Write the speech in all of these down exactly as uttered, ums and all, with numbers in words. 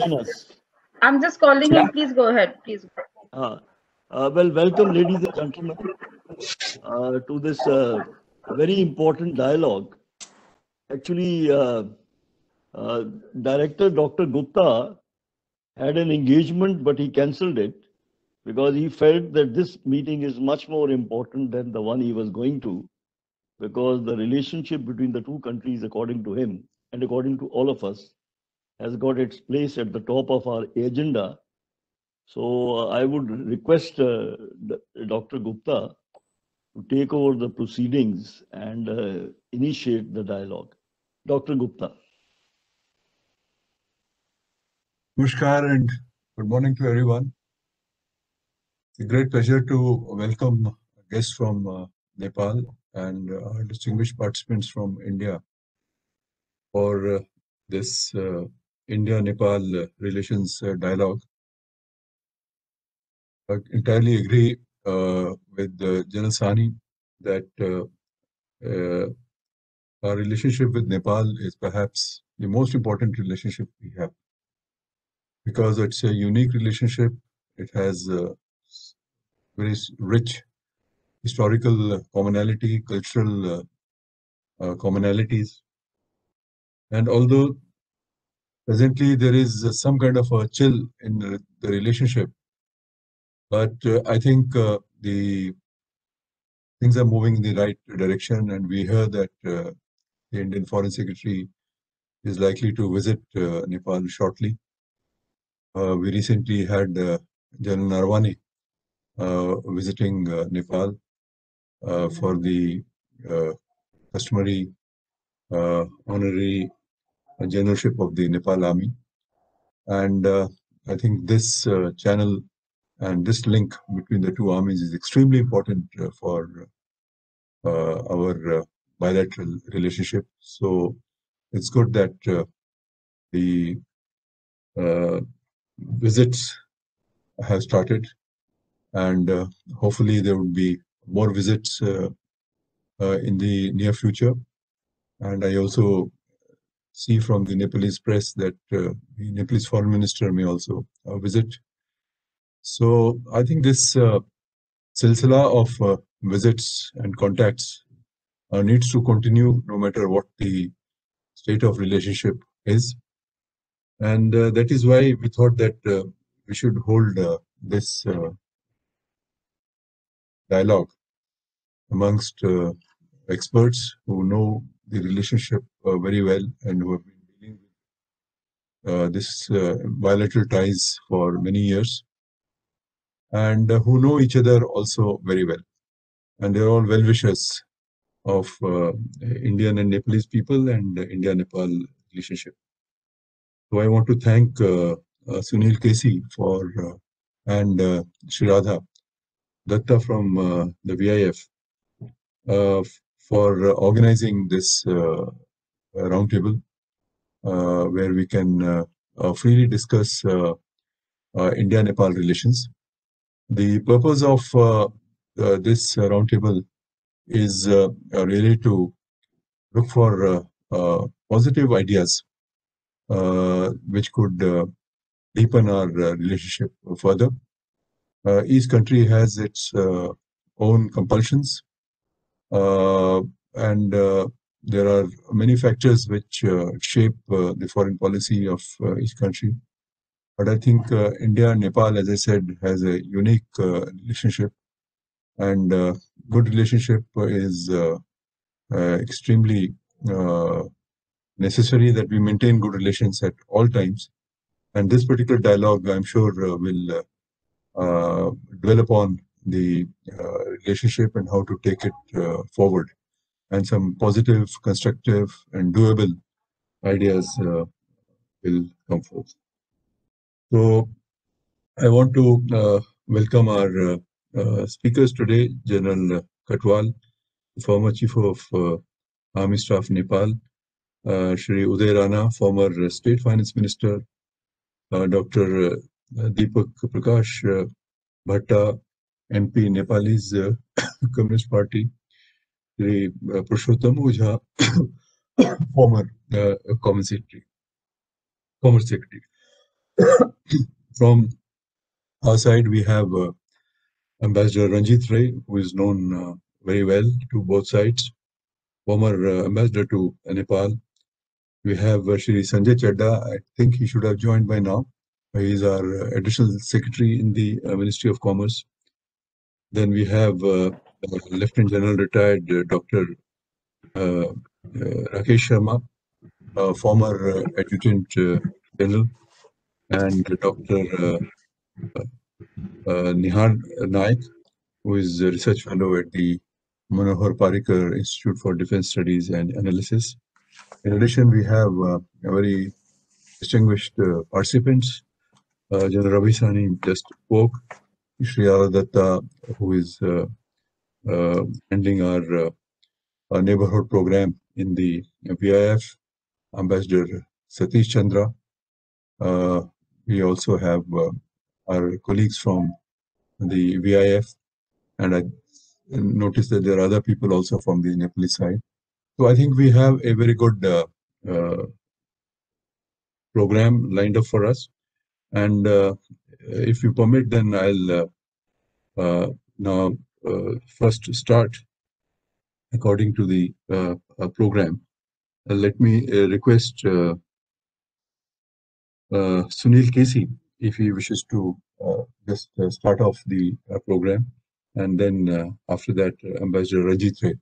Join us. I'm just calling him. Please go ahead. Please. Uh, uh, well, welcome, ladies and gentlemen, uh, to this uh, very important dialogue. Actually, uh, uh, Director Doctor Gupta had an engagement, but he cancelled it because he felt that this meeting is much more important than the one he was going to, because the relationship between the two countries, according to him and according to all of us, has got its place at the top of our agenda. So uh, I would request uh, Doctor Gupta to take over the proceedings and uh, initiate the dialogue. Doctor Gupta. Namaskar and good morning to everyone. It's a great pleasure to welcome guests from uh, Nepal and uh, distinguished participants from India for uh, this uh, India-Nepal relations uh, dialogue. I entirely agree uh, with uh, General Sahni that uh, uh, our relationship with Nepal is perhaps the most important relationship we have, because it's a unique relationship. It has uh, very rich historical commonality, cultural uh, uh, commonalities. And although presently there is some kind of a chill in the relationship, but uh, I think uh, the things are moving in the right direction, and we hear that uh, the Indian Foreign Secretary is likely to visit uh, Nepal shortly. Uh, we recently had uh, General Narwani uh, visiting uh, Nepal uh, for the uh, customary uh, honorary generalship of the Nepal Army. And uh, I think this uh, channel and this link between the two armies is extremely important uh, for uh, our uh, bilateral relationship. So it's good that uh, the uh, visits have started, and uh, hopefully there will be more visits uh, uh, in the near future. And I also see from the Nepalese press that uh, the Nepalese foreign minister may also uh, visit. So I think this uh, silsila of uh, visits and contacts uh, needs to continue no matter what the state of relationship is. And uh, that is why we thought that uh, we should hold uh, this uh, dialogue amongst uh, experts who know the relationship uh, very well and who have been dealing with uh, this uh, bilateral ties for many years, and uh, who know each other also very well. And they're all well-wishers of uh, Indian and Nepalese people and uh, India-Nepal relationship. So I want to thank uh, uh, Sunil Kesi for uh, and uh, Shriradha Datta from uh, the V I F uh, for uh, organizing this uh, roundtable uh, where we can uh, uh, freely discuss uh, uh, India-Nepal relations. The purpose of uh, uh, this roundtable is uh, really to look for uh, uh, positive ideas uh, which could uh, deepen our uh, relationship further. Uh, each country has its uh, own compulsions, uh, and uh, there are many factors which uh, shape uh, the foreign policy of uh, each country. But I think uh, India and Nepal, as I said, has a unique uh, relationship, and uh, good relationship is uh, uh, extremely uh, necessary that we maintain good relations at all times. And this particular dialogue, I'm sure, uh, will uh, uh, dwell upon the uh, relationship and how to take it uh, forward, and some positive, constructive, and doable ideas uh, will come forth. So I want to uh, welcome our uh, uh, speakers today, General Katwal, former Chief of uh, Army Staff Nepal, uh, Shri Uday Rana, former State Finance Minister, uh, Doctor Uh, Deepak Prakash uh, Bhatta, M P, Nepalese uh, Communist Party, Shri uh, Purushottam Ojha, former uh, Commerce Secretary. Commerce Secretary. From our side, we have uh, Ambassador Ranjit Ray, who is known uh, very well to both sides, former uh, ambassador to Nepal. We have uh, Shri Sanjay Chadda. I think he should have joined by now. He is our uh, additional secretary in the uh, Ministry of Commerce. Then we have uh, uh, Lieutenant General retired uh, Doctor Uh, uh, Rakesh Sharma, uh, former uh, Adjutant uh, General, and Doctor Uh, uh, Uh, Nihar Naik, who is a research fellow at the Manohar Parikar Institute for Defense Studies and Analysis. In addition, we have uh, a very distinguished uh, participants. Uh, General Ravi Sani just spoke. Shri Aradatta, who is uh, uh, handling our, uh, our neighborhood program in the V I F. Ambassador Satish Chandra. Uh, we also have uh, our colleagues from the V I F, and I noticed that there are other people also from the Nepalese side. So I think we have a very good uh, uh, program lined up for us. And uh, if you permit, then I'll uh, uh, now uh, first start according to the uh, uh, program. Uh, let me uh, request uh, uh, Sunil Casey, if he wishes to uh, just uh, start off the uh, program, and then uh, after that, uh, Ambassador Ranjit Ray.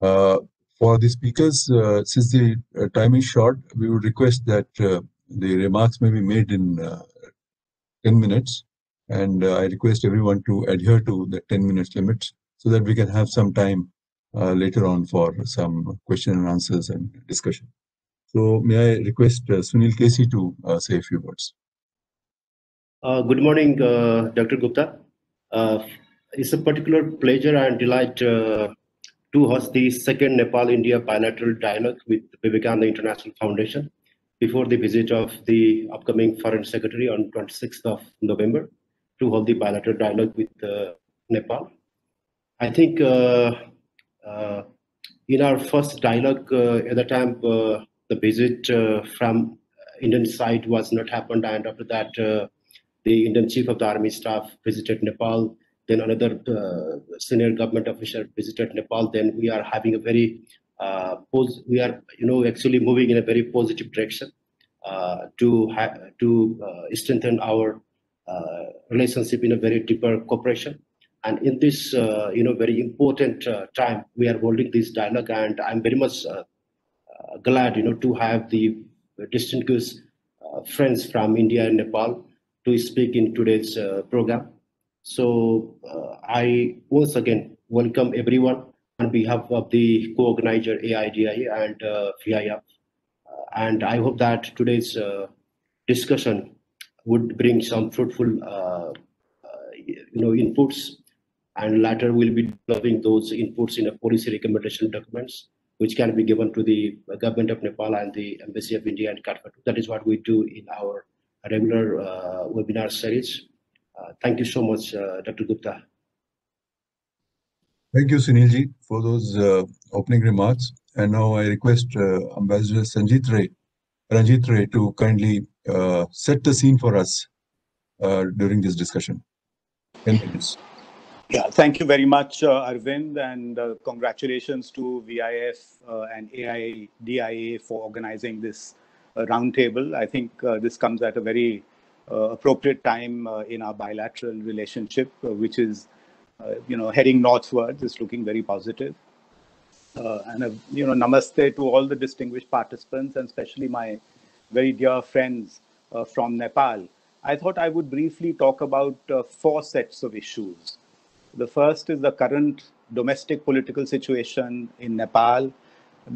Uh, for the speakers, uh, since the uh, time is short, we would request that uh, the remarks may be made in uh, ten minutes, and uh, I request everyone to adhere to the ten minutes limit so that we can have some time uh, later on for some question and answers and discussion. So may I request uh, Sunil Casey to uh, say a few words. Uh, good morning, uh, Doctor Gupta. Uh, it's a particular pleasure and delight uh, to host the second Nepal-India bilateral dialogue with Vivekananda International Foundation before the visit of the upcoming Foreign Secretary on twenty-sixth of November to hold the bilateral dialogue with uh, Nepal. I think uh, uh, in our first dialogue uh, at the time, uh, the visit uh, from Indian side was not happened, and after that, uh, the Indian Chief of the Army Staff visited Nepal, then another uh, senior government official visited Nepal. Then we are having a very, uh, pos we are, you know, actually moving in a very positive direction uh, to, ha to uh, strengthen our uh, relationship in a very deeper cooperation. And in this, uh, you know, very important uh, time, we are holding this dialogue, and I'm very much uh, uh, glad, you know, to have the distinguished uh, friends from India and Nepal to speak in today's uh, program. So uh, I once again welcome everyone on behalf of the co-organizer A I D I A and uh, V I F. Uh, and I hope that today's uh, discussion would bring some fruitful uh, uh, you know, inputs. And later we'll be developing those inputs in a policy recommendation documents, which can be given to the government of Nepal and the Embassy of India in Kathmandu. That is what we do in our A regular uh, webinar series. Uh, thank you so much, uh, Doctor Gupta. Thank you, Sunilji, for those uh, opening remarks. And now I request uh, Ambassador Sanjit Ray, Ranjit Ray to kindly uh, set the scene for us uh, during this discussion. ten minutes. Yeah, thank you very much, uh, Arvind, and uh, congratulations to V I F uh, and A I D I A for organizing this Uh, roundtable. I think uh, this comes at a very uh, appropriate time uh, in our bilateral relationship, uh, which is, uh, you know, heading northwards. It's looking very positive. Uh, and, uh, you know, namaste to all the distinguished participants, and especially my very dear friends uh, from Nepal. I thought I would briefly talk about uh, four sets of issues. The first is the current domestic political situation in Nepal.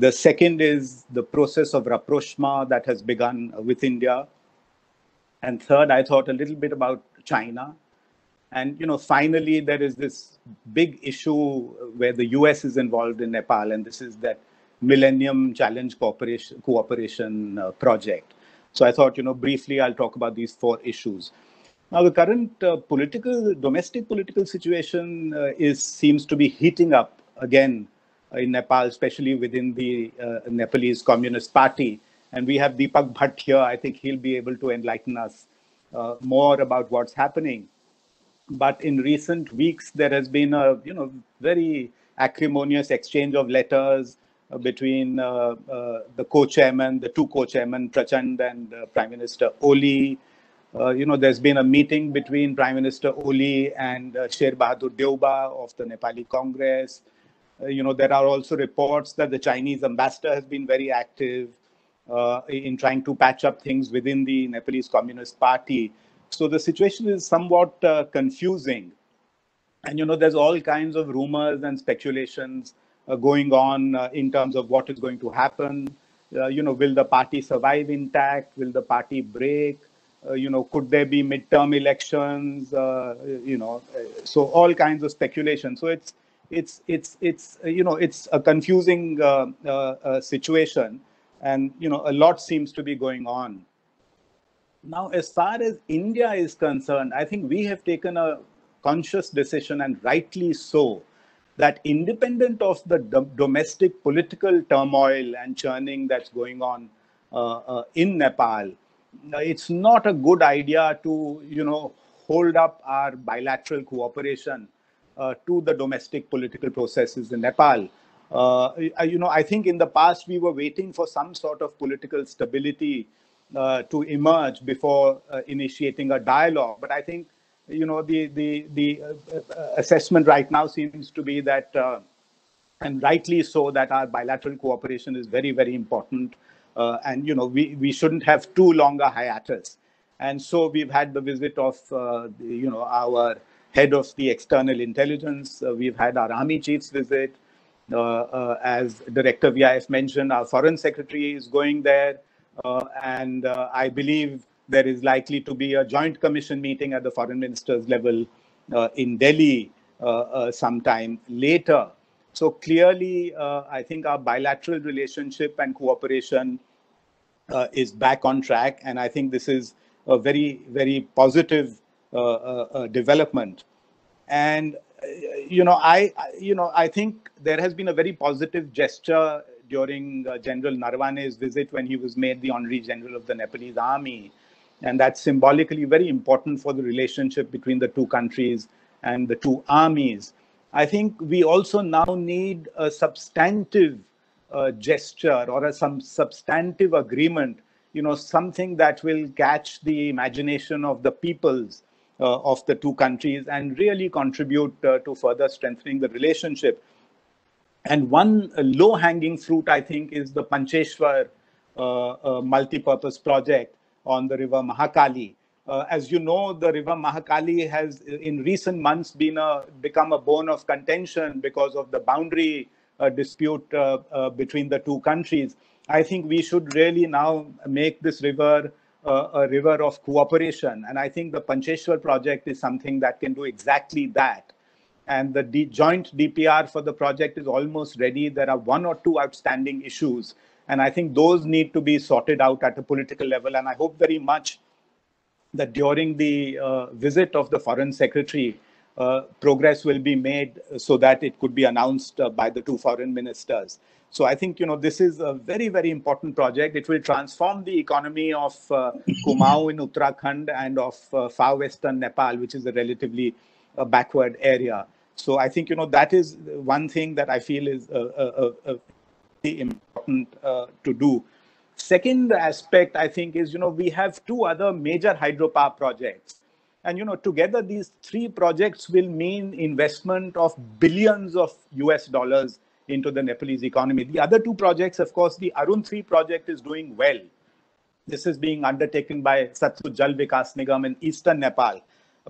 The second is the process of rapprochement that has begun with India. And third, I thought a little bit about China. And, you know, finally, there is this big issue where the U S is involved in Nepal, and this is that Millennium Challenge Cooperation, cooperation uh, project. So I thought, you know, briefly, I'll talk about these four issues. Now, the current uh, political, domestic political situation uh, is seems to be heating up again in Nepal, especially within the uh, Nepalese Communist Party. And we have Deepak Bhatt here. I think he'll be able to enlighten us uh, more about what's happening. But in recent weeks, there has been a you know very acrimonious exchange of letters uh, between uh, uh, the co-chairman, the two co-chairmen, Prachand and uh, Prime Minister Oli. Uh, you know, there's been a meeting between Prime Minister Oli and uh, Sher Bahadur Deoba of the Nepali Congress. Uh, you know, there are also reports that the Chinese ambassador has been very active uh, in trying to patch up things within the Nepalese Communist Party. So the situation is somewhat uh, confusing. And, you know, there's all kinds of rumors and speculations uh, going on uh, in terms of what is going to happen. Uh, you know, will the party survive intact? Will the party break? Uh, you know, could there be midterm elections? Uh, you know, so all kinds of speculation. So it's it's it's it's you know, it's a confusing uh, uh, uh, situation, and you know, a lot seems to be going on. Now, as far as India is concerned, I think we have taken a conscious decision, and rightly so, that independent of the do- domestic political turmoil and churning that's going on uh, uh, in Nepal, it's not a good idea to, you know, hold up our bilateral cooperation uh, to the domestic political processes in Nepal. Uh, you know, I think in the past we were waiting for some sort of political stability uh, to emerge before uh, initiating a dialogue. But I think, you know, the the the assessment right now seems to be that, uh, and rightly so, that our bilateral cooperation is very, very important. Uh, and, you know, we, we shouldn't have too long a hiatus. And so we've had the visit of, uh, the, you know, our head of the external intelligence. Uh, we've had our army chief's visit. Uh, uh, as Director V I F mentioned, our foreign secretary is going there. Uh, and uh, I believe there is likely to be a joint commission meeting at the foreign minister's level uh, in Delhi uh, uh, sometime later. So clearly, uh, I think our bilateral relationship and cooperation uh, is back on track. And I think this is a very, very positive uh, uh, development. And, you know, I, you know, I think there has been a very positive gesture during uh, General Narwane's visit when he was made the Honorary General of the Nepalese Army. And that's symbolically very important for the relationship between the two countries and the two armies. I think we also now need a substantive uh, gesture or a, some substantive agreement, you know, something that will catch the imagination of the peoples uh, of the two countries and really contribute uh, to further strengthening the relationship. And one low-hanging fruit, I think, is the Pancheshwar uh, uh, multi-purpose project on the river Mahakali. Uh, as you know, the river Mahakali has in recent months been a, become a bone of contention because of the boundary uh, dispute uh, uh, between the two countries. I think we should really now make this river uh, a river of cooperation. And I think the Pancheshwar project is something that can do exactly that. And the D joint D P R for the project is almost ready. There are one or two outstanding issues. And I think those need to be sorted out at a political level. And I hope very much that during the uh, visit of the foreign secretary, uh, progress will be made so that it could be announced uh, by the two foreign ministers. So I think, you know, this is a very, very important project. It will transform the economy of uh, Kumaon in Uttarakhand and of uh, far western Nepal, which is a relatively uh, backward area. So I think, you know, that is one thing that I feel is uh, uh, uh, important uh, to do. Second aspect, I think, is, you know, we have two other major hydropower projects. And, you know, together these three projects will mean investment of billions of U S dollars into the Nepalese economy. The other two projects, of course, the Arun three project is doing well. This is being undertaken by Satlut Jal Vikas Nigam in eastern Nepal.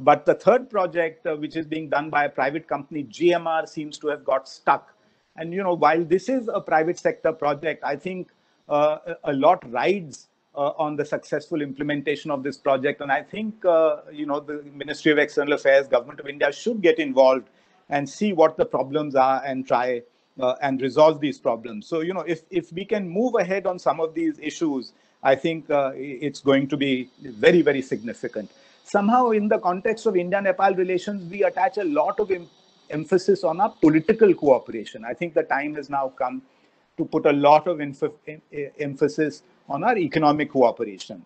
But the third project, uh, which is being done by a private company, G M R, seems to have got stuck. And, you know, while this is a private sector project, I think Uh, a lot rides uh, on the successful implementation of this project. And I think, uh, you know, the Ministry of External Affairs, Government of India should get involved and see what the problems are and try uh, and resolve these problems. So, you know, if, if we can move ahead on some of these issues, I think uh, it's going to be very, very significant. Somehow, in the context of India-Nepal relations, we attach a lot of em- emphasis on our political cooperation. I think the time has now come to put a lot of emphasis on our economic cooperation.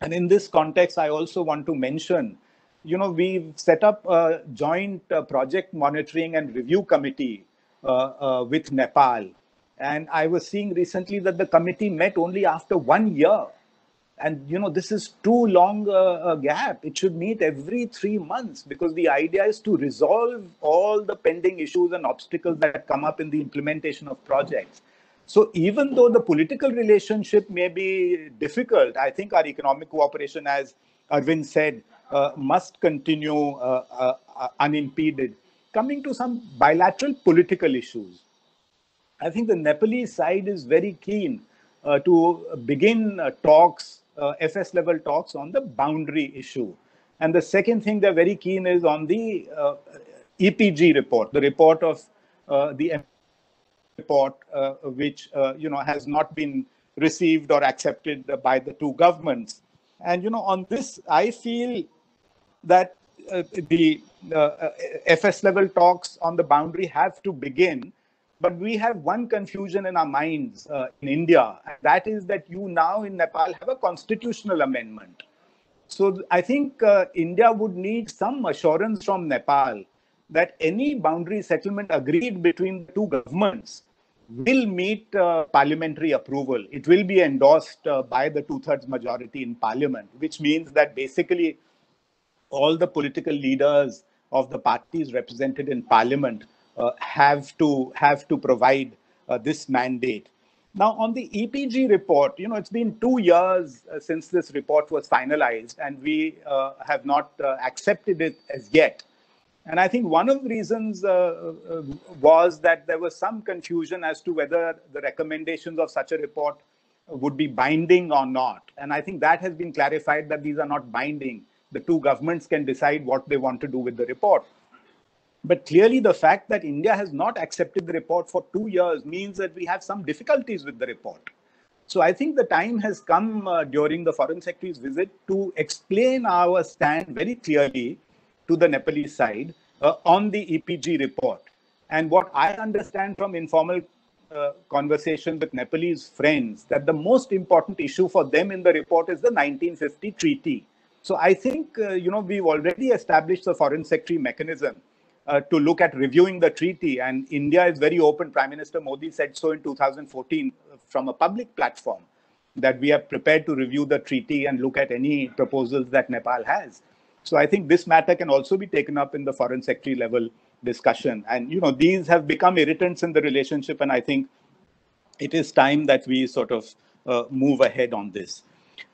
And in this context, I also want to mention, you know, we've set up a joint uh, project monitoring and review committee uh, uh, with Nepal. And I was seeing recently that the committee met only after one year. And, you know, this is too long uh, a gap. It should meet every three months because the idea is to resolve all the pending issues and obstacles that come up in the implementation of projects. So even though the political relationship may be difficult, I think our economic cooperation, as Arvind said, uh, must continue uh, uh, uh, unimpeded. Coming to some bilateral political issues, I think the Nepalese side is very keen uh, to begin uh, talks, uh, F S level talks on the boundary issue. And the second thing they're very keen is on the uh, E P G report, the report of uh, the report, uh, which, uh, you know, has not been received or accepted by the two governments. And, you know, on this, I feel that uh, the uh, F S level talks on the boundary have to begin. But we have one confusion in our minds uh, in India, and that is that you now in Nepal have a constitutional amendment. So I think uh, India would need some assurance from Nepal that any boundary settlement agreed between the two governments will meet uh, parliamentary approval. It will be endorsed uh, by the two-thirds majority in parliament, which means that basically all the political leaders of the parties represented in parliament uh, have to have to provide uh, this mandate. Now, on the E P G report, you know, it's been two years uh, since this report was finalized, and we uh, have not uh, accepted it as yet. And I think one of the reasons uh, was that there was some confusion as to whether the recommendations of such a report would be binding or not. And I think that has been clarified that these are not binding. The two governments can decide what they want to do with the report. But clearly the fact that India has not accepted the report for two years means that we have some difficulties with the report. So I think the time has come uh, during the Foreign Secretary's visit to explain our stand very clearly to the Nepalese side uh, on the E P G report. And what I understand from informal uh, conversation with Nepalese friends, that the most important issue for them in the report is the nineteen fifty treaty. So I think, uh, you know, we've already established the Foreign Secretary mechanism uh, to look at reviewing the treaty. And India is very open. Prime Minister Modi said so in two thousand fourteen from a public platform that we are prepared to review the treaty and look at any proposals that Nepal has. So I think this matter can also be taken up in the Foreign Secretary level discussion. And, you know, these have become irritants in the relationship. And I think it is time that we sort of uh, move ahead on this.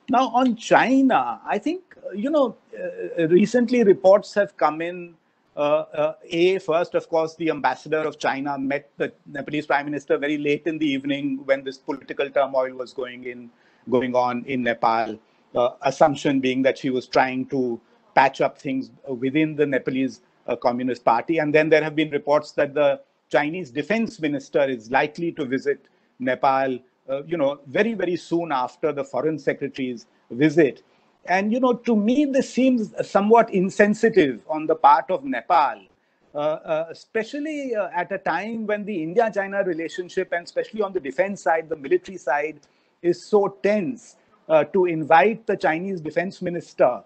Now, on China, I think, you know, uh, recently reports have come in. Uh, uh, A, first, of course, the ambassador of China met the Nepalese Prime Minister very late in the evening when this political turmoil was going, in, going on in Nepal. Uh, assumption being that she was trying to patch up things within the Nepalese uh, Communist Party. And then there have been reports that the Chinese defense minister is likely to visit Nepal, uh, you know, very, very soon after the Foreign Secretary's visit. And, you know, to me, this seems somewhat insensitive on the part of Nepal, uh, uh, especially uh, at a time when the India-China relationship, and especially on the defense side, the military side, is so tense, uh, to invite the Chinese defense minister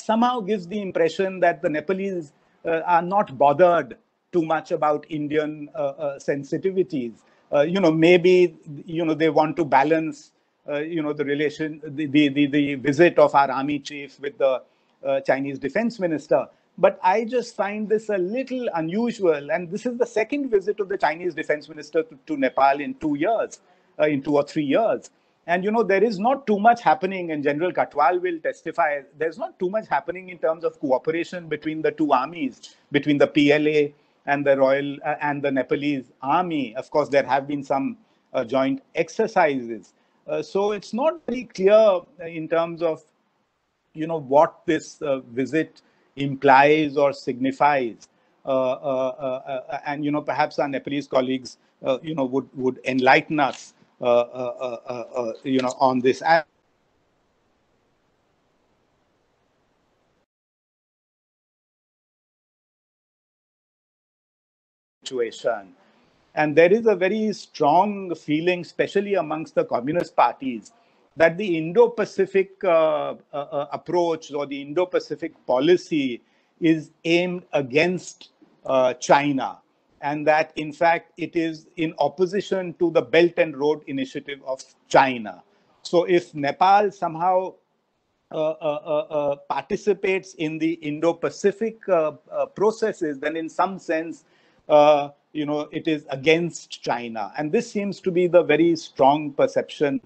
somehow gives the impression that the Nepalese uh, are not bothered too much about Indian uh, uh, sensitivities. Uh, you know, maybe, you know, they want to balance, uh, you know, the relation, the, the, the, the visit of our army chief with the uh, Chinese defense minister. But I just find this a little unusual. And this is the second visit of the Chinese defense minister to, to Nepal in two years, uh, in two or three years. And, you know, there is not too much happening, and General Katwal will testify, there's not too much happening in terms of cooperation between the two armies, between the P L A and the Royal uh, and the Nepalese army. Of course, there have been some uh, joint exercises. Uh, so it's not very clear in terms of, you know, what this uh, visit implies or signifies. Uh, uh, uh, uh, and, you know, perhaps our Nepalese colleagues, uh, you know, would, would enlighten us Uh, uh, uh, uh, you know, on this. Situation. And there is a very strong feeling, especially amongst the communist parties, that the Indo-Pacific uh, uh, approach or the Indo-Pacific policy is aimed against uh, China, and that, in fact, it is in opposition to the Belt and Road Initiative of China. So if Nepal somehow uh, uh, uh, participates in the Indo-Pacific uh, uh, processes, then in some sense, uh, you know, it is against China. And this seems to be the very strong perception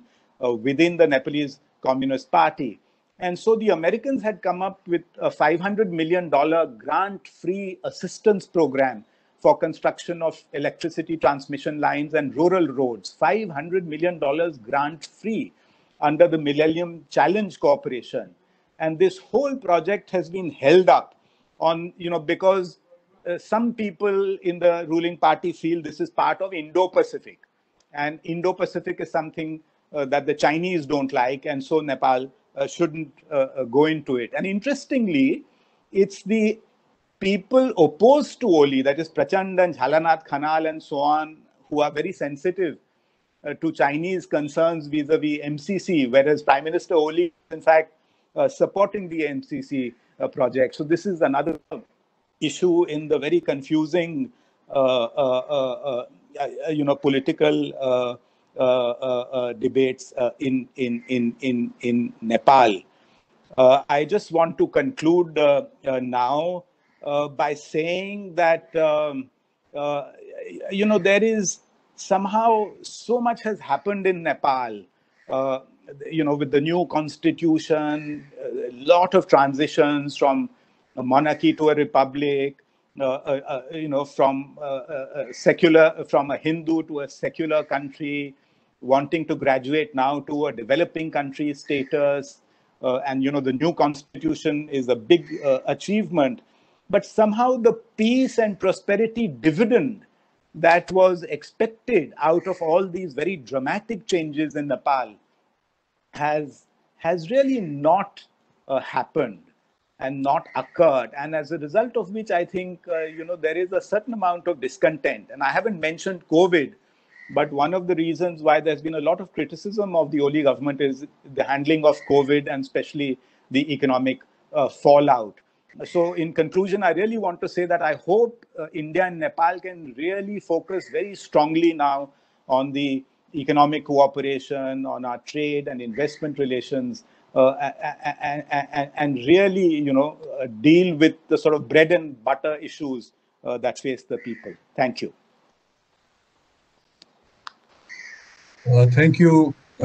uh, within the Nepalese Communist Party. And so the Americans had come up with a five hundred million dollar grant-free assistance program for construction of electricity transmission lines and rural roads, five hundred million dollars grant-free under the Millennium Challenge Corporation. And this whole project has been held up on, you know, because uh, some people in the ruling party feel this is part of Indo-Pacific. And Indo-Pacific is something uh, that the Chinese don't like, and so Nepal uh, shouldn't uh, go into it. And interestingly, it's the people opposed to Oli, that is Prachand and Jhalanath Khanal and so on, who are very sensitive uh, to Chinese concerns vis-a-vis M C C, whereas Prime Minister Oli is in fact uh, supporting the M C C uh, project. So this is another issue in the very confusing, uh, uh, uh, uh, you know, political uh, uh, uh, debates uh, in, in, in, in, in Nepal. Uh, I just want to conclude uh, uh, now Uh, by saying that, um, uh, you know, there is somehow so much has happened in Nepal, uh, you know, with the new constitution, a lot of transitions from a monarchy to a republic, uh, uh, uh, you know, from uh, uh, secular, from a Hindu to a secular country, wanting to graduate now to a developing country status. Uh, and, you know, the new constitution is a big uh, achievement. But somehow the peace and prosperity dividend that was expected out of all these very dramatic changes in Nepal has, has really not uh, happened and not occurred. And as a result of which, I think, uh, you know, there is a certain amount of discontent. And I haven't mentioned COVID, but one of the reasons why there's been a lot of criticism of the Oli government is the handling of COVID and especially the economic uh, fallout. So in conclusion, I really want to say that I hope uh, India and Nepal can really focus very strongly now on the economic cooperation, on our trade and investment relations, uh, and, and, and really, you know, uh, deal with the sort of bread and butter issues uh, that face the people. Thank you. Uh, thank you,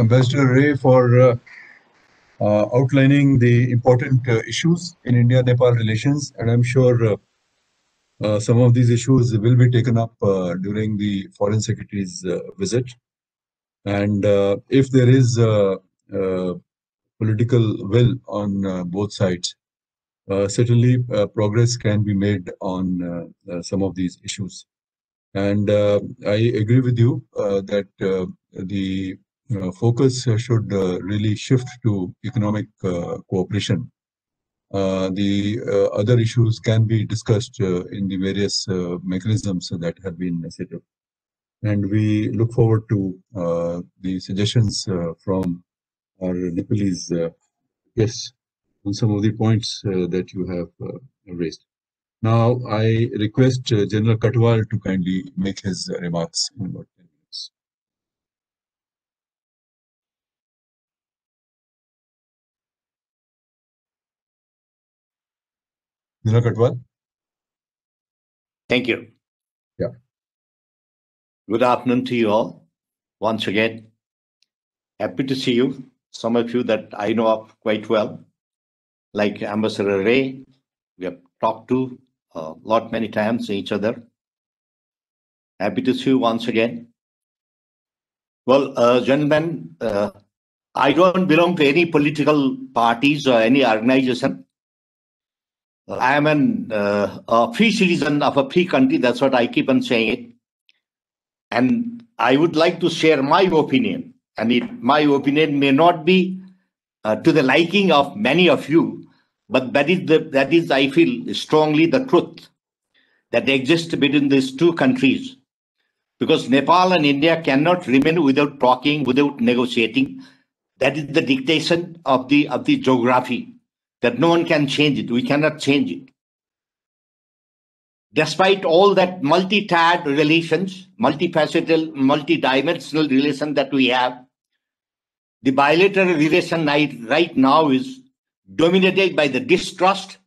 Ambassador Ray, for uh... Uh, outlining the important uh, issues in India-Nepal relations, and I'm sure uh, uh, some of these issues will be taken up uh, during the Foreign Secretary's uh, visit. And uh, if there is uh, uh, political will on uh, both sides, uh, certainly uh, progress can be made on uh, uh, some of these issues. And uh, I agree with you uh, that uh, the Uh, focus uh, should uh, really shift to economic uh, cooperation. Uh, the uh, other issues can be discussed uh, in the various uh, mechanisms that have been set up. And we look forward to uh, the suggestions uh, from our Nepalese uh, guests on some of the points uh, that you have uh, raised. Now, I request uh, General Katwal to kindly make his uh, remarks in about ten minutes. Thank you. Yeah. Good afternoon to you all. Once again, happy to see you. Some of you that I know of quite well, like Ambassador Ray, we have talked to a lot many times each other. Happy to see you once again. Well, uh, gentlemen, uh, I don't belong to any political parties or any organization. I am an, uh, a free citizen of a free country. That's what I keep on saying it. And I would like to share my opinion. And it, my opinion may not be uh, to the liking of many of you, but that is, the, that is, I feel strongly, the truth that exists between these two countries. because Nepal and India cannot remain without talking, without negotiating. That is the dictation of the of the geography, that no one can change it. We cannot change it. Despite all that multi-tiered relations, multifaceted, multidimensional relation that we have, the bilateral relation right, right now is dominated by the distrust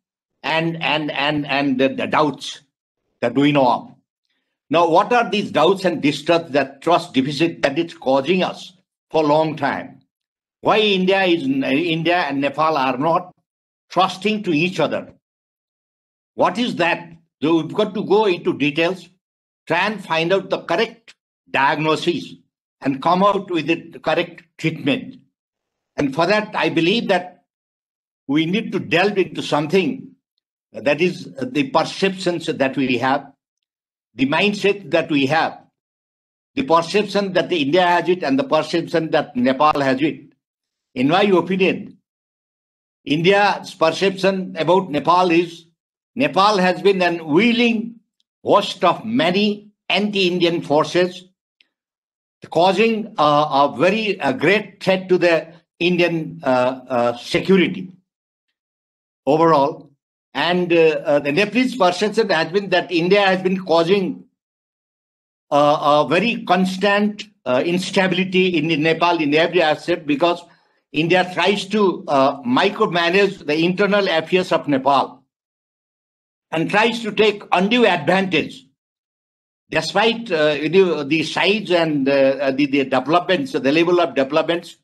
and and and and the, the doubts that we know of. Now, what are these doubts and distrust, that trust deficit that is causing us for a long time? Why India is India and Nepal are not trusting to each other? What is that? So we've got to go into details, try and find out the correct diagnoses, and come out with the correct treatment. And for that, I believe that we need to delve into something that is the perceptions that we have, the mindset that we have, the perception that India has it and the perception that Nepal has it. In my opinion, India's perception about Nepal is Nepal has been an willing host of many anti-Indian forces, causing a, a very a great threat to the Indian uh, uh, security overall. And uh, uh, the Nepalese perception has been that India has been causing uh, a very constant uh, instability in Nepal in every aspect, because India tries to uh, micromanage the internal affairs of Nepal and tries to take undue advantage, despite uh, the, the size and uh, the, the developments, the level of developments,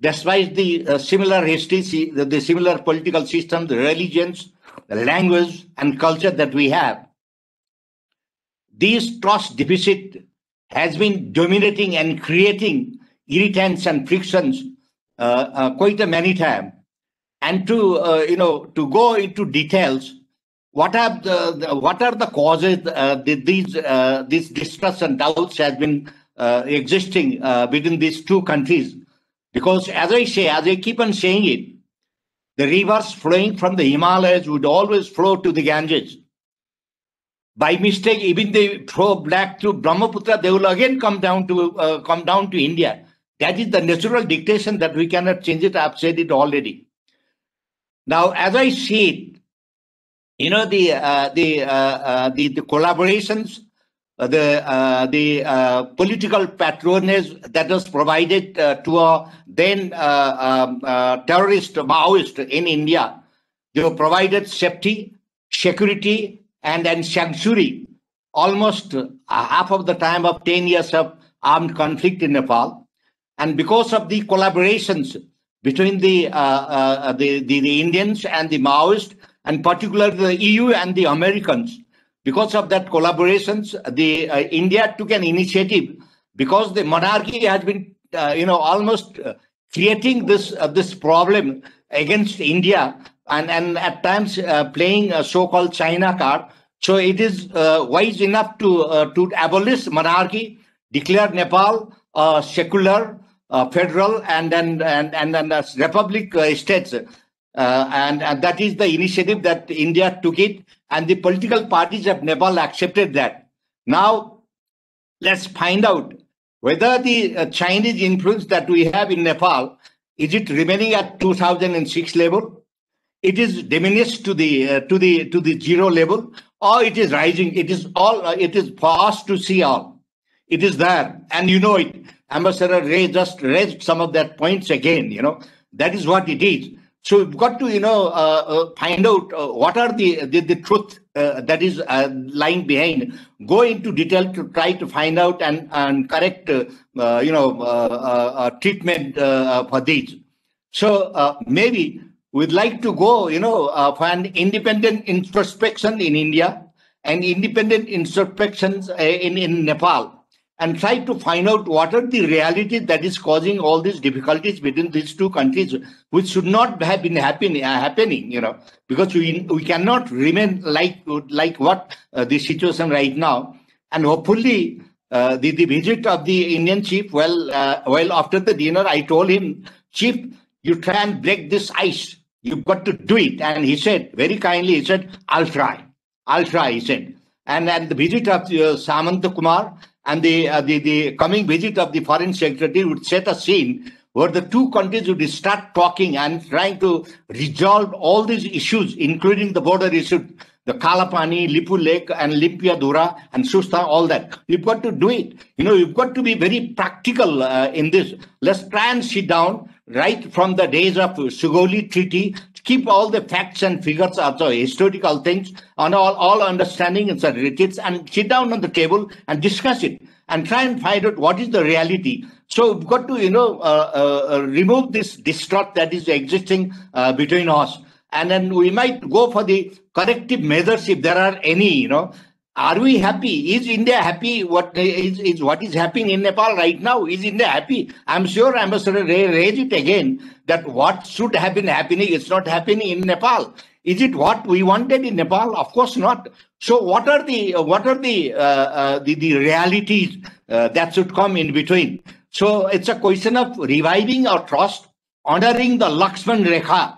despite the uh, similar history, the, the similar political systems, the religions, the language and culture that we have. This trust deficit has been dominating and creating irritants and frictions uh, uh, quite a many times. And to uh, you know to go into details, what are the, the what are the causes uh, that these uh, this distrust and doubts has been uh, existing uh, between these two countries? Because as I say, as I keep on saying it, the rivers flowing from the Himalayas would always flow to the Ganges. By mistake, even they flow back through Brahmaputra, they will again come down to uh, come down to India. That is the natural dictation that we cannot change it. I've said it already. Now, as I see it, you know, the uh, the, uh, uh, the the collaborations, uh, the uh, the uh, political patronage that was provided uh, to a then uh, um, uh, terrorist Maoist in India, they were provided safety, security, and and sanctuary almost half of the time of ten years of armed conflict in Nepal, and because of the collaborations between the uh, uh, the, the the Indians and the Maoists, and particularly the E U and the Americans. Because of that collaborations, the uh, India took an initiative, because the monarchy has been, uh, you know, almost uh, creating this uh, this problem against India, and and at times uh, playing a so-called China card. So it is uh, wise enough to uh, to abolish monarchy, declare Nepal uh, secular, uh, federal, and and and and, and uh, republic uh, states. Uh, and, and that is the initiative that India took it, and the political parties of Nepal accepted that. Now, let's find out whether the uh, Chinese influence that we have in Nepal, is it remaining at two thousand six level? It is diminished to the uh, to the to the zero level, or it is rising? It is all. Uh, it is for us to see all. It is there, and you know it. Ambassador Ray just raised some of that points again. You know, that is what it is. So we've got to, you know, uh, uh, find out uh, what are the the, the truth uh, that is uh, lying behind. Go into detail to try to find out and and correct, uh, uh, you know, uh, uh, treatment uh, for these. So uh, maybe we'd like to go, you know, uh, for an independent introspection in India and independent introspections in in Nepal, and try to find out what are the realities that is causing all these difficulties between these two countries, which should not have been happening, uh, happening you know, because we, we cannot remain like, like what uh, the situation right now. And hopefully, uh, the, the visit of the Indian chief, well, uh, well, after the dinner, I told him, "Chief, you try and break this ice. You've got to do it." And he said, very kindly, he said, "I'll try. I'll try," he said. And, and the visit of uh, Samant Kumar, and the, uh, the, the coming visit of the foreign secretary would set a scene where the two countries would start talking and trying to resolve all these issues, including the border issue, the Kalapani, Lipu Lake, and Limpia Dura, and Susta, all that. You've got to do it. You know, you've got to be very practical uh, in this. Let's try and sit down right from the days of Sugoli Treaty, keep all the facts and figures, also historical things, and all, all understanding and certitudes, and sit down on the table and discuss it and try and find out what is the reality. So we've got to, you know, uh, uh, remove this distrust that is existing uh, between us. And then we might go for the corrective measures if there are any, you know. Are we happy? Is India happy? What is, is what is happening in Nepal right now? Is India happy? I'm sure Ambassador Ray raised it again, that what should have been happening is not happening in Nepal. Is it what we wanted in Nepal? Of course not. So what are the what are the uh, uh, the, the realities uh, that should come in between? So it's a question of reviving our trust, honoring the Lakshman Rekha.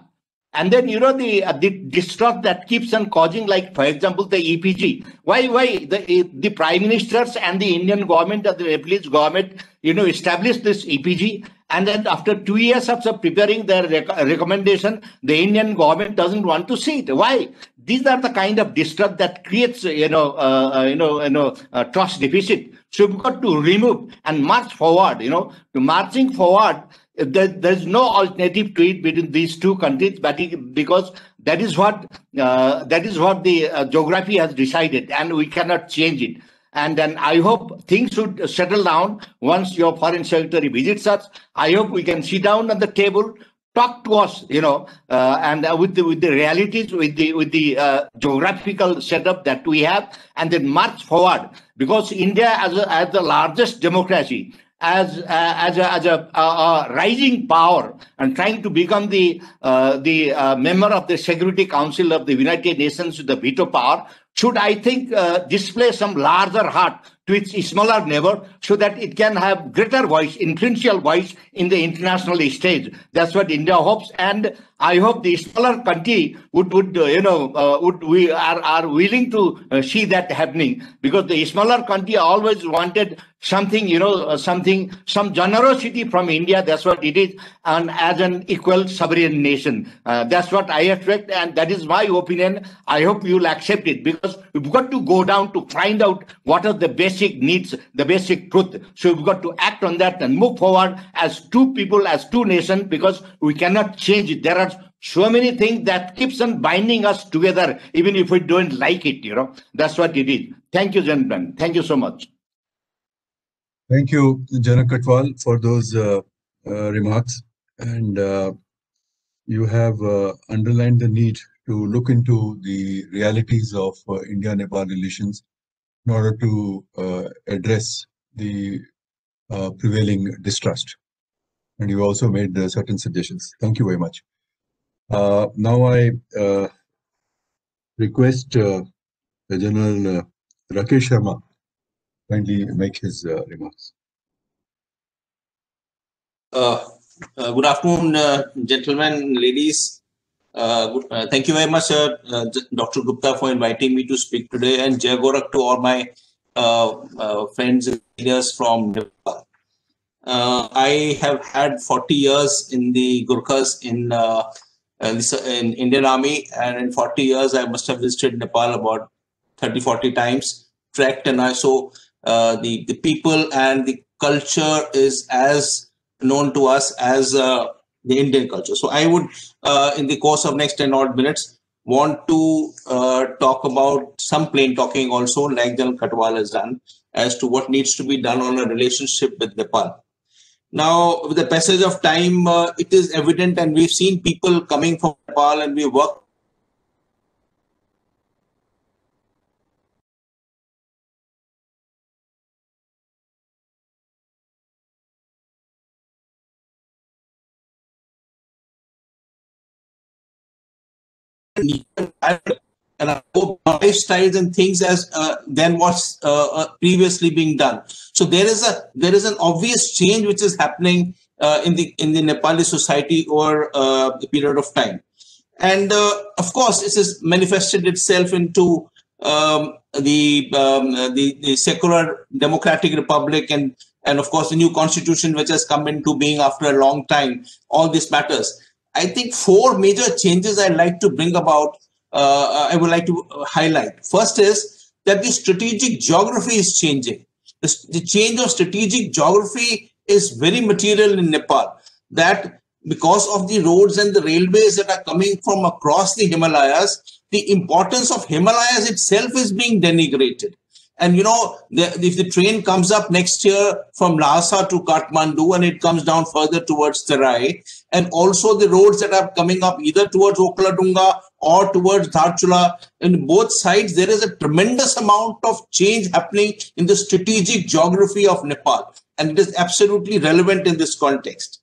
And then, you know, the, uh, the distrust that keeps on causing, like, for example, the E P G. Why, why the, the prime ministers and the Indian government and the Nepalese government, you know, established this E P G. And then after two years of preparing their rec recommendation, the Indian government doesn't want to see it. Why? These are the kind of distrust that creates, you know, uh, you know, you know, uh, trust deficit. So we've got to remove and march forward, you know, to marching forward. There, there's no alternative to it between these two countries, but it, because that is what uh, that is what the uh, geography has decided, and we cannot change it. And then I hope things should settle down once your foreign secretary visits us. I hope we can sit down at the table, talk to us, you know, uh, and uh, with the with the realities, with the with the uh, geographical setup that we have, and then march forward. Because India, as a, as the largest democracy, as uh, as a, as a, a, a rising power and trying to become the uh, the uh, member of the Security Council of the United Nations with the veto power, should, I think, uh, display some larger heart to its smaller neighbor, so that it can have greater voice, influential voice in the international stage. That's what India hopes, and I hope the smaller country would, would uh, you know, uh, would we are are willing to uh, see that happening, because the smaller country always wanted something, you know, uh, something, some generosity from India. That's what it is, and as an equal sovereign nation, uh, that's what I expect, and that is my opinion. I hope you'll accept it, because Because we've got to go down to find out what are the basic needs, the basic truth. So we've got to act on that and move forward as two people, as two nations, because we cannot change it. There are so many things that keeps on binding us together, even if we don't like it, you know. That's what it is. Thank you, gentlemen. Thank you so much. Thank you, Janak Katwal, for those uh, uh, remarks. And uh, you have uh, underlined the need to look into the realities of uh, India-Nepal relations in order to uh, address the uh, prevailing distrust. And you also made uh, certain suggestions. Thank you very much. Uh, now I uh, request uh, General uh, Rakesh Sharma kindly make his uh, remarks. Uh, uh, good afternoon, uh, gentlemen, ladies. Uh, good, uh, thank you very much, uh, uh, Doctor Gupta, for inviting me to speak today, and Jai Gorak to all my uh, uh, friends and leaders from Nepal. Uh, I have had forty years in the Gurkhas in, uh, in Indian Army, and in forty years, I must have visited Nepal about thirty, forty times, trekked, and I saw uh, the, the people, and the culture is as known to us as uh, the Indian culture. So I would, uh, in the course of next ten odd minutes, want to uh, talk about some plain talking also, like Janak Katwal has done, as to what needs to be done on a relationship with Nepal. Now, with the passage of time, uh, it is evident, and we've seen people coming from Nepal, and we work. And I hope lifestyles and things as uh, than what's uh, uh, previously being done. So there is a there is an obvious change which is happening uh, in the in the Nepali society over uh, a period of time, and uh, of course, this has manifested itself into um, the, um, the the secular democratic republic and and of course the new constitution which has come into being after a long time. All this matters. I think four major changes I'd like to bring about. Uh, I would like to highlight. First is that the strategic geography is changing. The, the change of strategic geography is very material in Nepal. That because of the roads and the railways that are coming from across the Himalayas, the importance of Himalayas itself is being denigrated. And you know, the, if the train comes up next year from Lhasa to Kathmandu and it comes down further towards Terai, and also the roads that are coming up either towards Okhladunga or towards Dharchula, in both sides, there is a tremendous amount of change happening in the strategic geography of Nepal. And it is absolutely relevant in this context.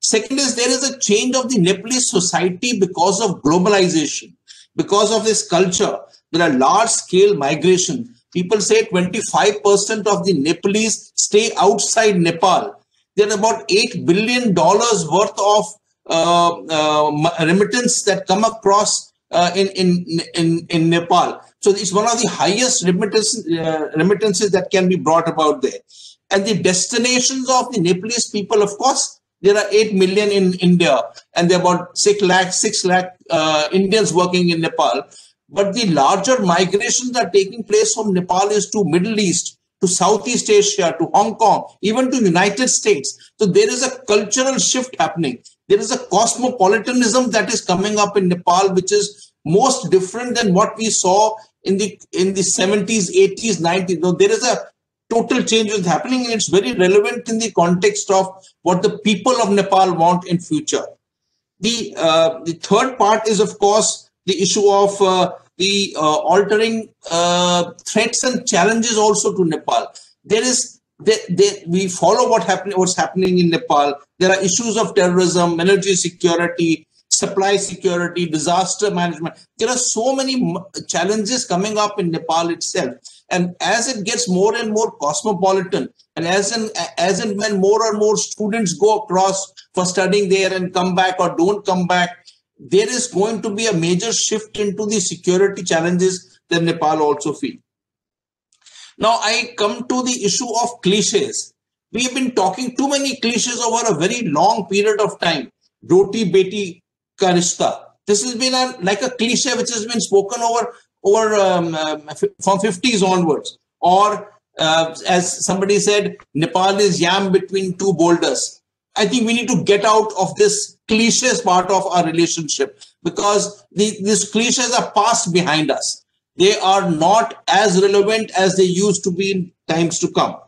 Second is there is a change of the Nepalese society because of globalization, because of this culture. There are large-scale migration. People say twenty-five percent of the Nepalese stay outside Nepal. There are about eight billion dollars worth of uh, uh, remittance that come across uh, in, in, in, in Nepal. So it's one of the highest remittance, uh, remittances that can be brought about there. And the destinations of the Nepalese people, of course, there are eight million in India, and there are about six lakh, six lakh uh, Indians working in Nepal. But the larger migrations that are taking place from Nepal is to Middle East, to Southeast Asia, to Hong Kong, even to United States. So there is a cultural shift happening. There is a cosmopolitanism that is coming up in Nepal, which is most different than what we saw in the in the seventies, eighties, nineties. Now, there is a total change is happening, and it's very relevant in the context of what the people of Nepal want in future. The, uh, the third part is, of course, the issue of uh, the uh, altering uh, threats and challenges also to Nepal. There is, they, they, we follow what happen, what's happening in Nepal. There are issues of terrorism, energy security, supply security, disaster management. There are so many challenges coming up in Nepal itself. And as it gets more and more cosmopolitan, and as in, as in when more and more students go across for studying there and come back or don't come back, there is going to be a major shift into the security challenges that Nepal also feels. Now I come to the issue of cliches. We have been talking too many cliches over a very long period of time. Roti beti ka rishta. This has been a, like a cliche which has been spoken over, over um, uh, from fifties onwards. Or uh, as somebody said, Nepal is yam between two boulders. I think we need to get out of this cliches part of our relationship, because the, these cliches are passed behind us. They are not as relevant as they used to be in times to come.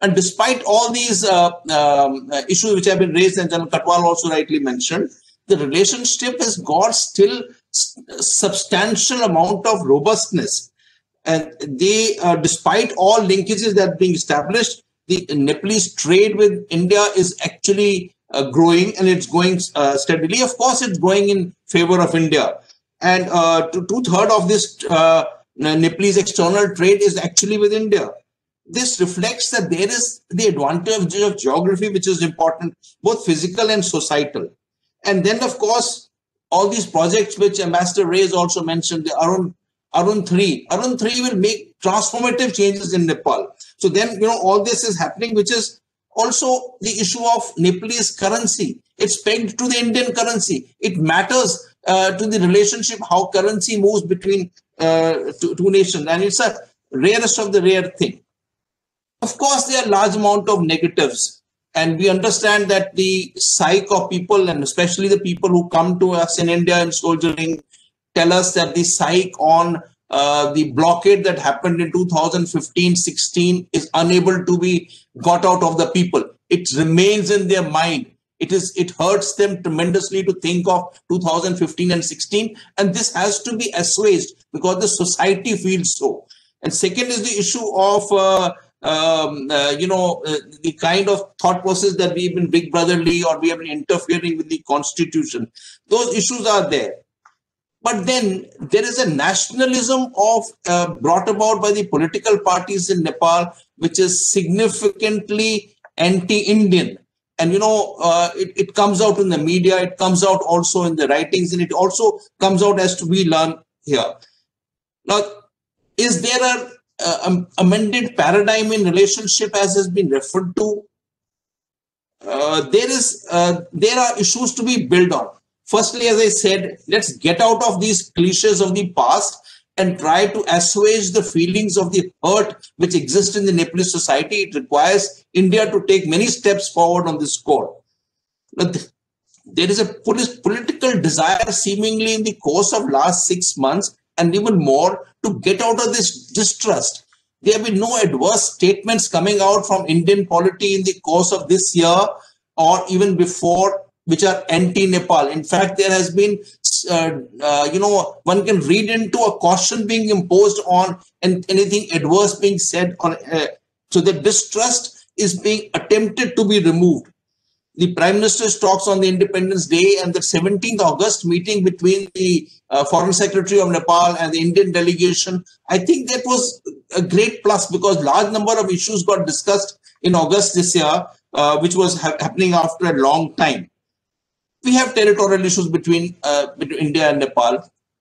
And despite all these uh, um, issues which have been raised, and General Katwal also rightly mentioned, the relationship has got still a substantial amount of robustness. And they, uh, despite all linkages that are being established, the Nepalese trade with India is actually uh, growing, and it's going uh, steadily. Of course, it's growing in favor of India. And uh, two-thirds of this uh, Nepalese external trade is actually with India. This reflects that there is the advantage of geography, which is important, both physical and societal. And then, of course, all these projects which Ambassador Reyes also mentioned, the Arun Arun three. Arun three will make transformative changes in Nepal. So then, you know, all this is happening, which is also the issue of Nepalese currency. It's pegged to the Indian currency. It matters uh, to the relationship, how currency moves between uh, two, two nations. And it's a rarest of the rare thing. Of course, there are large amount of negatives. And we understand that the psyche of people, and especially the people who come to us in India in soldiering, tell us that the psyche on uh, the blockade that happened in two thousand fifteen sixteen is unable to be got out of the people. It remains in their mind. It is. It hurts them tremendously to think of two thousand fifteen and sixteen, and this has to be assuaged because the society feels so. And second is the issue of uh, um, uh, you know uh, the kind of thought process that we've been big brotherly, or we have been interfering with the constitution. Those issues are there. But then there is a nationalism of uh, brought about by the political parties in Nepal, which is significantly anti-Indian. And, you know, uh, it, it comes out in the media. It comes out also in the writings, and it also comes out as to be learned here. Now, Is there a uh, um, amended paradigm in relationship as has been referred to? Uh, there is uh, there are issues to be built on. Firstly, as I said, let's get out of these cliches of the past and try to assuage the feelings of the hurt which exist in the Nepalese society. It requires India to take many steps forward on this score. There is a political desire seemingly in the course of last six months and even more to get out of this distrust. There have been no adverse statements coming out from Indian polity in the course of this year or even before, which are anti-Nepal. In fact, there has been, uh, uh, you know, one can read into a caution being imposed on and anything adverse being said on. Uh, so the distrust is being attempted to be removed. The Prime Minister's talks on the Independence Day and the seventeenth August meeting between the uh, Foreign Secretary of Nepal and the Indian delegation, I think that was a great plus because large number of issues got discussed in August this year, uh, which was ha happening after a long time. We have territorial issues between, uh, between India and Nepal.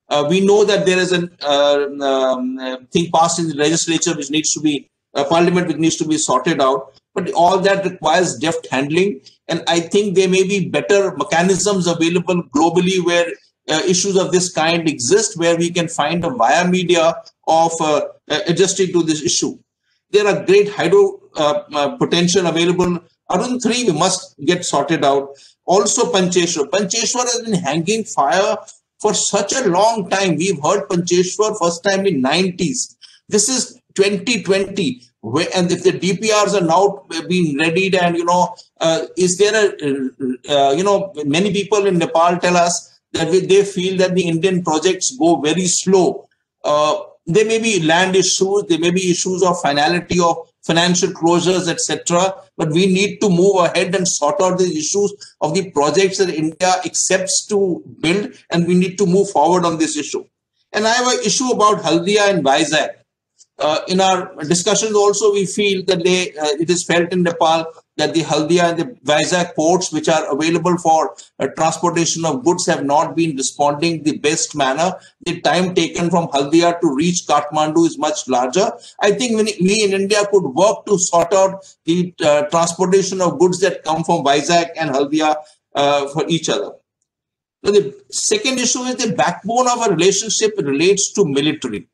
Uh, we know that there is a uh, um, thing passed in the legislature which needs to be, uh, parliament which needs to be sorted out. But all that requires deft handling. And I think there may be better mechanisms available globally where uh, issues of this kind exist, where we can find a via media of uh, uh, adjusting to this issue. There are great hydro uh, uh, potential available. Arun three, we must get sorted out. Also Pancheshwar. Pancheshwar has been hanging fire for such a long time. We've heard Pancheshwar first time in nineties. This is twenty twenty. Where, and if the D P Rs are now being readied and, you know, uh, is there a, uh, you know, many people in Nepal tell us that they feel that the Indian projects go very slow. Uh, there may be land issues, there may be issues of finality of financial closures, et cetera. But we need to move ahead and sort out the issues of the projects that India accepts to build, and we need to move forward on this issue. And I have an issue about Haldia and Vizag. Uh, in our discussions also, we feel that they, uh, it is felt in Nepal that the Haldia and the Vizag ports, which are available for uh, transportation of goods, have not been responding the best manner. The time taken from Haldia to reach Kathmandu is much larger. I think we in India could work to sort out the uh, transportation of goods that come from Vizag and Haldia uh, for each other. So the second issue is the backbone of our relationship relates to military.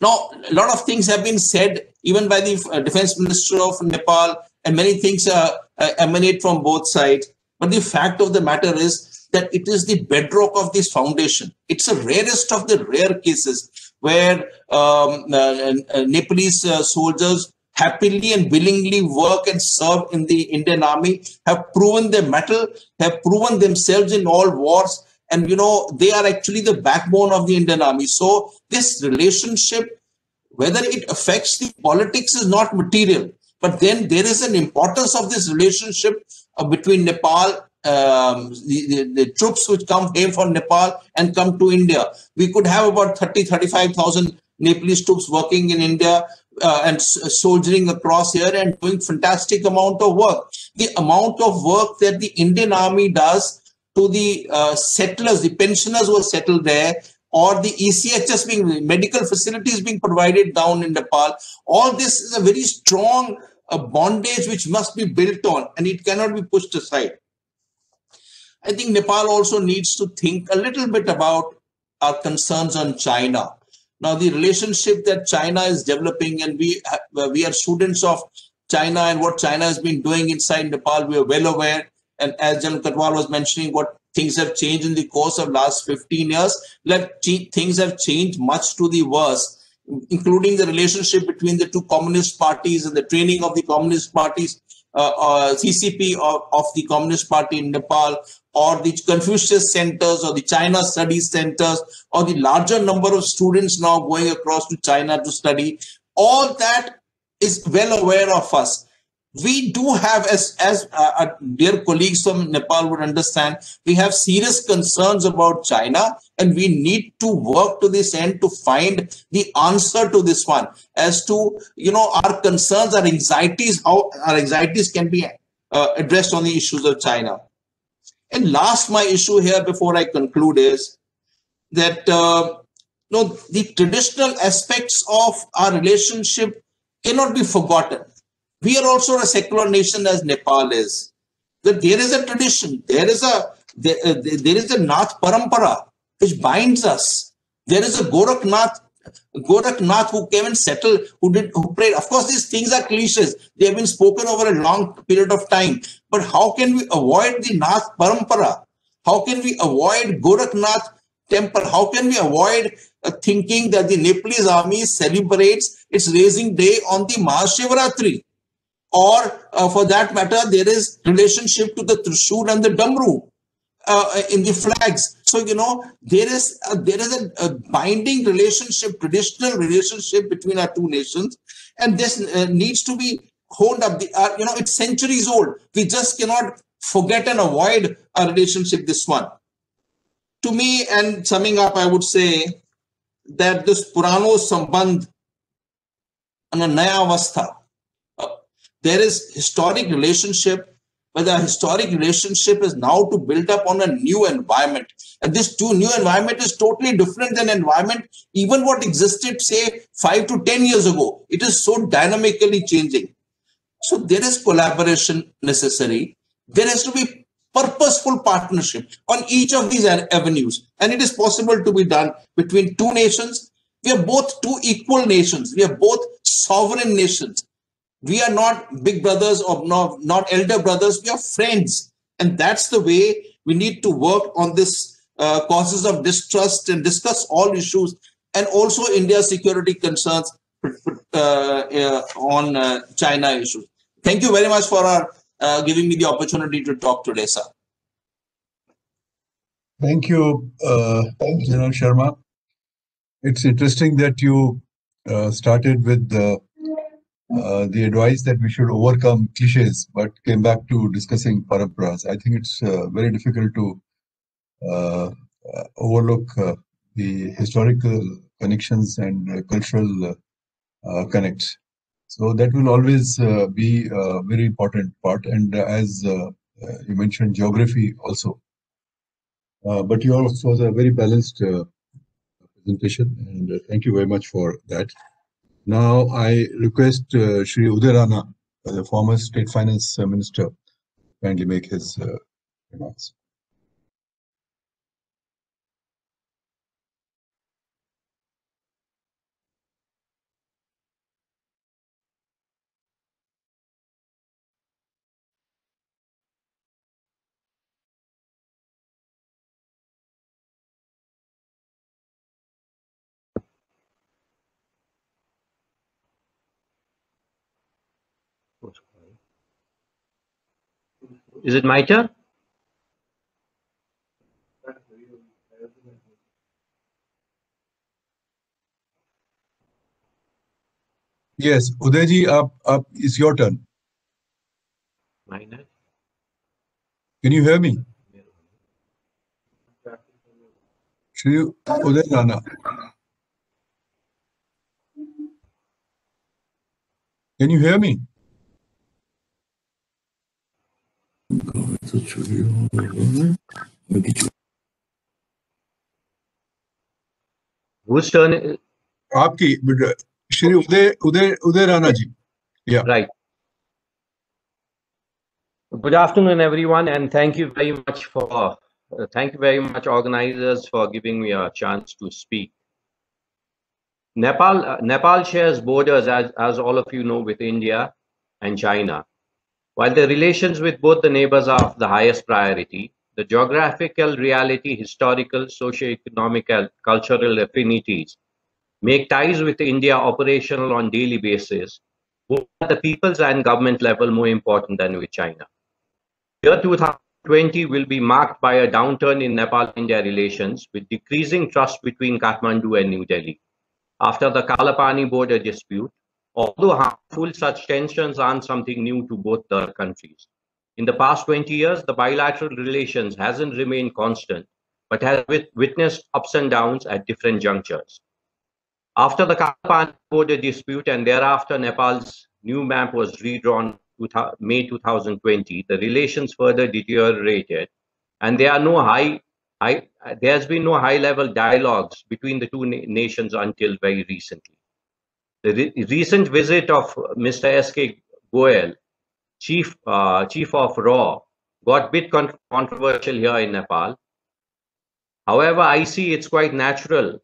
Now, a lot of things have been said, even by the uh, Defense Minister of Nepal, and many things uh, uh, emanate from both sides. But the fact of the matter is that it is the bedrock of this foundation. It's the rarest of the rare cases where um, uh, uh, Nepalese uh, soldiers happily and willingly work and serve in the Indian Army, have proven their mettle, have proven themselves in all wars. And, you know, they are actually the backbone of the Indian Army. So this relationship, whether it affects the politics is not material. But then there is an importance of this relationship uh, between Nepal, um, the, the, the troops which come came from Nepal and come to India. We could have about thirty, thirty-five thousand Nepalese troops working in India uh, and soldiering across here and doing fantastic amount of work. The amount of work that the Indian Army does to the uh, settlers, the pensioners who are settled there, or the E C H S being, medical facilities being provided down in Nepal. All this is a very strong uh, bondage which must be built on, and it cannot be pushed aside. I think Nepal also needs to think a little bit about our concerns on China. Now, the relationship that China is developing, and we, uh, we are students of China and what China has been doing inside Nepal, we are well aware. And as General Katwal was mentioning, what things have changed in the course of last fifteen years, that things have changed much to the worse, including the relationship between the two communist parties and the training of the communist parties, uh, uh, C C P of, of the communist party in Nepal, or the Confucius centers or the China study centers, or the larger number of students now going across to China to study. All that is well aware of us. We do have, as, as uh, our dear colleagues from Nepal would understand, we have serious concerns about China, and we need to work to this end to find the answer to this one. As to, you know, our concerns, our anxieties, how our anxieties can be uh, addressed on the issues of China. And last, my issue here before I conclude is that uh, know, the traditional aspects of our relationship cannot be forgotten. We are also a secular nation as Nepal is. That there is a tradition, there is a there, uh, there is a Nath Parampara which binds us. There is a Goraknath, Goraknath who came and settled, who did, who prayed. Of course, these things are cliches. They have been spoken over a long period of time. But how can we avoid the Nath Parampara? How can we avoid Goraknath temple? How can we avoid uh, thinking that the Nepalese army celebrates its raising day on the Mahashivaratri? Or uh, for that matter, there is relationship to the Trishul and the Damru uh, in the flags. So, you know, there is a, there is a, a binding relationship, traditional relationship between our two nations. And this uh, needs to be honed up. The, uh, you know, it's centuries old. We just cannot forget and avoid our relationship, this one. To me, and summing up, I would say that this Purano Sambandh and a Naya Avastha, there is historic relationship, but the historic relationship is now to build up on a new environment. And this two new environment is totally different than environment, even what existed, say, five to ten years ago. It is so dynamically changing. So there is collaboration necessary. There has to be purposeful partnership on each of these avenues. And it is possible to be done between two nations. We are both two equal nations. We are both sovereign nations. We are not big brothers or not, not elder brothers. We are friends. And that's the way we need to work on this uh, causes of distrust and discuss all issues. And also India's security concerns uh, uh, on uh, China issues. Thank you very much for our, uh, giving me the opportunity to talk today, sir. Thank you, uh, General Sharma. It's interesting that you uh, started with the uh, Uh, the advice that we should overcome cliches, but came back to discussing paramparas. I think it's uh, very difficult to uh, uh, overlook uh, the historical connections and uh, cultural uh, uh, connects. So that will always uh, be a very important part. And uh, as uh, uh, you mentioned, geography also. Uh, but you also had a very balanced uh, presentation, and uh, thank you very much for that. Now, I request uh, Shri Uday Rana, uh, the former State Finance Minister, to kindly make his uh, remarks. Is it my turn? Yes, Udayji, up, up, it's your turn. Minor. Can you hear me? Shri Uday Rana. Can you hear me? Whose turn is it? Aapki, but Shri Uday, Uday, Uday Rana ji. Yeah. Right. Good afternoon, everyone, and thank you very much for uh, thank you very much, organizers, for giving me a chance to speak. Nepal, uh, Nepal shares borders, as as all of you know, with India and China. While the relations with both the neighbors are of the highest priority, the geographical reality, historical, socio-economic, and cultural affinities make ties with India operational on daily basis, both at the people's and government level, more important than with China. Year two thousand twenty will be marked by a downturn in Nepal-India relations, with decreasing trust between Kathmandu and New Delhi. After the Kalapani border dispute, although harmful, such tensions aren't something new to both the countries. In the past twenty years, the bilateral relations hasn't remained constant, but has witnessed ups and downs at different junctures. After the Kalapani border dispute and thereafter Nepal's new map was redrawn in May two thousand twenty, the relations further deteriorated, and there are no high I, there has been no high-level dialogues between the two na nations until very recently. The re recent visit of Mister S K Goel, chief uh, chief of R A W, got a bit con controversial here in Nepal. However, I see it's quite natural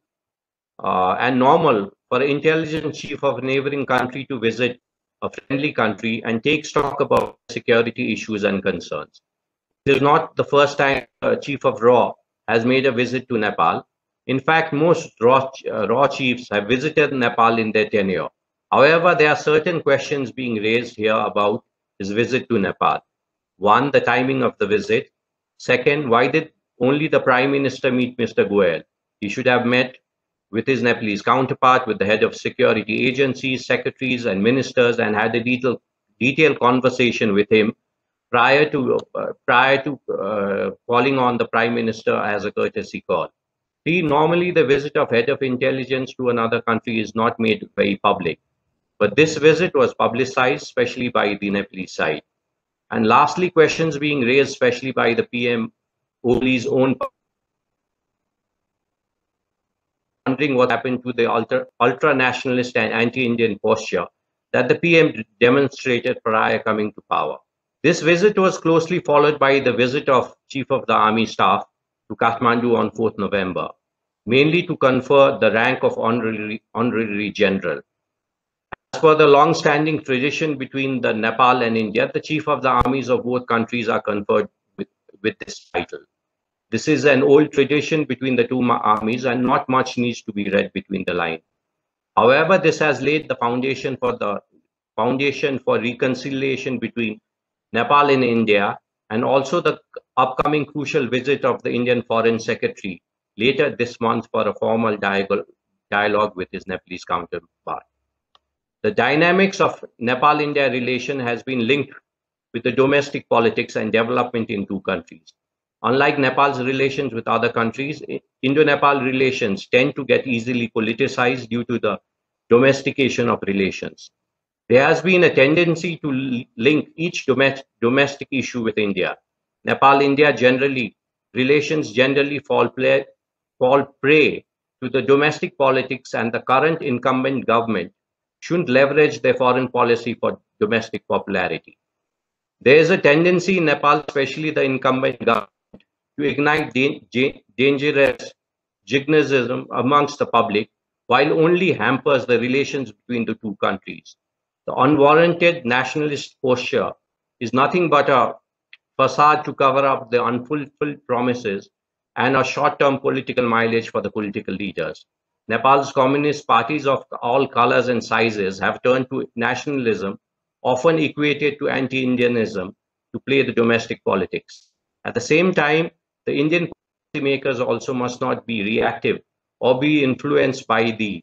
uh, and normal for an intelligence chief of a neighboring country to visit a friendly country and take stock about security issues and concerns. It is not the first time uh, chief of R A W has made a visit to Nepal. In fact, most R A W, uh, R A W chiefs have visited Nepal in their tenure. However, there are certain questions being raised here about his visit to Nepal. One, the timing of the visit. Second, why did only the Prime Minister meet Mister Goel? He should have met with his Nepalese counterpart, with the head of security agencies, secretaries and ministers, and had a detailed, detailed conversation with him prior to, uh, prior to uh, calling on the Prime Minister as a courtesy call. Three, normally the visit of head of intelligence to another country is not made very public, but this visit was publicized, especially by the Nepalese side. And lastly, questions being raised, especially by the P M Oli's own, wondering what happened to the ultra, ultra nationalist and anti-Indian posture that the P M demonstrated prior coming to power. This visit was closely followed by the visit of Chief of the Army Staff to Kathmandu on fourth November, mainly to confer the rank of Honorary, Honorary General. As per the long-standing tradition between the Nepal and India, the Chief of the Armies of both countries are conferred with, with this title. This is an old tradition between the two armies and not much needs to be read between the lines. However, this has laid the foundation for the foundation for reconciliation between Nepal and India, and also the upcoming crucial visit of the Indian Foreign Secretary later this month for a formal dialogue with his Nepalese counterpart. The dynamics of Nepal-India relation has been linked with the domestic politics and development in two countries. Unlike Nepal's relations with other countries, Indo-Nepal relations tend to get easily politicized due to the domestication of relations. There has been a tendency to link each domestic issue with India. Nepal-India generally, relations generally fall, play, fall prey to the domestic politics, and the current incumbent government shouldn't leverage their foreign policy for domestic popularity. There is a tendency in Nepal, especially the incumbent government, to ignite dangerous jingoism amongst the public, while only hampers the relations between the two countries. The unwarranted nationalist posture is nothing but a facade to cover up the unfulfilled promises and a short-term political mileage for the political leaders. Nepal's communist parties of all colors and sizes have turned to nationalism, often equated to anti-Indianism, to play the domestic politics. At the same time, the Indian policymakers also must not be reactive or be influenced by the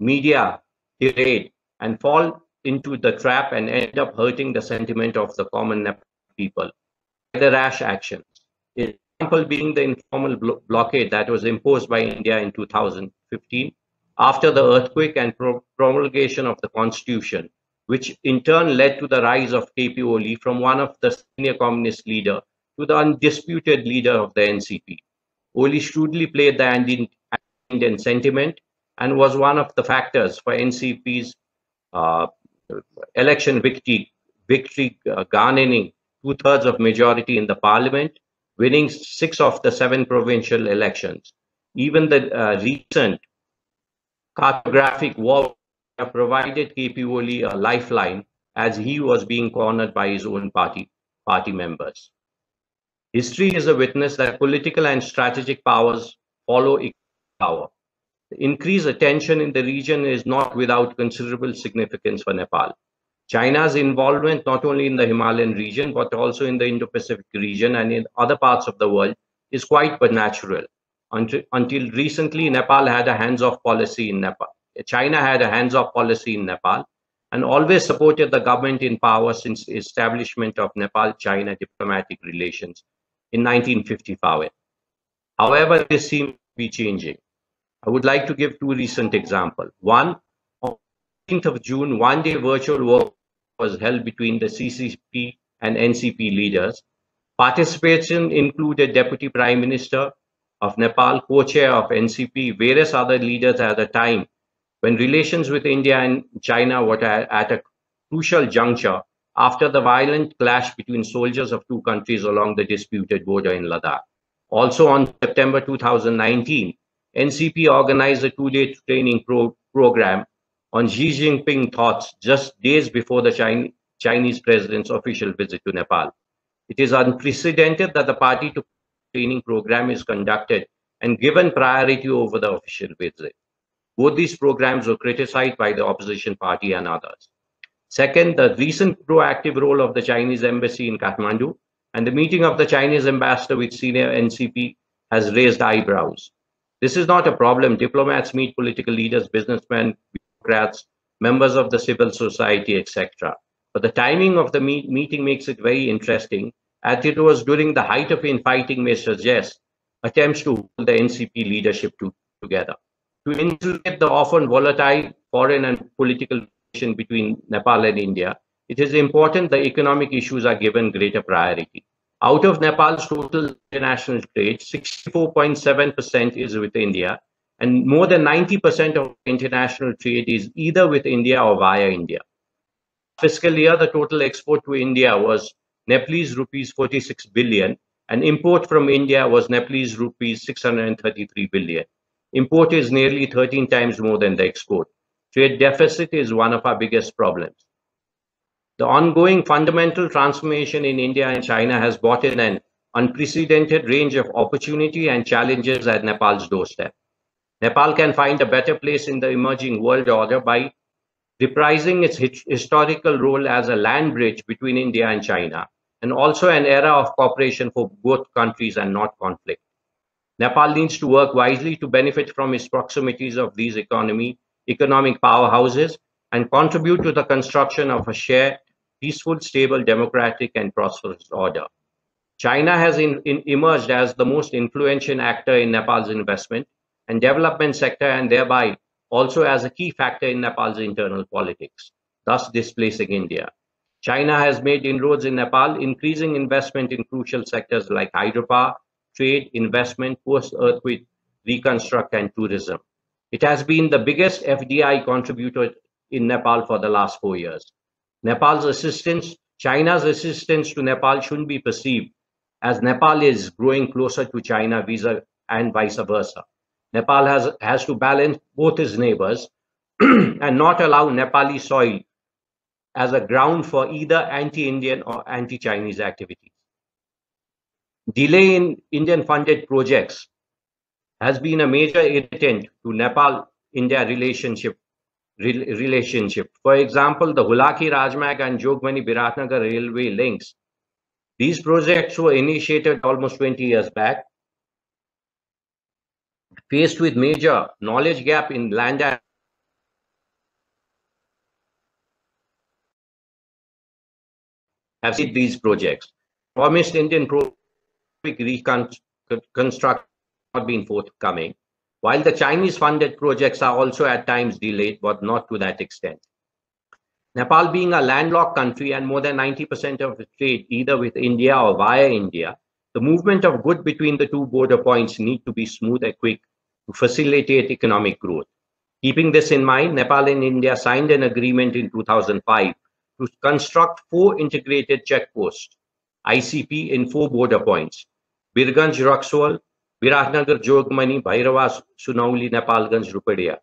media tirade and fall into the trap and end up hurting the sentiment of the common Nepali people. The rash actions, example being the informal blo blockade that was imposed by India in two thousand fifteen after the earthquake and pro promulgation of the constitution, which in turn led to the rise of K P Oli from one of the senior communist leaders to the undisputed leader of the N C P. Oli shrewdly played the anti-Indian sentiment and was one of the factors for N C P's uh, election victory, victory uh, garnering two-thirds of majority in the parliament, winning six of the seven provincial elections. Even the uh, recent cartographic war provided K P Oli a lifeline, as he was being cornered by his own party, party members. History is a witness that political and strategic powers follow economic power. The increased attention in the region is not without considerable significance for Nepal. China's involvement not only in the Himalayan region, but also in the Indo-Pacific region and in other parts of the world is quite but natural. Until, until recently, Nepal had a hands-off policy in Nepal. China had a hands-off policy in Nepal and always supported the government in power since the establishment of Nepal-China diplomatic relations in nineteen fifty-five. However, this seems to be changing. I would like to give two recent examples. One, on the eighteenth of June, one-day virtual workshop was held between the C C P and N C P leaders. Participation included Deputy Prime Minister of Nepal, co-chair of N C P, various other leaders at the time, when relations with India and China were at a crucial juncture after the violent clash between soldiers of two countries along the disputed border in Ladakh. Also on September two thousand nineteen, N C P organized a two-day training pro program on Xi Jinping thoughts just days before the Chinese Chinese president's official visit to Nepal. It is unprecedented that the party to training program is conducted and given priority over the official visit. Both these programs were criticized by the opposition party and others. Second, the recent proactive role of the Chinese embassy in Kathmandu and the meeting of the Chinese ambassador with senior N C P has raised eyebrows. This is not a problem. Diplomats meet political leaders, businessmen, bureaucrats, members of the civil society, et cetera. But the timing of the meet meeting makes it very interesting, as it was during the height of infighting may suggest attempts to hold the N C P leadership to together. To insulate the often volatile foreign and political relation between Nepal and India, it is important that economic issues are given greater priority. Out of Nepal's total international trade, sixty-four point seven percent is with India, and more than ninety percent of international trade is either with India or via India. Fiscal year, the total export to India was Nepalese rupees forty-six billion, and import from India was Nepalese rupees six hundred thirty-three billion. Import is nearly thirteen times more than the export. Trade deficit is one of our biggest problems. The ongoing fundamental transformation in India and China has brought in an unprecedented range of opportunity and challenges at Nepal's doorstep. Nepal can find a better place in the emerging world order by reprising its historical role as a land bridge between India and China, and also an era of cooperation for both countries and not conflict. Nepal needs to work wisely to benefit from its proximities of these economy, economic powerhouses and contribute to the construction of a shared, peaceful, stable, democratic and prosperous order. China has in, in emerged as the most influential actor in Nepal's investment and development sector, and thereby also as a key factor in Nepal's internal politics, thus displacing India. China has made inroads in Nepal, increasing investment in crucial sectors like hydropower, trade, investment, post-earthquake reconstruct and tourism. It has been the biggest F D I contributor in Nepal for the last four years. Nepal's assistance, China's assistance to Nepal shouldn't be perceived as Nepal is growing closer to China visa and vice versa. Nepal has, has to balance both his neighbors and not allow Nepali soil as a ground for either anti-Indian or anti-Chinese activities. Delay in Indian-funded projects has been a major irritant to Nepal-India relationship, re relationship. For example, the Hulaki Rajmarg and Jogmani-Biratnagar railway links. These projects were initiated almost twenty years back. Faced with major knowledge gap in land and have seen these projects. Promised Indian pro reconstruct not been forthcoming, while the Chinese funded projects are also at times delayed, but not to that extent. Nepal being a landlocked country and more than ninety percent of the trade either with India or via India, the movement of goods between the two border points need to be smooth and quick to facilitate economic growth. Keeping this in mind, Nepal and India signed an agreement in two thousand five to construct four integrated checkposts, I C P, in four border points: Birganj, Raksol, Biratnagar, Jogmani, Bhairava, Sunauli, Nepalganj, Rupadia.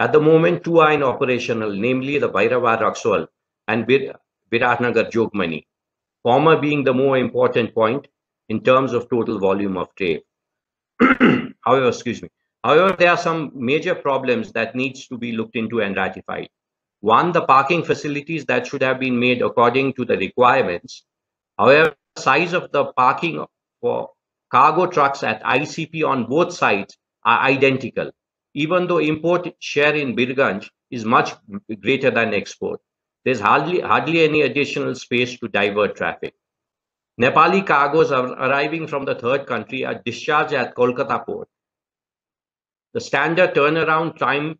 At the moment, two are in operational, namely the Bhairava, Raksol and Bir Biratnagar, Jogmani, former being the more important point in terms of total volume of trade. However, excuse me. However, there are some major problems that needs to be looked into and ratified. One, the parking facilities that should have been made according to the requirements. However, the size of the parking for cargo trucks at I C P on both sides are identical, even though import share in Birganj is much greater than export. There's hardly, hardly any additional space to divert traffic. Nepali cargoes are arriving from the third country are discharged at Kolkata port. The standard turnaround time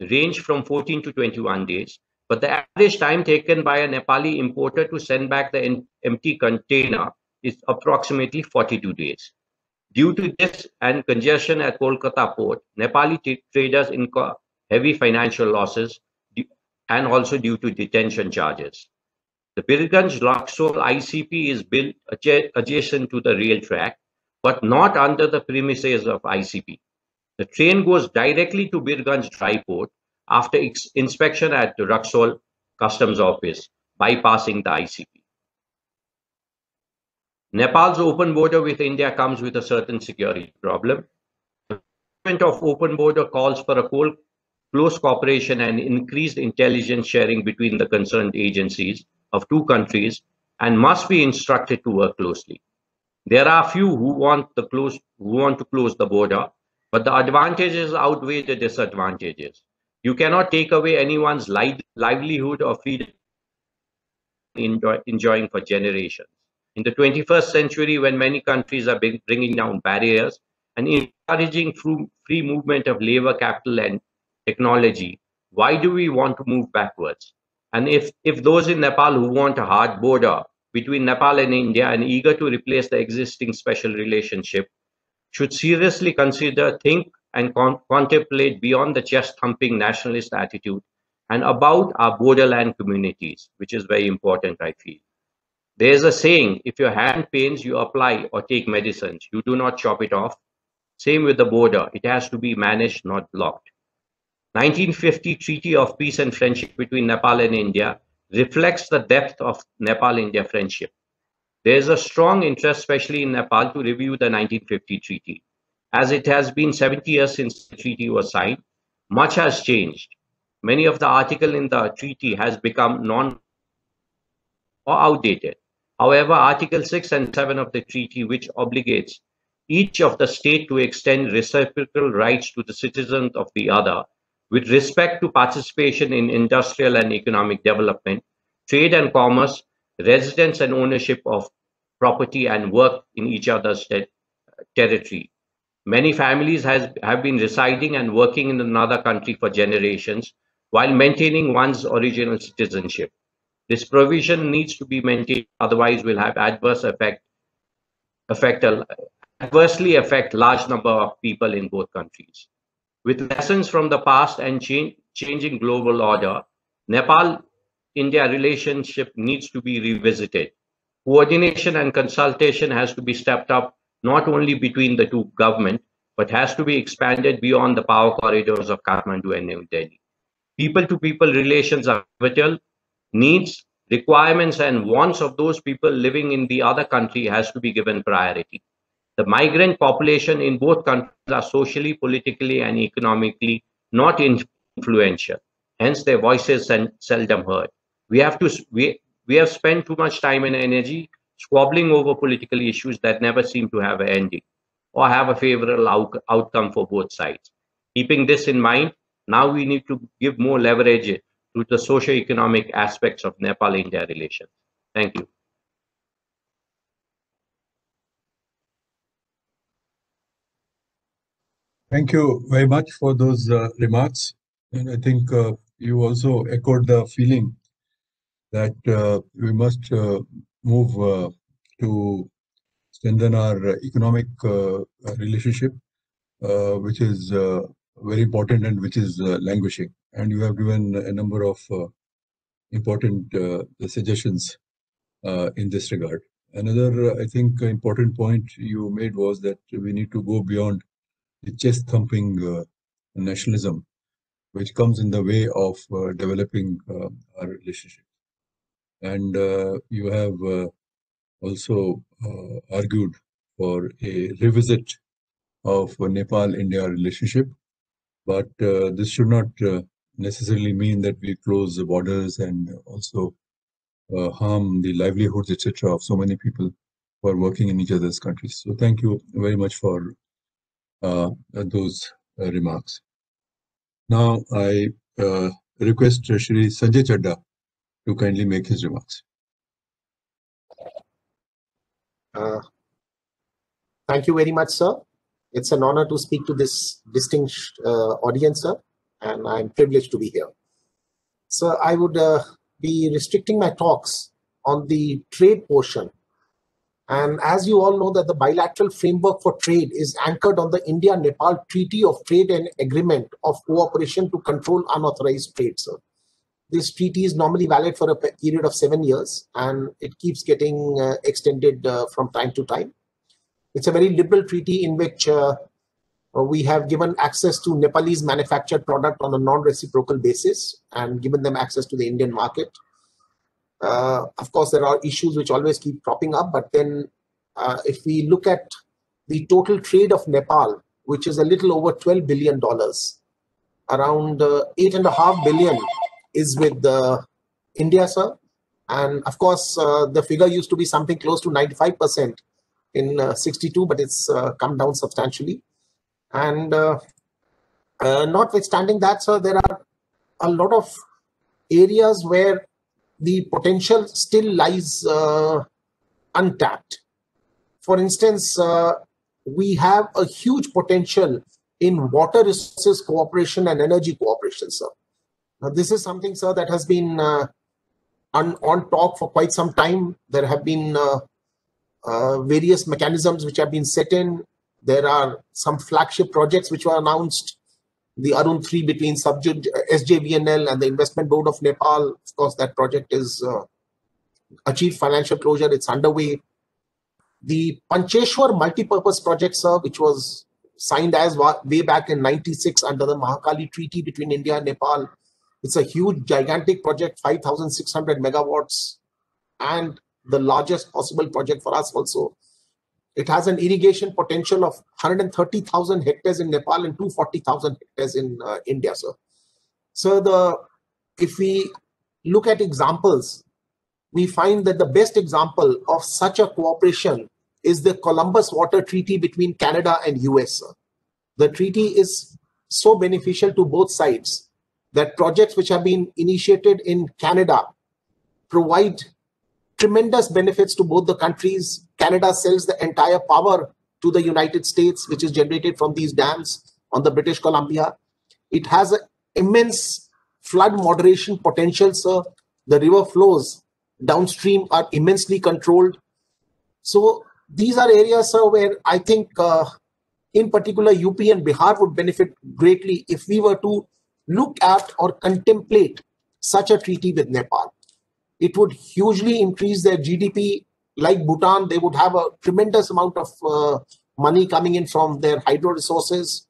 range from fourteen to twenty-one days, but the average time taken by a Nepali importer to send back the empty container is approximately forty-two days. Due to this and congestion at Kolkata port, Nepali traders incur heavy financial losses and also due to detention charges. The Birganj-Laksol I C P is built adjacent to the rail track, but not under the premises of I C P. The train goes directly to Birganj Dry Port after inspection at the Raksol Customs Office, bypassing the I C P. Nepal's open border with India comes with a certain security problem. The movement of open border calls for a cold, close cooperation and increased intelligence sharing between the concerned agencies of two countries and must be instructed to work closely. There are few who want, the close, who want to close the border, but the advantages outweigh the disadvantages. You cannot take away anyone's li livelihood or freedom enjoy, enjoying for generations. In the twenty-first century, when many countries are bringing down barriers and encouraging free movement of labor, capital, and technology, why do we want to move backwards? And if, if those in Nepal who want a hard border between Nepal and India and eager to replace the existing special relationship should seriously consider, think, and con contemplate beyond the chest-thumping nationalist attitude and about our borderland communities, which is very important, I feel. There is a saying, if your hand pains, you apply or take medicines. You do not chop it off. Same with the border. It has to be managed, not blocked. nineteen fifty Treaty of Peace and Friendship between Nepal and India reflects the depth of Nepal-India friendship. There is a strong interest, especially in Nepal, to review the nineteen fifty Treaty. As it has been seventy years since the treaty was signed, much has changed. Many of the articles in the treaty has become non or outdated. However, Article six and seven of the treaty, which obligates each of the state to extend reciprocal rights to the citizens of the other with respect to participation in industrial and economic development, trade and commerce, residence and ownership of property and work in each other's ter territory. Many families has, have been residing and working in another country for generations while maintaining one's original citizenship. This provision needs to be maintained, otherwise will have adverse effect, effect, adversely affect large number of people in both countries. With lessons from the past and change, changing global order, Nepal-India relationship needs to be revisited. Coordination and consultation has to be stepped up, not only between the two governments, but has to be expanded beyond the power corridors of Kathmandu and New Delhi. People-to-people relations are vital. Needs, requirements, and wants of those people living in the other country has to be given priority. The migrant population in both countries are socially, politically, and economically not influential. Hence, their voices are seldom heard. We have to we, we have spent too much time and energy squabbling over political issues that never seem to have an ending or have a favorable out, outcome for both sides. Keeping this in mind, now we need to give more leverage to the socio-economic aspects of Nepal-India relations. Thank you. Thank you very much for those uh, remarks. And I think uh, you also echoed the feeling that uh, we must uh, move uh, to strengthen our economic uh, relationship, uh, which is uh, very important and which is uh, languishing. And you have given a number of uh, important uh, suggestions uh, in this regard. Another, uh, I think, important point you made was that we need to go beyond the chest-thumping uh, nationalism, which comes in the way of uh, developing uh, our relationship. And uh, you have uh, also uh, argued for a revisit of uh, Nepal-India relationship. But uh, this should not uh, necessarily mean that we close the borders and also uh, harm the livelihoods, et cetera, of so many people who are working in each other's countries. So thank you very much for uh, those uh, remarks. Now I uh, request Shri Sanjay Chadda to kindly make his remarks. Uh, thank you very much, sir. It's an honor to speak to this distinguished uh, audience, sir, and I'm privileged to be here. Sir, I would uh, be restricting my talks on the trade portion And as you all know, that the bilateral framework for trade is anchored on the India-Nepal Treaty of Trade and Agreement of Cooperation to Control Unauthorized Trade. So this treaty is normally valid for a period of seven years, and it keeps getting uh, extended uh, from time to time. It's a very liberal treaty in which uh, we have given access to Nepalese manufactured product on a non-reciprocal basis and given them access to the Indian market. Uh, of course, there are issues which always keep cropping up, but then uh, if we look at the total trade of Nepal, which is a little over twelve billion dollars, around uh, eight point five billion dollars is with uh, India, sir. And of course, uh, the figure used to be something close to ninety-five percent in uh, sixty-two, but it's uh, come down substantially. And uh, uh, notwithstanding that, sir, there are a lot of areas where the potential still lies uh, untapped. For instance, uh, we have a huge potential in water resources cooperation and energy cooperation, sir. Now, this is something, sir, that has been uh, on, on talk for quite some time. There have been uh, uh, various mechanisms which have been set in. There are some flagship projects which were announced, the Arun three between S J V N L and the Investment Board of Nepal. Of course, that project is uh, achieved financial closure. It's underway. The Pancheshwar multipurpose project, sir, which was signed as way back in ninety-six under the Mahakali Treaty between India and Nepal. It's a huge, gigantic project, five thousand six hundred megawatts, and the largest possible project for us also. It has an irrigation potential of one hundred thirty thousand hectares in Nepal and two hundred forty thousand hectares in uh, India, sir. So the, if we look at examples, we find that the best example of such a cooperation is the Columbus Water Treaty between Canada and U S, sir. The treaty is so beneficial to both sides that projects which have been initiated in Canada provide tremendous benefits to both the countries. Canada sells the entire power to the United States, which is generated from these dams on the British Columbia. It has an immense flood moderation potential, sir. The river flows downstream are immensely controlled. So these are areas, sir, where I think uh, in particular U P and Bihar would benefit greatly if we were to look at or contemplate such a treaty with Nepal. It would hugely increase their G D P. Like Bhutan, they would have a tremendous amount of uh, money coming in from their hydro resources.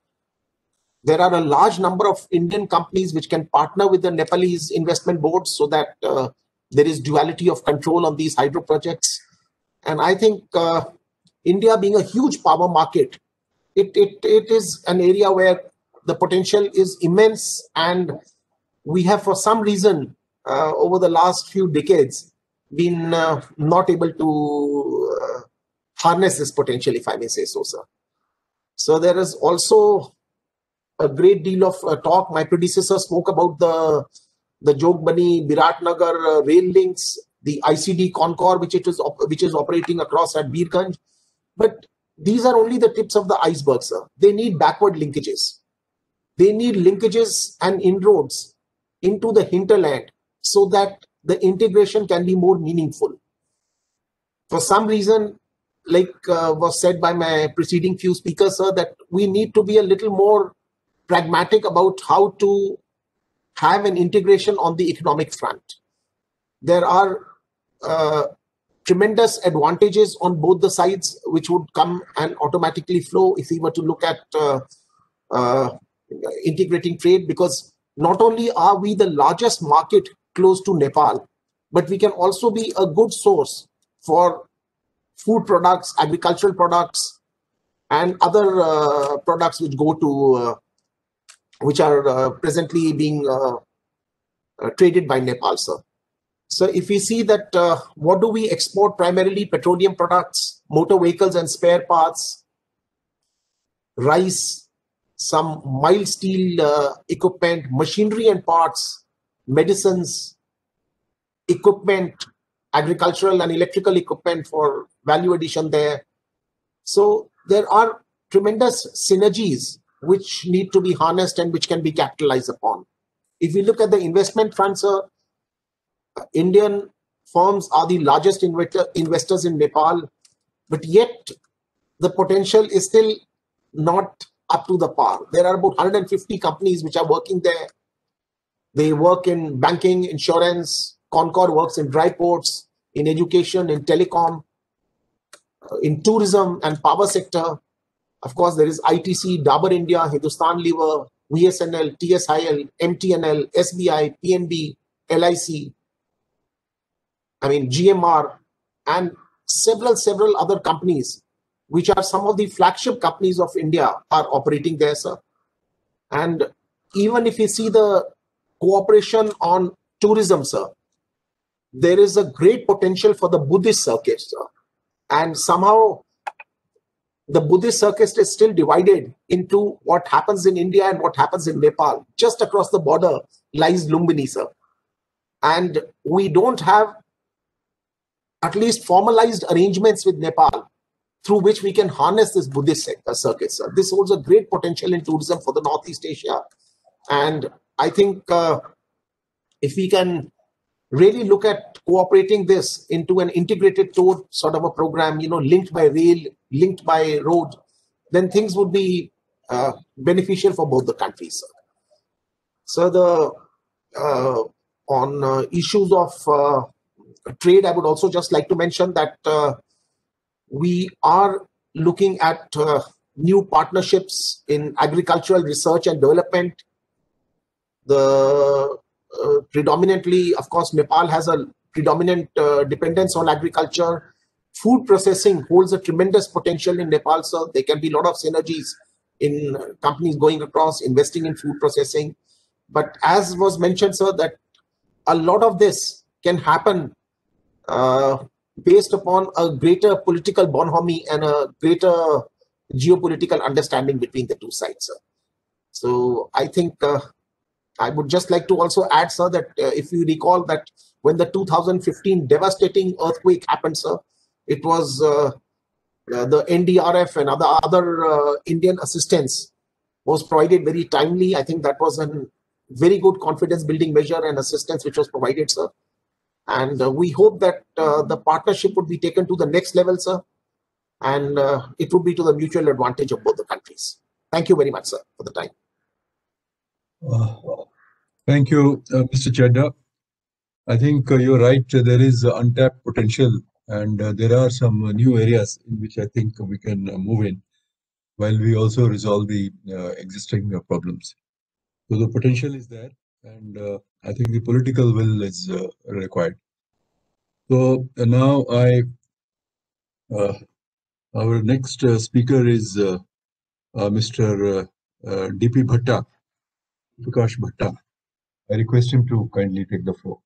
There are a large number of Indian companies which can partner with the Nepalese investment boards so that uh, there is duality of control on these hydro projects. And I think uh, India being a huge power market, it, it, it is an area where the potential is immense, and we have for some reason Uh, over the last few decades, been uh, not able to uh, harness this potential, if I may say so, sir. So there is also a great deal of uh, talk. My predecessor spoke about the, the Jogbani-Biratnagar uh, rail links, the I C D Concor, which, it is which is operating across at Birgunj. But these are only the tips of the iceberg, sir. They need backward linkages. They need linkages and inroads into the hinterland, so that the integration can be more meaningful. For some reason, like uh, was said by my preceding few speakers, sir, that we need to be a little more pragmatic about how to have an integration on the economic front. There are uh, tremendous advantages on both the sides, which would come and automatically flow if we were to look at uh, uh, integrating trade, because not only are we the largest market close to Nepal, but we can also be a good source for food products, agricultural products, and other uh, products which go to, uh, which are uh, presently being uh, uh, traded by Nepal, sir. So if we see that, uh, what do we export primarily? Petroleum products, motor vehicles and spare parts, rice, some mild steel uh, equipment, machinery and parts, medicines, equipment, agricultural and electrical equipment for value addition there. So there are tremendous synergies which need to be harnessed and which can be capitalized upon. If we look at the investment front, sir, Indian firms are the largest investors in Nepal. but yet the potential is still not up to the par. There are about one hundred fifty companies which are working there. They work in banking, insurance. Concor works in dry ports, in education, in telecom, in tourism and power sector. Of course, there is I T C, Dabur India, Hindustan Lever, V S N L, T S I L, M T N L, S B I, P N B, L I C, I mean G M R, and several, several other companies, which are some of the flagship companies of India, are operating there, sir. And even if you see the cooperation on tourism, sir, there is a great potential for the Buddhist circuit, sir. And somehow the Buddhist circuit is still divided into what happens in India and what happens in Nepal. Just across the border lies Lumbini, sir. And we don't have at least formalized arrangements with Nepal through which we can harness this Buddhist sector circuit, sir. This holds a great potential in tourism for the Northeast Asia. And I think uh, if we can really look at cooperating this into an integrated tour sort of a program, you know, linked by rail, linked by road, then things would be uh, beneficial for both the countries, sir. So the, uh, on uh, issues of uh, trade, I would also just like to mention that uh, we are looking at uh, new partnerships in agricultural research and development. The Uh, predominantly, of course, Nepal has a predominant uh, dependence on agriculture. Food processing holds a tremendous potential in Nepal, sir. There can be a lot of synergies in companies going across, investing in food processing. But as was mentioned, sir, that a lot of this can happen uh, based upon a greater political bonhomie and a greater geopolitical understanding between the two sides, sir. So I think uh, I would just like to also add, sir, that uh, if you recall that when the two thousand fifteen devastating earthquake happened, sir, it was uh, uh, the N D R F and other, other uh, Indian assistance was provided very timely. I think that was a very good confidence building measure and assistance which was provided, sir. And uh, we hope that uh, the partnership would be taken to the next level, sir. And uh, it would be to the mutual advantage of both the countries. Thank you very much, sir, for the time. Uh, Thank you, uh, Mister Chadha. I think uh, you're right. Uh, there is uh, untapped potential, and uh, there are some uh, new areas in which I think we can uh, move in while we also resolve the uh, existing uh, problems. So the potential is there, and uh, I think the political will is uh, required. So uh, now I, uh, our next uh, speaker is uh, uh, Mister Uh, uh, D P Bhatta, Prakash Bhatta. I request him to kindly take the floor.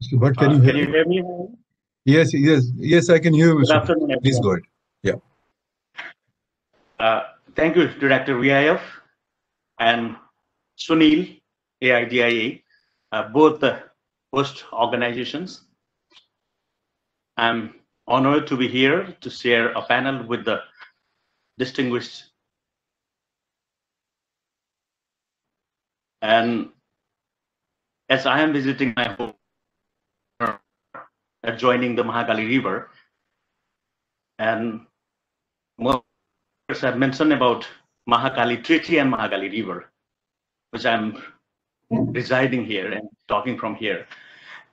Mister Bhatt, can uh, you hear, can you hear me? me? Yes, yes, yes, I can hear you, Mister Bhatt. Please go ahead. Yeah. Uh, thank you, Director V I F and Sunil, A I D I A, uh, both uh, host organizations. I'm honored to be here to share a panel with the distinguished and as I am visiting my home adjoining the Mahakali River, and more have mentioned about Mahakali Treaty and Mahakali River, which I'm residing here and talking from here.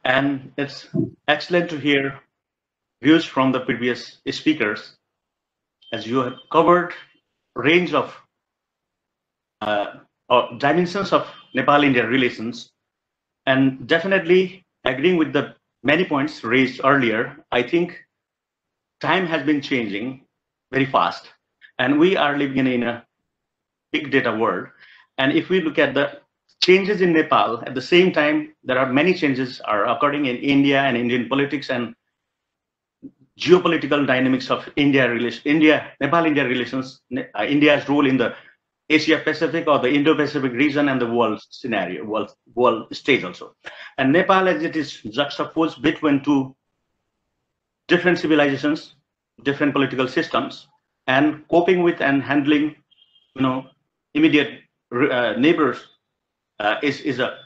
And it's excellent to hear views from the previous speakers, as you have covered range of uh, or dimensions of Nepal-India relations. And definitely agreeing with the many points raised earlier, I think time has been changing very fast. And we are living in a big data world. And if we look at the changes in Nepal, at the same time, there are many changes are occurring in India and Indian politics and geopolitical dynamics of India, India Nepal-India relations, uh, India's role in the Asia-Pacific or the Indo-Pacific region and the world scenario, world, world stage also. And Nepal, as it is juxtaposed between two different civilizations, different political systems and coping with and handling, you know, immediate uh, neighbors uh, is is a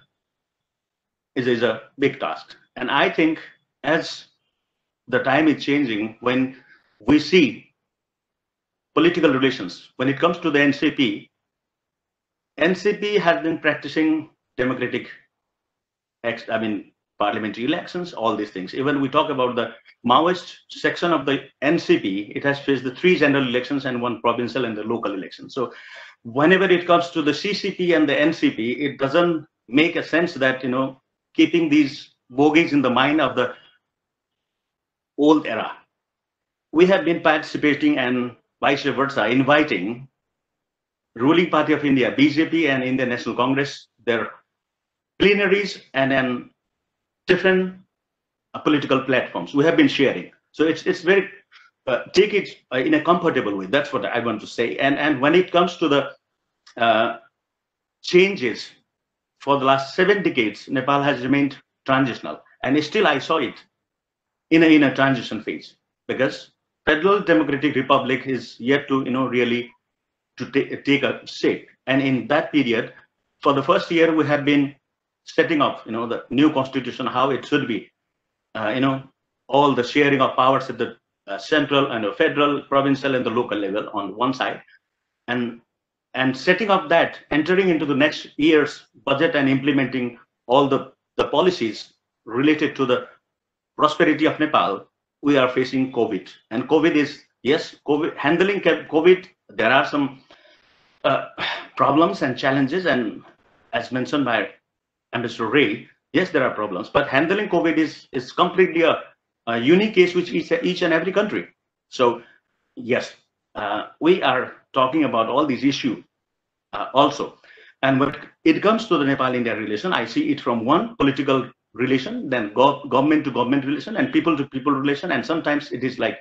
is is a big task. And I think as the time is changing, when we see political relations, when it comes to the N C P, N C P has been practicing democratic, I mean, parliamentary elections, all these things. Even we talk about the Maoist section of the N C P, it has faced the three general elections and one provincial and the local election. So whenever it comes to the C C P and the N C P, it doesn't make a sense that, you know, keeping these bogeys in the mind of the old era. We have been participating and vice versa, inviting ruling party of India, B J P and Indian National Congress, their plenaries and then different uh, political platforms. We have been sharing. So it's it's very, uh, take it uh, in a comfortable way. That's what I want to say. And, and when it comes to the uh, changes for the last seven decades, Nepal has remained transitional. And still I saw it in a, in a transition phase, because Federal Democratic Republic is yet to, you know, really to take a shape. And in that period, for the first year, we have been setting up, you know, the new constitution, how it should be, uh, you know, all the sharing of powers at the uh, central and the federal, provincial and the local level on one side, and and setting up that, entering into the next year's budget and implementing all the, the policies related to the prosperity of Nepal. We are facing COVID, and COVID is, yes, COVID, handling COVID, there are some uh, problems and challenges, and as mentioned by Ambassador Ray, yes, there are problems, but handling COVID is is completely a, a unique case which each each and every country. So yes, uh, we are talking about all these issues uh, also. And when it comes to the Nepal-India relation, I see it from one political relation, then go government to government relation, and people to people relation, and sometimes it is like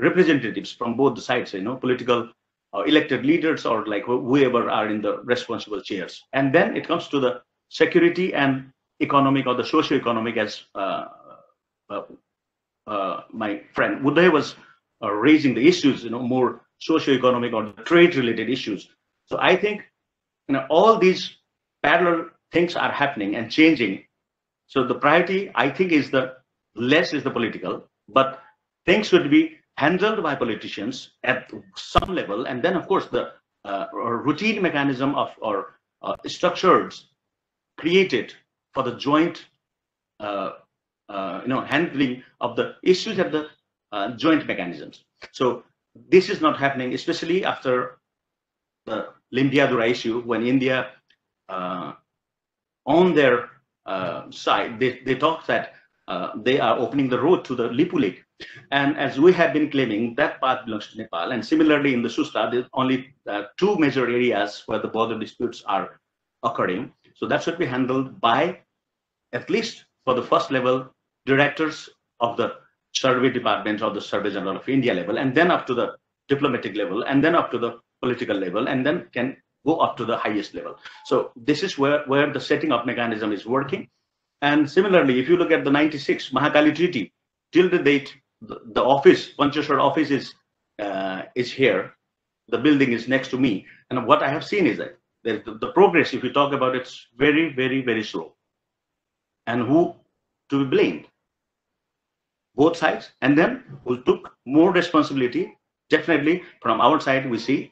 representatives from both the sides, you know, political or elected leaders or like whoever are in the responsible chairs. And then it comes to the security and economic or the socio-economic, as uh, uh, uh, my friend Uday was uh, raising the issues, you know, more socio-economic or trade-related issues. So I think, you know, all these parallel things are happening and changing. So the priority, I think, is the less is the political, but things should be handled by politicians at some level. And then, of course, the uh, routine mechanism of or uh, structures created for the joint, uh, uh, you know, handling of the issues at the uh, joint mechanisms. So this is not happening, especially after the Limbiadura issue, when India uh, on their Uh, side, they, they talk that uh, they are opening the road to the Lipu Lake, and as we have been claiming, that part belongs to Nepal. And similarly, in the Susta, there's only uh, two major areas where the border disputes are occurring. So that should be handled by, at least for the first level, directors of the survey department or the Survey General of India level, and then up to the diplomatic level, and then up to the political level, and then can go up to the highest level. So this is where, where the setting up mechanism is working. And similarly, if you look at the ninety-six Mahakali Treaty, till the date, the, the office, Pancheshwar office is, uh, is here. The building is next to me. And what I have seen is that the, the progress, if you talk about it, it's very, very, very slow. And who to be blamed? Both sides. And then who took more responsibility? Definitely from our side, we see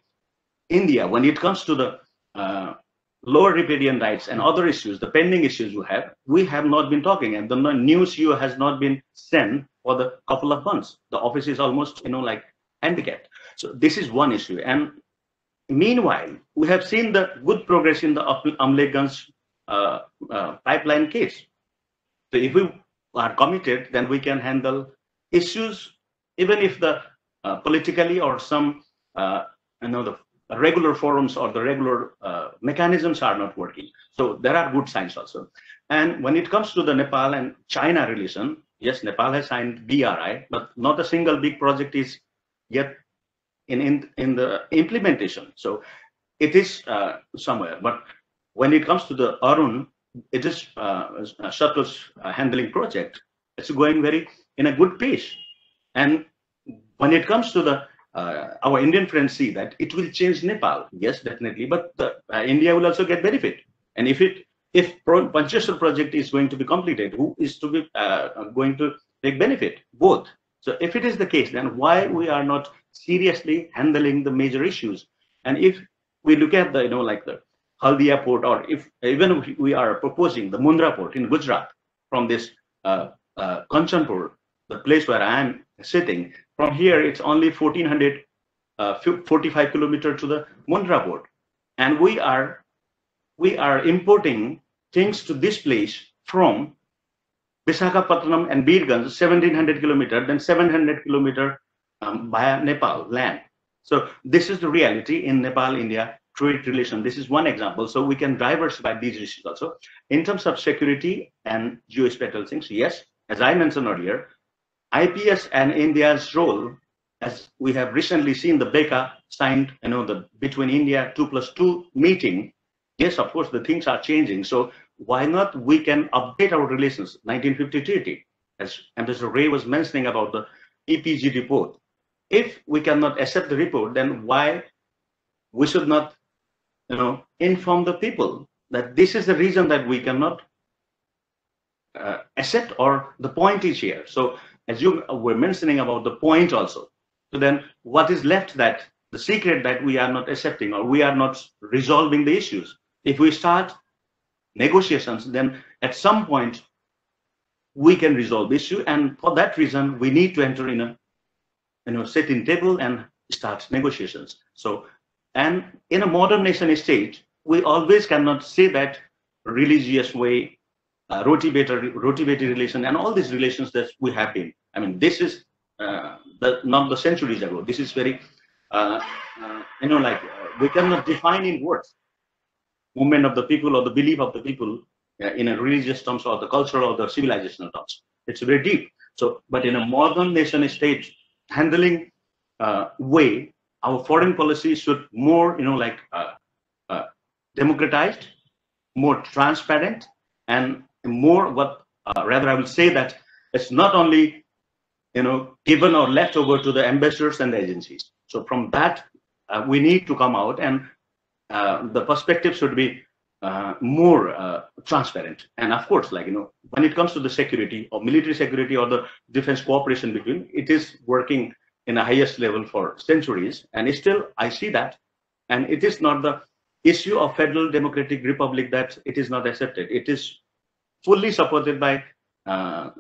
India, when it comes to the uh, lower riparian rights and other issues, the pending issues we have, we have not been talking, and the new C E O has not been sent for the couple of months. The office is almost, you know, like handicapped. So this is one issue. And meanwhile, we have seen the good progress in the Amlegans uh, uh, pipeline case. So if we are committed, then we can handle issues, even if the uh, politically or some, uh, you know, the regular forums or the regular uh, mechanisms are not working. So there are good signs also. And when it comes to the Nepal and China relation, yes, Nepal has signed B R I, but not a single big project is yet in in, in the implementation. So it is uh, somewhere. But when it comes to the Arun, it is uh, Sato's handling project. It's going very in a good pace. And When it comes to the uh, our Indian friends, see that it will change Nepal, yes, definitely, but the, uh, India will also get benefit. And if it if Pancheshwar project is going to be completed, who is to be uh, going to take benefit? Both. So if it is the case, then why we are not seriously handling the major issues? And if we look at the, you know, like the Haldia port, or if even we are proposing the Mundra port in Gujarat from this uh, uh, Kanchanpur, the place where I am sitting, from here it's only fourteen forty-five kilometer to the Mundra port, and we are we are importing things to this place from Visakhapatnam and Birganj, seventeen hundred kilometer, then seven hundred kilometer um, via Nepal land. So this is the reality in Nepal India trade relation. This is one example. So we can diversify these issues also. In terms of security and geospatial things, yes, as I mentioned earlier, I P S and India's role, as we have recently seen the BECA signed, you know, the between India two plus two meeting. Yes, of course, the things are changing. So why not we can update our relations, nineteen fifty treaty, as Ambassador Ray was mentioning about the E P G report. If we cannot accept the report, then why we should not, you know, inform the people that this is the reason that we cannot uh, accept, or the point is here. So as you were mentioning about the point also, so then what is left, that the secret that we are not accepting, or we are not resolving the issues? If we start negotiations, then at some point we can resolve the issue, and for that reason we need to enter in a, you know, sitting table and start negotiations. So, and in a modern nation state, we always cannot say that religious way, uh, rotivator, rotivator relation, and all these relations that we have been. I mean, this is uh, the, not the centuries ago. This is very, uh, uh, you know, like uh, we cannot define in words. Movement of the people, or the belief of the people, uh, in a religious terms, or the cultural or the civilizational terms. It's very deep. So, but in a modern nation state handling uh, way, our foreign policy should more, you know, like uh, uh, democratized, more transparent, and more what uh, rather I will say that it's not only, you know, given or left over to the ambassadors and the agencies. So from that uh, we need to come out, and uh, the perspective should be uh, more uh, transparent. And of course, like, you know, when it comes to the security or military security or the defense cooperation between, it is working in the highest level for centuries, and still I see that, and it is not the issue of Federal Democratic Republic that it is not accepted. It is fully supported by uh,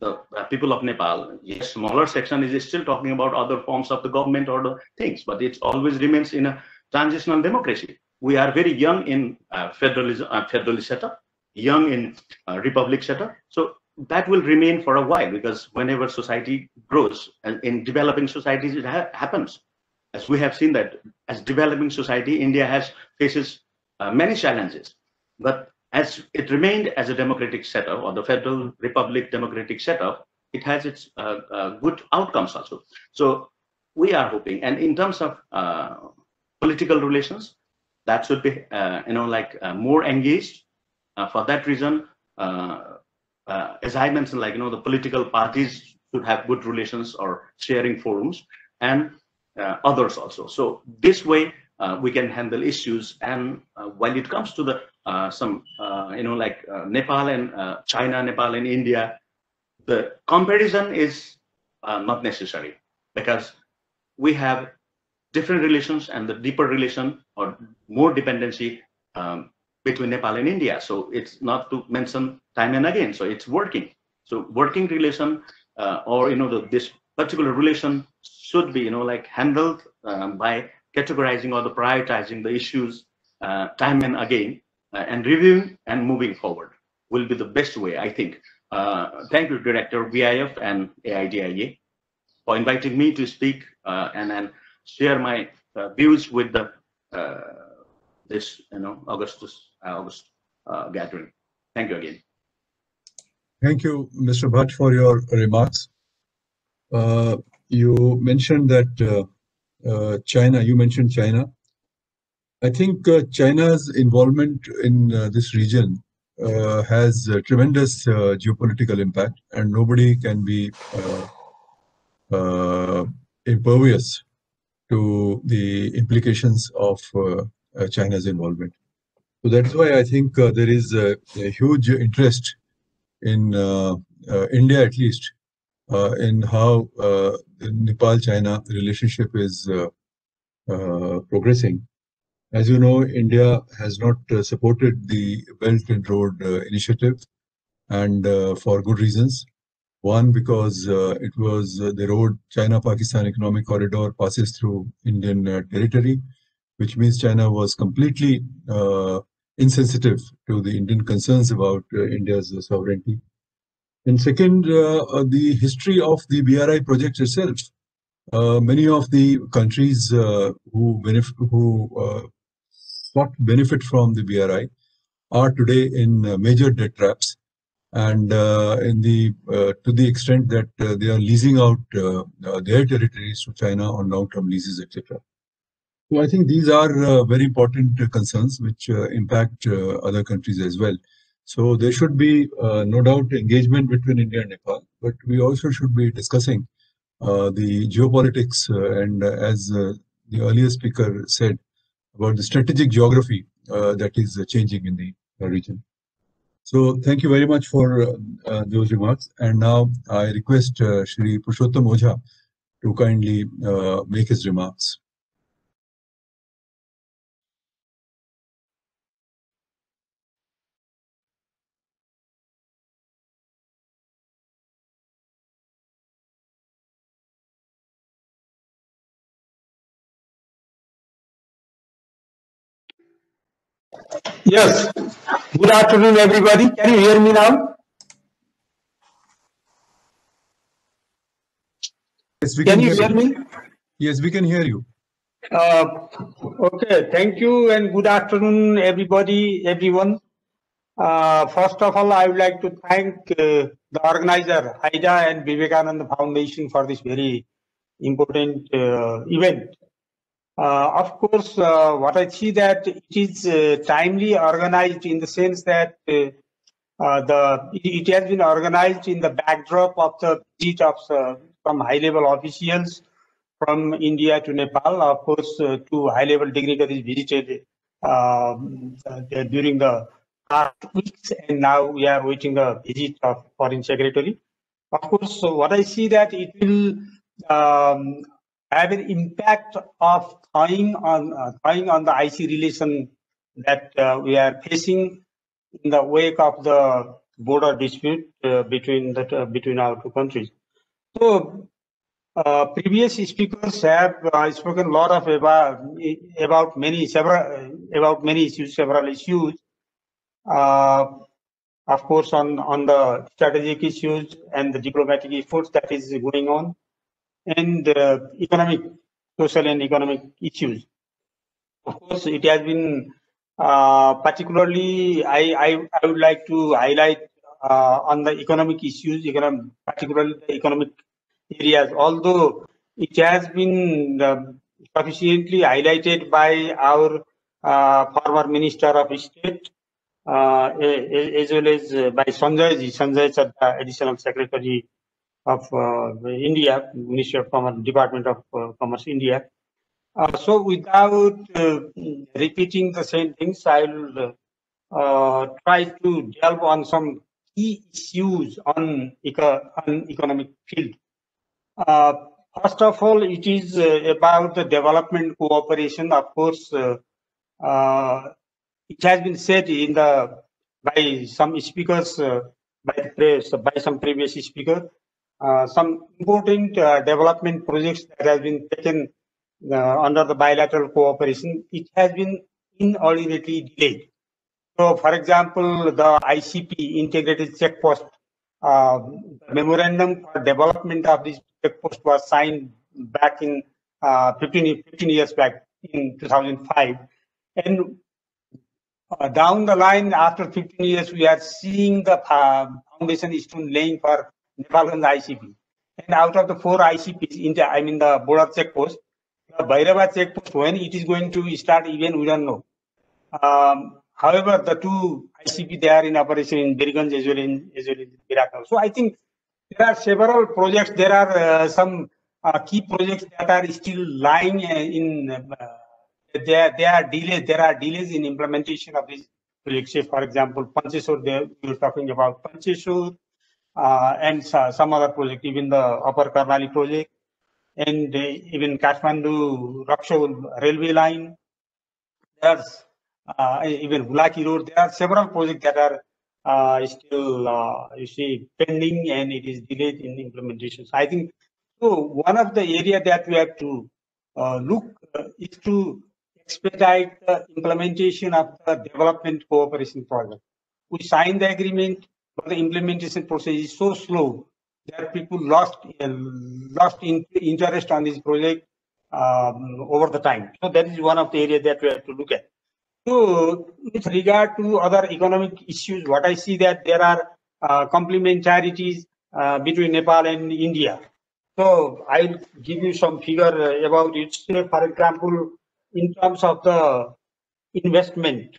the uh, people of Nepal. Yes, smaller section is still talking about other forms of the government or the things, but it always remains in a transitional democracy. We are very young in uh, federalism, uh, federalist setup, young in uh, republic setup. So that will remain for a while, because whenever society grows, and in developing societies it ha happens, as we have seen that as developing society, India has faces uh, many challenges, but as it remained as a democratic setup, or the federal republic democratic setup, it has its uh, uh, good outcomes also. So we are hoping, and in terms of uh, political relations, that should be uh, you know like uh, more engaged. Uh, for that reason, Uh, Uh, as I mentioned, like, you know, the political parties should have good relations or sharing forums, and uh, others also. So this way uh, we can handle issues. And uh, when it comes to the uh, some, uh, you know, like uh, Nepal and uh, China, Nepal and India, the comparison is uh, not necessary, because we have different relations, and the deeper relation or more dependency um, between Nepal and India. So it's not to mention time and again. So it's working. So working relation, uh, or, you know, the, this particular relation should be, you know, like handled um, by categorizing or the prioritizing the issues uh, time and again, uh, and reviewing and moving forward will be the best way, I think. Uh, thank you, Director V I F and A I D I A, for inviting me to speak uh, and, and share my uh, views with the uh, this, you know, Augustus uh, August uh, gathering. Thank you again. Thank you, Mister Bhatt, for your remarks. Uh, you mentioned that uh, uh, China, you mentioned China. I think uh, China's involvement in uh, this region uh, has a tremendous uh, geopolitical impact, and nobody can be uh, uh, impervious to the implications of uh, uh, China's involvement. So that's why I think uh, there is a, a huge interest in uh, uh, India, at least, uh, in how uh, the Nepal-China relationship is uh, uh, progressing. As you know, India has not uh, supported the Belt and Road uh, initiative, and uh, for good reasons. One, because uh, it was uh, the road China-Pakistan economic corridor passes through Indian uh, territory, which means China was completely uh, insensitive to the Indian concerns about uh, India's uh, sovereignty. And second, uh, uh, the history of the B R I project itself. Uh, many of the countries uh, who, benefit, who uh, sought benefit from the B R I are today in uh, major debt traps. And uh, in the uh, to the extent that uh, they are leasing out uh, uh, their territories to China on long-term leases, et cetera. So I think these are uh, very important uh, concerns which uh, impact uh, other countries as well. So there should be uh, no doubt engagement between India and Nepal, but we also should be discussing uh, the geopolitics uh, and uh, as uh, the earlier speaker said, about the strategic geography uh, that is uh, changing in the uh, region. So thank you very much for uh, uh, those remarks, and now I request uh, Shri Purushottam Ojha to kindly uh, make his remarks. Yes. Good afternoon, everybody. Can you hear me now? Yes, we can, can you hear, hear me? Yes, we can hear you. Uh, okay. Thank you, and good afternoon, everybody, everyone. Uh, first of all, I would like to thank uh, the organizer, AIDA and Vivekananda Foundation, for this very important uh, event. Uh, of course, uh, what I see that it is uh, timely organized in the sense that uh, uh, the it has been organized in the backdrop of the visit of uh, some high-level officials from India to Nepal. Of course, uh, two high-level dignitaries visited uh, during the past weeks, and now we are waiting the visit of Foreign Secretary. Of course, so what I see that it will um, have an impact of thawing on uh, thawing on the I C relation that uh, we are facing in the wake of the border dispute uh, between the uh, between our two countries. So, uh, previous speakers have uh, spoken a lot of about about many several about many issues, several issues. Uh, of course, on on the strategic issues and the diplomatic efforts that is going on, and uh, economic, social and economic issues. Of course, it has been uh, particularly, I, I, I would like to highlight uh, on the economic issues, economic, particularly the economic areas, although it has been uh, sufficiently highlighted by our uh, former Minister of State, uh, as well as by Sanjay Ji, Sanjay is the Additional Secretary of uh, India, Ministry of Commerce, Department of uh, Commerce, India. Uh, so without uh, repeating the same things, I will uh, try to delve on some key issues on, eco on economic field. Uh, first of all, it is uh, about the development cooperation. Of course, uh, uh, it has been said in the by some speakers, uh, by, the, by some previous speaker. Uh, some important uh, development projects that have been taken uh, under the bilateral cooperation, it has been inordinately delayed. So, for example, the I C P integrated checkpost uh, memorandum for development of this checkpost was signed back in uh, fifteen years back in two thousand five, and uh, down the line after fifteen years, we are seeing the uh, foundation is to laying for Nepal and the I C P, and out of the four I C Ps, India, I mean the border checkpost, the Bhairava checkpost, when it is going to start, even we don't know. Um, however, the two I C P, they are in operation in Birgunj as well in as well in Birakal. So I think there are several projects. There are uh, some uh, key projects that are still lying uh, in uh, there. There are delays. There are delays in implementation of these projects. Say, for example, Pancheshwar. They were talking about Pancheshwar uh, and uh, some other project, even the Upper Karnali project, and uh, even Kathmandu Rakshaul railway line. There's uh, even Hulaki Road. There are several projects that are uh, still uh, you see pending, and it is delayed in implementation. So I think so. One of the area that we have to uh, look uh, is to expedite the implementation of the development cooperation project. We signed the agreement, but the implementation process is so slow that people lost uh, lost in, interest on this project um, over the time. So that is one of the areas that we have to look at. So with regard to other economic issues, what I see that there are uh, complementarities uh, between Nepal and India. So I'll give you some figure about it. For example, in terms of the investment,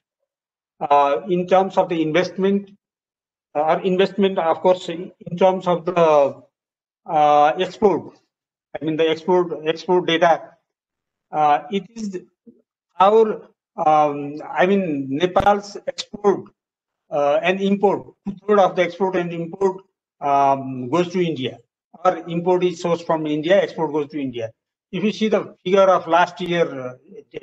uh, in terms of the investment, uh, or investment, of course, in terms of the uh, export, I mean the export export data, uh, it is our Um, I mean, Nepal's export uh, and import, two-thirds of the export and import um, goes to India. Our import is sourced from India, export goes to India. If you see the figure of last year uh,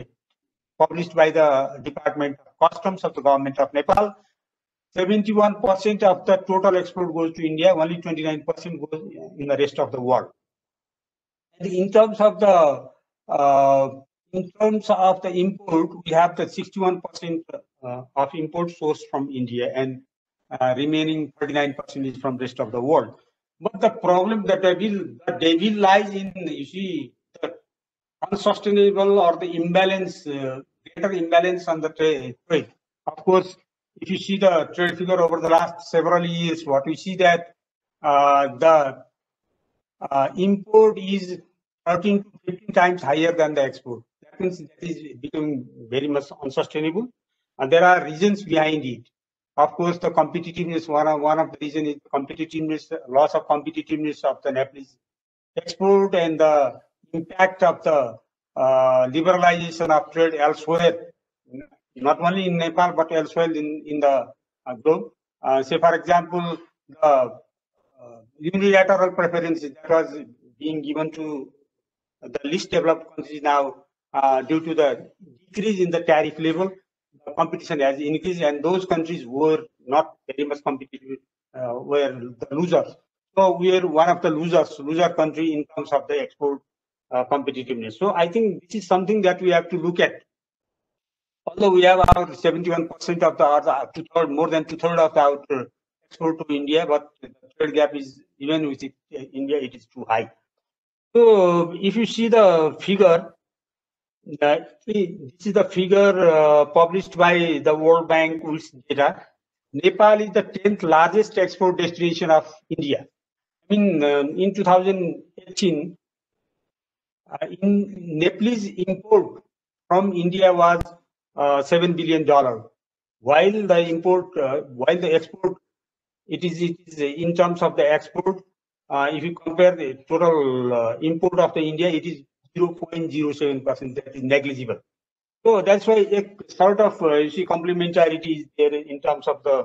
published by the Department of Customs of the Government of Nepal, seventy-one percent of the total export goes to India, only twenty-nine percent goes in the rest of the world. And in terms of the uh, In terms of the import, we have the sixty-one percent uh, of import sourced from India, and uh, remaining thirty-nine percent is from the rest of the world. But the problem that they will, that they will lies in, you see, the unsustainable or the imbalance, uh, greater imbalance on the trade. Of course, if you see the trade figure over the last several years, what we see that uh, the uh, import is thirteen to fifteen times higher than the export. That is becoming very much unsustainable, and there are reasons behind it. Of course, the competitiveness, one of, one of the reasons is competitiveness, loss of competitiveness of the Nepalese export, and the impact of the uh, liberalization of trade elsewhere, not only in Nepal but elsewhere in, in the uh, globe. Uh, say, for example, the uh, unilateral preferences that was being given to the least developed countries now. Uh, due to the decrease in the tariff level, the competition has increased, and those countries were not very much competitive, uh, were the losers. So we are one of the losers, loser country in terms of the export uh, competitiveness. So I think this is something that we have to look at. Although we have our seventy-one percent of the, our two third, more than two thirds of our export to India, but the trade gap is, even with it, uh, India, it is too high. So if you see the figure, that this is the figure uh, published by the World Bank data. Nepal is the tenth largest export destination of India. I mean, um, in two thousand eighteen, uh, in Nepalese import from India was uh, seven billion dollars, while the import, uh, while the export, it is it is in terms of the export. Uh, if you compare the total uh, import of the India, it is zero point zero seven percent, that is negligible. So that's why a sort of uh, you see complementarity is there in terms of the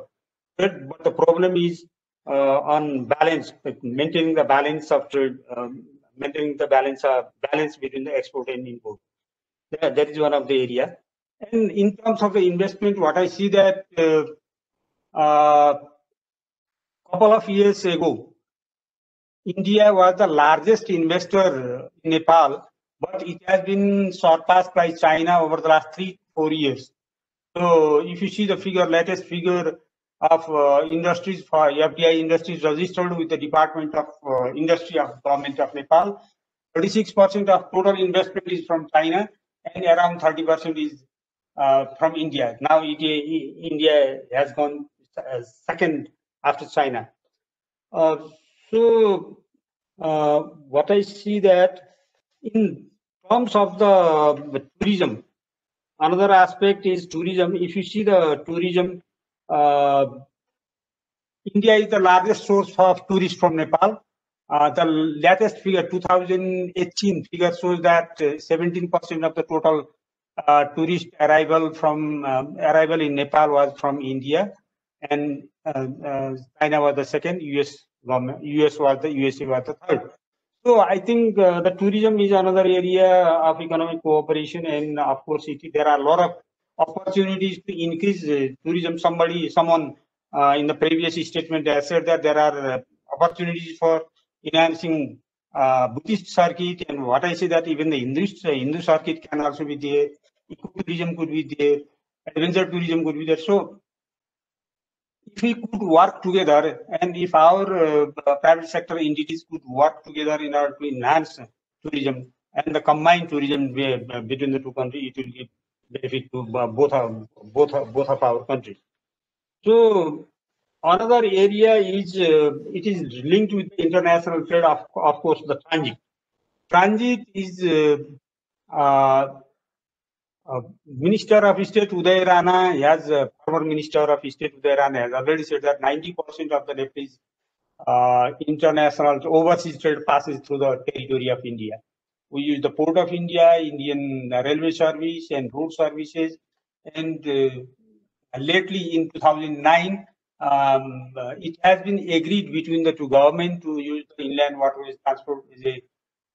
trade, but the problem is uh, on balance, maintaining the balance of trade, um, maintaining the balance of balance between the export and import. Yeah, that is one of the area. And in terms of the investment, what I see that a uh, uh, couple of years ago, India was the largest investor in Nepal, but it has been surpassed by China over the last three, four years. So if you see the figure, latest figure of uh, industries for F D I industries registered with the Department of uh, Industry of Government of Nepal, thirty-six percent of total investment is from China, and around thirty percent is uh, from India. Now it, it, India has gone second after China. Uh, so uh, what I see that in terms of the, the tourism, another aspect is tourism. If you see the tourism, uh, India is the largest source of tourists from Nepal, Uh, the latest figure, two thousand eighteen figure, shows that seventeen percent of the total uh, tourist arrival from um, arrival in Nepal was from India, and uh, uh, China was the second. U S government, U S was the U S A was the third. So I think uh, the tourism is another area of economic cooperation, and of course, it, there are a lot of opportunities to increase uh, tourism. Somebody, someone uh, in the previous statement has said that there are uh, opportunities for enhancing uh, Buddhist circuit, and what I say that even the Hindu, uh, Hindu circuit can also be there, ecotourism could be there, adventure tourism could be there. So if we could work together, and if our uh, private sector entities could work together in order to enhance tourism and the combined tourism between the two countries, it will give benefit to both of, both of, both of our countries. So another area is uh, it is linked with the international trade, of, of course, the transit. Transit is uh, uh, uh, Minister of State Uday Rana has uh, former Minister of State Uday Rana has already said that ninety percent of the Nepalese uh, international overseas trade passes through the territory of India. We use the Port of India, Indian Railway Service, and road services. And uh, lately, in two thousand nine. Um, uh, it has been agreed between the two governments to use the inland waterways transport as a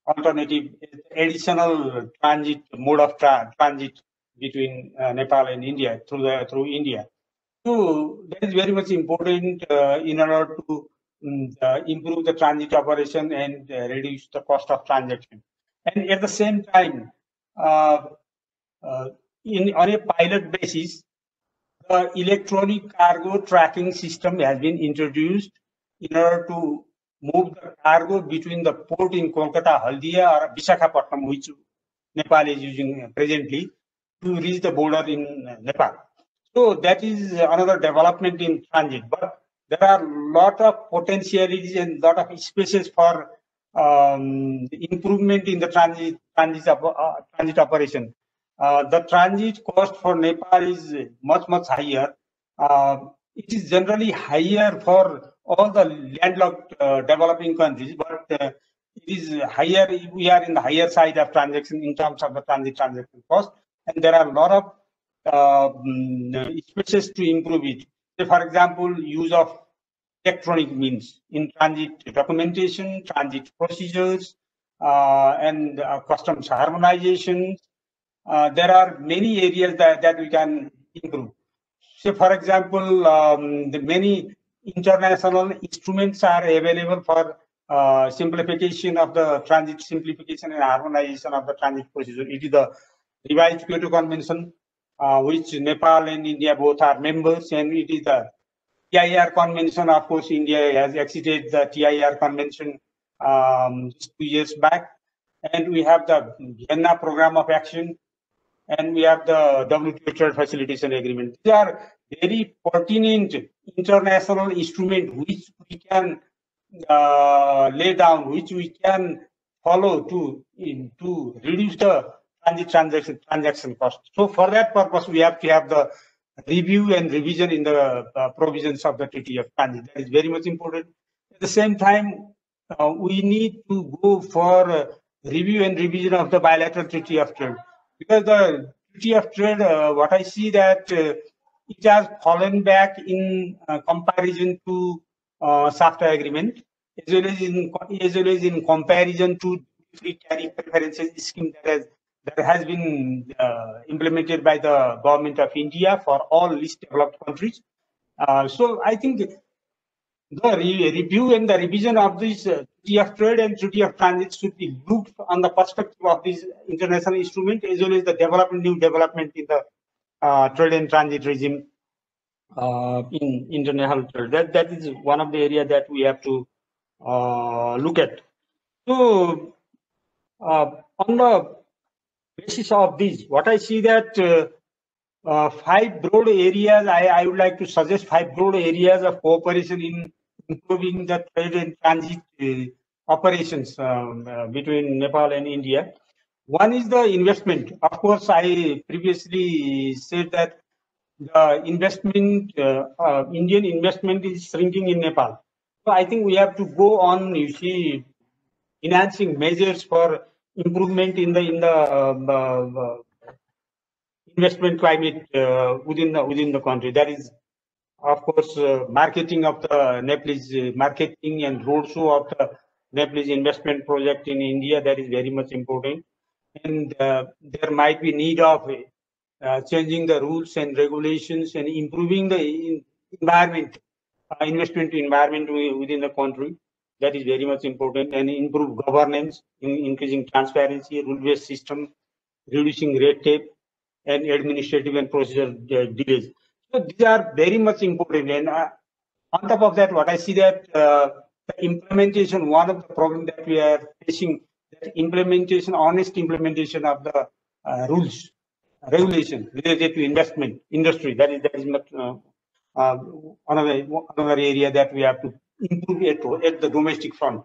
alternative, additional transit mode of tra transit between uh, Nepal and India through the through India. So that is very much important uh, in order to um, uh, improve the transit operation and uh, reduce the cost of transaction. And at the same time, uh, uh, in on a pilot basis, the electronic cargo tracking system has been introduced in order to move the cargo between the port in Kolkata, Haldia, or Visakhapatnam, which Nepal is using presently, to reach the border in Nepal. So that is another development in transit. But there are a lot of potentialities and a lot of spaces for um, improvement in the transit, transit, uh, transit operation. Uh, the transit cost for Nepal is much, much higher. Uh, it is generally higher for all the landlocked uh, developing countries, but uh, it is higher. We are in the higher side of transaction in terms of the transit transaction cost, and there are a lot of uh, spaces to improve it. So for example, use of electronic means in transit documentation, transit procedures, uh, and uh, customs harmonization. Uh, there are many areas that, that we can improve. So, for example, um, the many international instruments are available for uh, simplification of the transit, simplification and harmonization of the transit procedure. It is the revised Kyoto Convention, uh, which Nepal and India both are members, and it is the T I R Convention. Of course, India has exited the T I R Convention um, just two years back, and we have the Vienna Program of Action, and we have the W T O Trade Facilitation Agreement. These are very pertinent international instruments which we can uh, lay down, which we can follow to, in, to reduce the transit transaction, transaction cost. So for that purpose, we have to have the review and revision in the uh, provisions of the Treaty of Transit. That is very much important. At the same time, uh, we need to go for uh, review and revision of the bilateral treaty of trade, because the treaty of trade, uh, what I see that uh, it has fallen back in uh, comparison to uh, SAFTA agreement, as well as in as well as in comparison to free tariff preferences scheme that has that has been uh, implemented by the government of India for all least developed countries. Uh, so I think the re review and the revision of this uh, Treaty of Trade and Treaty of Transit should be looked on the perspective of this international instrument, as well as the development, new development in the uh, trade and transit regime uh, in international trade. That that is one of the areas that we have to uh, look at. So, uh, on the basis of this, what I see that uh, uh, five broad areas. I I would like to suggest five broad areas of cooperation in improving the trade and transit uh, operations um, uh, between Nepal and India. One is the investment. Of course, I previously said that the investment, uh, uh, Indian investment is shrinking in Nepal. So I think we have to go on, you see, enhancing measures for improvement in the in the uh, uh, investment climate uh, within the within the country. That is, of course, uh, marketing of the Nepalese uh, marketing and roadshow of the Nepalese investment project in India. That is very much important, and uh, there might be need of uh, changing the rules and regulations and improving the in environment, uh, investment environment within the country. That is very much important, and improve governance, in increasing transparency, rule-based system, reducing red tape, and administrative and procedural uh, delays. So these are very much important. And uh, on top of that, what I see that uh, the implementation, one of the problems that we are facing, that implementation, honest implementation of the uh, rules, regulation related to investment industry. That is that is much, uh, uh, another another area that we have to improve at, at the domestic front,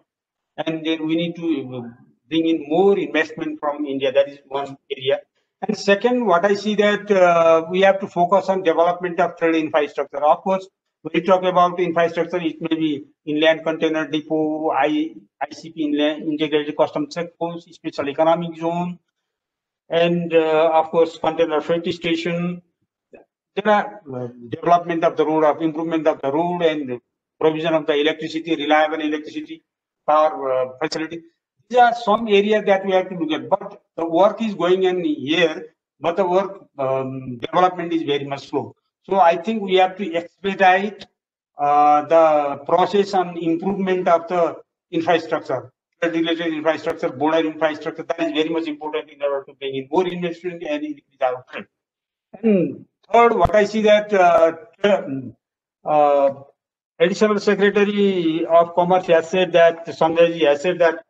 and then we need to bring in more investment from India. That is one area. And second, what I see that uh, we have to focus on development of trade infrastructure. Of course, when we talk about infrastructure, it may be inland container depot, I, ICP, inland, integrated custom checkpoints, special economic zone, and uh, of course, container freight station. There are uh, development of the road, of improvement of the road, and provision of the electricity, reliable electricity power uh, facility. These are some areas that we have to look at. But the work is going on here, but the work um, development is very much slow. So I think we have to expedite uh, the process on improvement of the infrastructure, related infrastructure, border infrastructure. That is very much important in order to bring in more investment and increase our trade. And third, what I see that uh, uh, Additional Secretary of Commerce has said that Sanjay has said that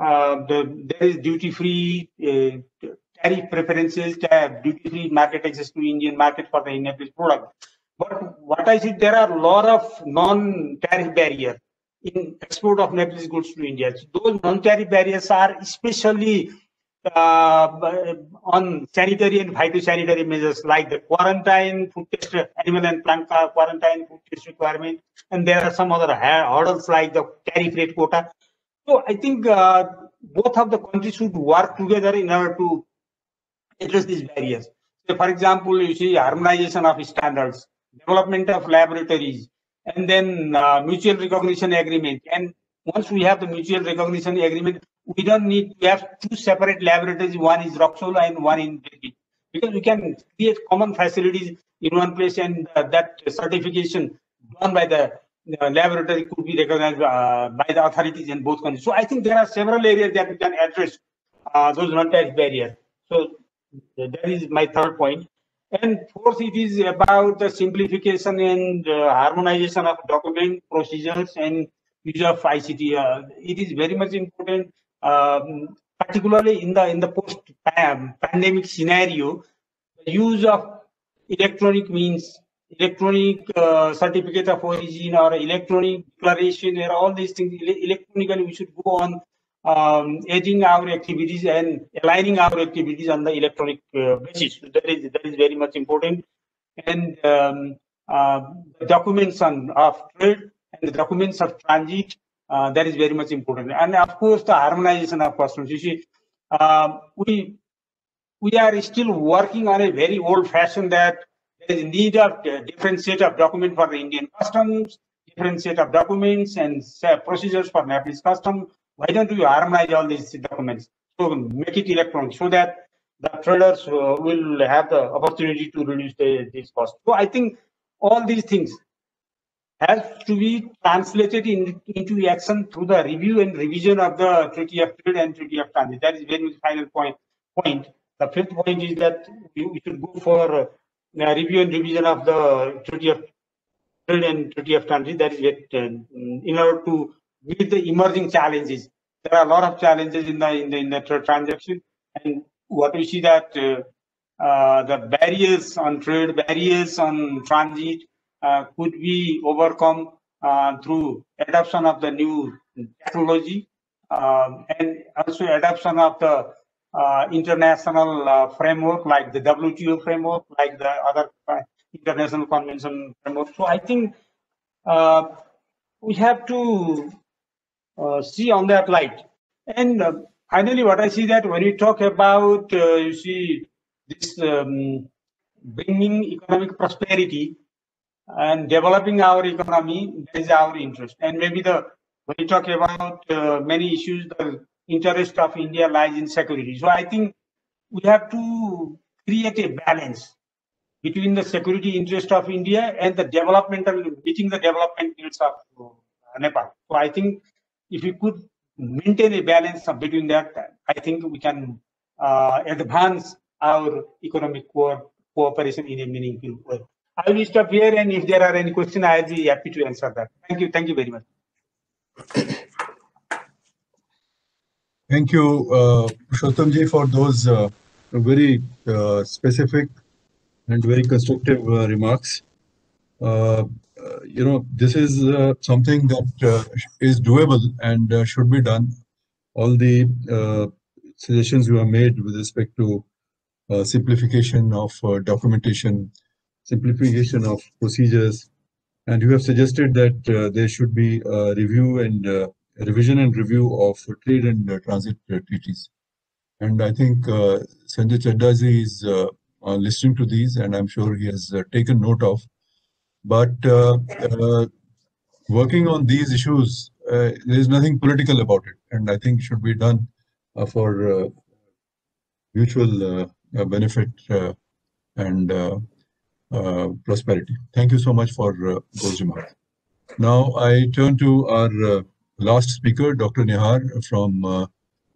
uh, the, there is duty-free uh, tariff preferences, duty-free market access to Indian market for the Nepalese product. But what I see, there are a lot of non-tariff barriers in export of Nepalese goods to India. So those non-tariff barriers are especially uh, on sanitary and phytosanitary measures like the quarantine, food test, animal and plant quarantine, food test requirement, and there are some other hurdles like the tariff rate quota. So I think uh, both of the countries should work together in order to address these barriers. So for example, you see harmonization of standards, development of laboratories, and then uh, mutual recognition agreement. And once we have the mutual recognition agreement, we don't need to have two separate laboratories, one is Roxola and one in Delhi, because we can create common facilities in one place, and uh, that certification done by the uh, laboratory could be recognized uh, by the authorities in both countries. So I think there are several areas that we can address uh, those non-tariff barriers. So that is my third point. And fourth, it is about the simplification and uh, harmonization of document procedures and use of I C T. Uh, it is very much important. Um, particularly in the in the post pandemic scenario, the use of electronic means, electronic uh, certificate of origin or electronic declaration, or all these things electronically, we should go on um, edging our activities and aligning our activities on the electronic uh, basis. So that is that is very much important. And um, uh, documents on of trade and the documents of transit. Uh, that is very much important, and of course the harmonization of customs. You see, uh, we we are still working on a very old fashion that there is need of uh, different set of documents for the Indian customs, different set of documents and uh, procedures for Nepalese customs. Why don't you harmonize all these documents? So make it electronic so that the traders uh, will have the opportunity to reduce the, this cost. So I think all these things has to be translated in, into action through the review and revision of the Treaty of Trade and Treaty of Transit. That is very much final point. Point. The fifth point is that we, we should go for uh, review and revision of the Treaty of Trade and Treaty of Transit. That is it, uh, in order to meet the emerging challenges. There are a lot of challenges in the in the, in the trade transaction, and what we see that uh, uh, the barriers on trade, barriers on transit. Uh, could be overcome uh, through adoption of the new technology um, and also adoption of the uh, international uh, framework like the W T O framework, like the other international convention framework. So I think uh, we have to uh, see on that light. And uh, finally, what I see that when we talk about, uh, you see, this um, bringing economic prosperity and developing our economy, that is our interest. And maybe the when we talk about uh, many issues, the interest of India lies in security. So I think we have to create a balance between the security interest of India and the developmental, reaching the development needs of uh, Nepal. So I think if we could maintain a balance between that, I think we can uh, advance our economic co cooperation in a meaningful way. I will stop here, and if there are any questions, I'll be happy to answer that. Thank you. Thank you very much. Thank you, uh, Purushottamji, for those uh, very uh, specific and very constructive uh, remarks. Uh, uh, you know, this is uh, something that uh, is doable and uh, should be done. All the uh, suggestions you have made with respect to uh, simplification of uh, documentation, simplification of procedures, and you have suggested that uh, there should be a review and uh, revision and review of trade and uh, transit uh, treaties. And I think uh, Sanjay Chaddaji is uh, Uh, listening to these, and I'm sure he has uh, taken note of. But uh, uh, working on these issues, uh, there is nothing political about it, and I think should be done uh, for uh, mutual uh, uh, benefit uh, and uh, uh, prosperity. Thank you so much for uh, those remarks. Now I turn to our uh, last speaker, Doctor Nihar from Uh,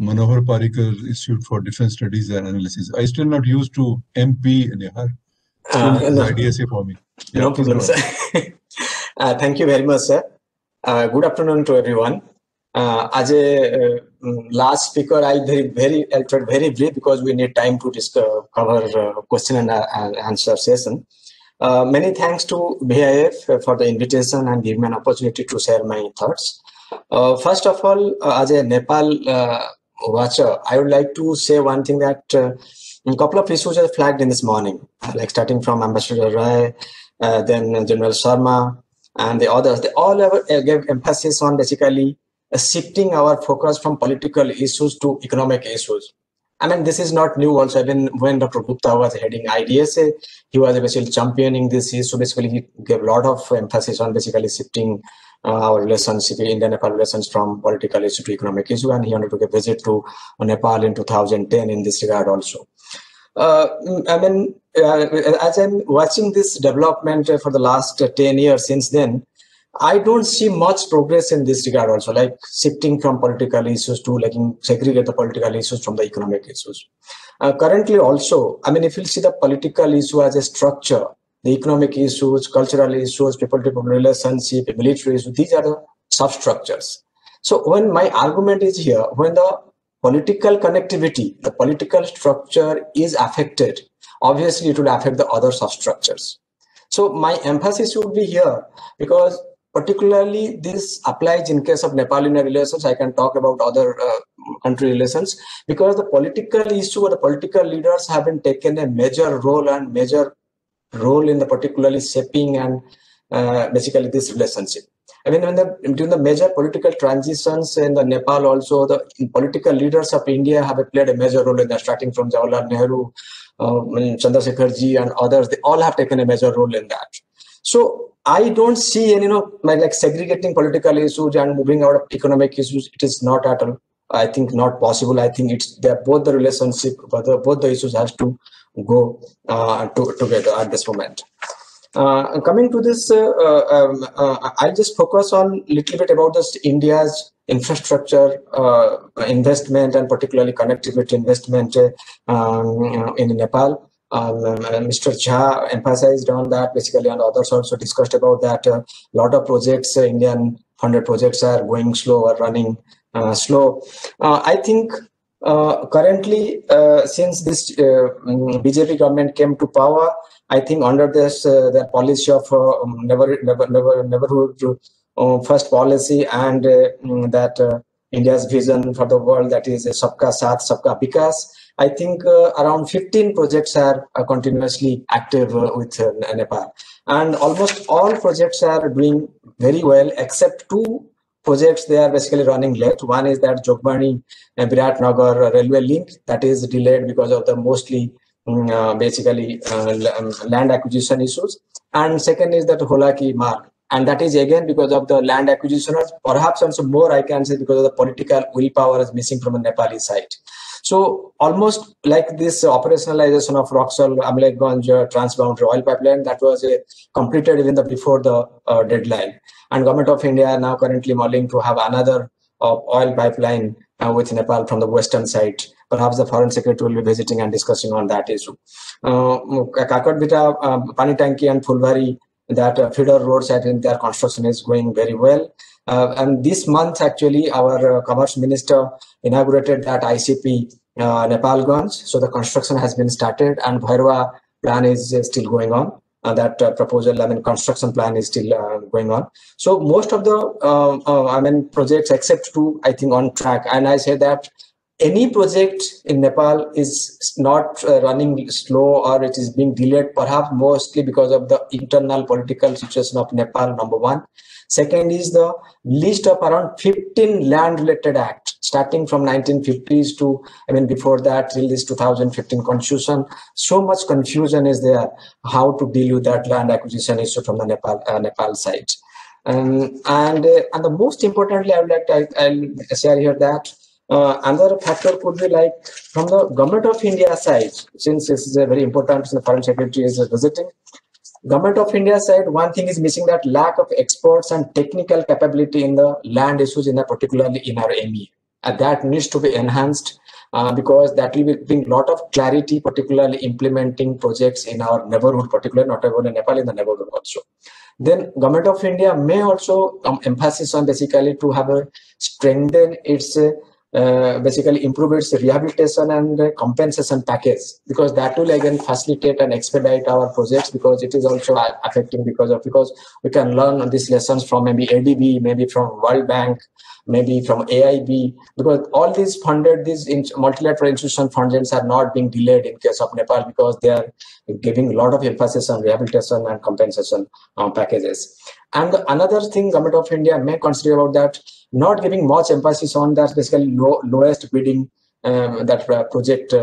Manohar Parrikar Institute for Defense Studies and Analysis. I still not used to M P Nihar. Uh, no. I D S A for me. Yeah, no problem, sir. uh, thank you very much, sir. Uh, good afternoon to everyone. Uh, as a uh, last speaker, I'll very very I'll try very brief because we need time to discuss, cover uh, question and uh, answer session. Uh, many thanks to B I F for the invitation and giving me an opportunity to share my thoughts. Uh, first of all, uh, as a Nepal uh, watcher, I would like to say one thing that uh, a couple of issues are flagged in this morning, like starting from Ambassador Rai, uh, then General Sharma, and the others. They all gave emphasis on basically uh, shifting our focus from political issues to economic issues. I mean, this is not new also. Even when Doctor Gupta was heading I D S A, he was basically championing this issue. Basically, he gave a lot of emphasis on basically shifting Uh, our relationship, India-Nepal relations, from political issue to economic issue, and he undertook a visit to Nepal in two thousand ten in this regard also. Uh, I mean, uh, as I'm watching this development uh, for the last uh, ten years since then, I don't see much progress in this regard also, like shifting from political issues to like segregate the political issues from the economic issues. Uh, currently also, I mean, if you see the political issue as a structure, the economic issues, cultural issues, people-to-people relationship, military issues, these are the substructures. So when my argument is here, when the political connectivity, the political structure is affected, obviously it will affect the other substructures. So my emphasis would be here, because particularly this applies in case of Nepal-India relations. I can talk about other uh, country relations, because the political issue or the political leaders have been taken a major role and major role in the particularly shaping and uh, basically this relationship. I mean, when the during the major political transitions in the Nepal, also the political leaders of India have played a major role in that. Starting from Jawaharlal Nehru, um, Chandrasekharji, and others, they all have taken a major role in that. So I don't see any, you know, like segregating political issues and moving out of economic issues. It is not at all. I think not possible. I think it's that both the relationship, both the, both the issues has to go uh, to, together at this moment. Uh, coming to this, uh, uh, uh, I'll just focus on a little bit about this India's infrastructure uh, investment and particularly connectivity investment uh, um, in Nepal. Um, Mister Jha emphasized on that basically, and others also discussed about that. A uh, lot of projects, uh, Indian funded projects are going slow or running uh, slow. Uh, I think Uh, currently, uh, since this uh, B J P government came to power, I think under this uh, the policy of uh, never, never, never, neighborhood uh, first policy, and uh, that uh, India's vision for the world, that is uh, Sabka Saath, Sabka Vikas, I think uh, around fifteen projects are uh, continuously active uh, with uh, Nepal, and almost all projects are doing very well except two projects. They are basically running late. One is that Jogbani and Biratnagar railway link that is delayed because of the mostly uh, basically uh, land acquisition issues, and second is that Holaki Marg, and that is again because of the land acquisition, or perhaps also more I can say because of the political willpower is missing from the Nepali side. So almost like this operationalization of Roxol, Amlekganj transboundary oil pipeline that was uh, completed even the before the uh, deadline, and Government of India now currently modeling to have another uh, oil pipeline uh, with Nepal from the western side. Perhaps the Foreign Secretary will be visiting and discussing on that issue. Uh, Kakadbita, uh, Panitanki and Fulbari, that uh, feeder roads, I think their construction is going very well. Uh, and this month, actually, our uh, Commerce Minister inaugurated that I C P uh, Nepalganj. So the construction has been started, and Bhairwa plan is uh, still going on. Uh, that uh, proposal, I mean, construction plan is still uh, going on. So most of the, uh, uh, I mean, projects except two, I think, on track. And I say that any project in Nepal is not uh, running slow or it is being delayed, perhaps mostly because of the internal political situation of Nepal, number one. Second is the list of around fifteen land-related acts, starting from nineteen fifties to, I mean, before that, till this two thousand fifteen constitution. So much confusion is there how to deal with that land acquisition issue from the Nepal, uh, Nepal side. Um, and, uh, and the most importantly, I would like to I, I'll share here that uh, another factor could be like from the Government of India side, since this is a very important, the Foreign Secretary is visiting. Government of India said one thing is missing, that lack of experts and technical capability in the land issues, in a particularly in our M E A, and that needs to be enhanced uh, because that will bring a lot of clarity, particularly implementing projects in our neighborhood, particularly not only in Nepal, in the neighborhood also. Then Government of India may also um, emphasis on basically to have a strengthen its uh, Uh, basically improve its rehabilitation and uh, compensation package, because that will again facilitate and expedite our projects, because it is also affecting because of because we can learn these lessons from maybe A D B, maybe from World Bank, maybe from A I B, because all these funded, these in multilateral institution fundings are not being delayed in case of Nepal, because they are giving a lot of emphasis on rehabilitation and compensation uh, packages. And the, another thing Government of India may consider about that, not giving much emphasis on that basically low, lowest bidding um, that uh, project uh,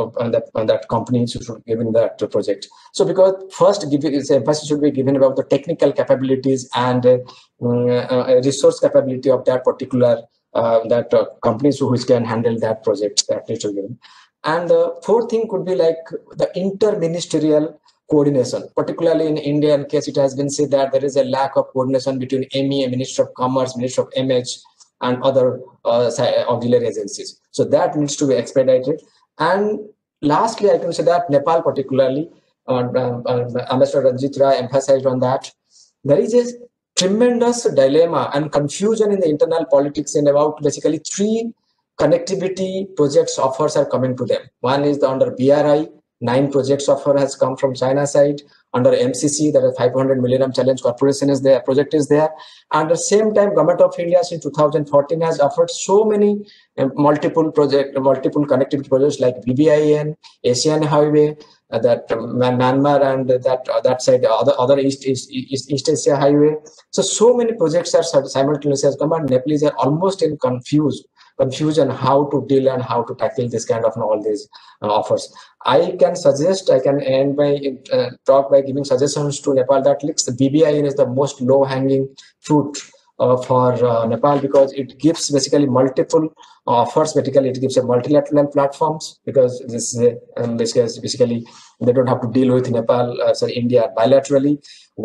uh, that uh, that company should be given that uh, project. So because first give its emphasis should be given about the technical capabilities and uh, uh, resource capability of that particular uh, that uh, companies which can handle that project, that needs to be given. And the fourth thing could be like the inter-ministerial coordination, particularly in Indian case, it has been said that there is a lack of coordination between M E A, Ministry of Commerce, Ministry of M H, and other uh, auxiliary agencies. So that needs to be expedited. And lastly, I can say that Nepal, particularly, uh, uh, Ambassador Ranjit Rai emphasized on that. There is a tremendous dilemma and confusion in the internal politics and about basically three connectivity projects offers are coming to them. One is the under B R I. Nine projects offer has come from China side. Under M C C, there are five hundred million challenge corporation is there, project is there. And at the same time, Government of India since two thousand fourteen has offered so many uh, multiple project, multiple connectivity projects like B B I N, Asian Highway, uh, that um, Myanmar and that uh, that side other other East East, East East Asia Highway. So so many projects are simultaneously has come, and Nepalese are almost in confused. confusion how to deal and how to tackle this kind of you know, all these uh, offers. I can suggest, I can end my uh, talk by giving suggestions to Nepal that links the B B I N is the most low-hanging fruit uh, for uh, Nepal, because it gives basically multiple offers. Basically, it gives a multilateral platforms, because this is a, um, basically, basically they don't have to deal with Nepal, uh, sorry, India bilaterally.